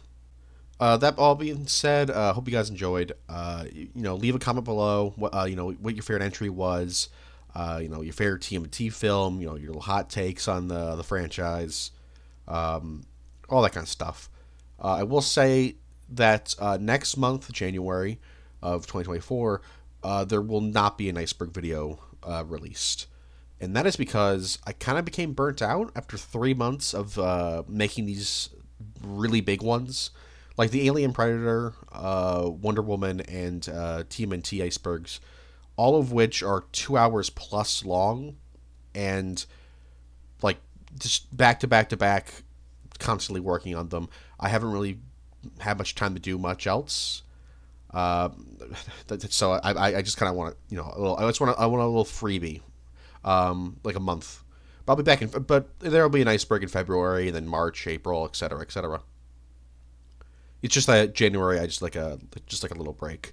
That all being said, hope you guys enjoyed. You know, leave a comment below. You know, what your favorite entry was. You know, your favorite TMNT film. You know, your little hot takes on the franchise. All that kind of stuff. I will say that next month, January of 2024, there will not be an Iceberg video released, and that is because I kind of became burnt out after 3 months of making these really big ones. Like the Alien Predator, Wonder Woman, and TMNT Icebergs, all of which are 2 hours plus long, and like just back to back to back, constantly working on them. I haven't really had much time to do much else, so I just kind of want to, you know, I want a little freebie, like a month. But I'll be back in, but there will be an Iceberg in February, and then March, April, etc., etc. It's just that January, I just like a little break.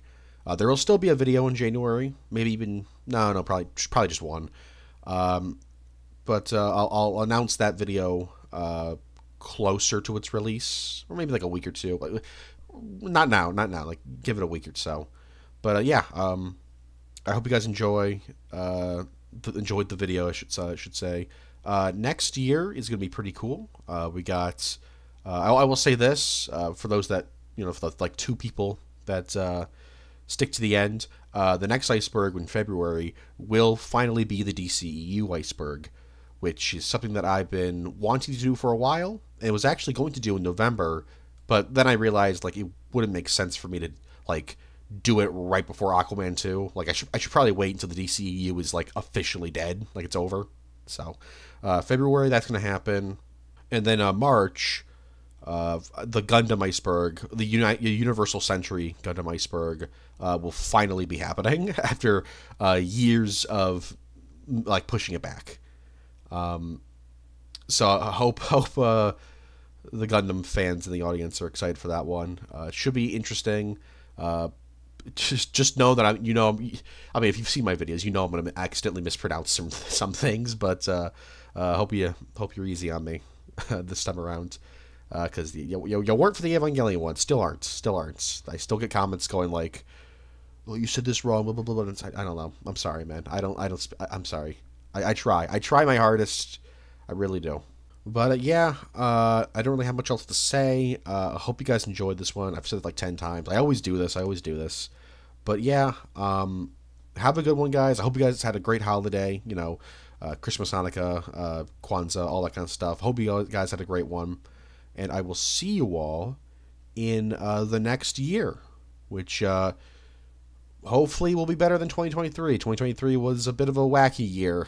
There will still be a video in January, maybe even probably just one. But I'll announce that video closer to its release, or maybe like a week or two. Like, not now. Like, give it a week or so. But yeah, I hope you guys enjoyed the video. I should say. Next year is going to be pretty cool. We got. I will say this, for those that, you know, for the, like, two people that stick to the end, the next Iceberg in February will finally be the DCEU Iceberg, which is something that I've been wanting to do for a while, and was actually going to do in November, but then I realized, like, it wouldn't make sense for me to, like, do it right before Aquaman 2. Like, I should probably wait until the DCEU is, like, officially dead, like, it's over. So, February, that's going to happen. And then March... the Gundam Iceberg, the Universal Century Gundam Iceberg, will finally be happening after years of, like, pushing it back. So I hope the Gundam fans in the audience are excited for that one. It should be interesting. Just know that I mean, if you've seen my videos, you know I'm gonna accidentally mispronounce some things, but hope you're easy on me this time around. Because you weren't for the Evangelion one. Still aren't. I still get comments going like, well, you said this wrong, blah, blah, blah, blah. I don't know. I'm sorry, man. I'm sorry. I try my hardest. I really do. But, yeah, I don't really have much else to say. I hope you guys enjoyed this one. I've said it like 10 times. I always do this. But, yeah, have a good one, guys. I hope you guys had a great holiday, you know, Christmas, Hanukkah, Kwanzaa, all that kind of stuff. Hope you guys had a great one. And I will see you all in the next year, which hopefully will be better than 2023. 2023 was a bit of a wacky year,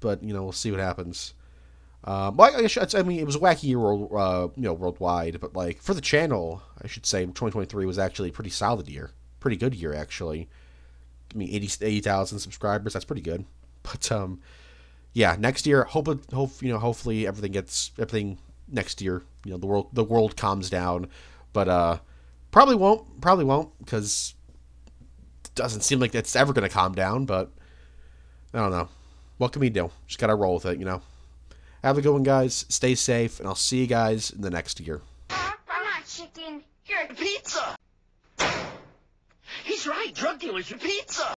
but, you know, we'll see what happens. Well, I mean, it was a wacky year, you know, worldwide, but, like, for the channel, I should say 2023 was actually a pretty solid year, pretty good year, actually. I mean, 80,000 subscribers, that's pretty good, but, yeah, next year, hopefully everything next year, you know, the world calms down, but probably won't, because it doesn't seem like it's ever going to calm down, but I don't know. What can we do? Just got to roll with it, you know. Have a good one, guys. Stay safe, and I'll see you guys in the next year. I'm not chicken. You're a pizza. He's right. Drug dealers are pizza.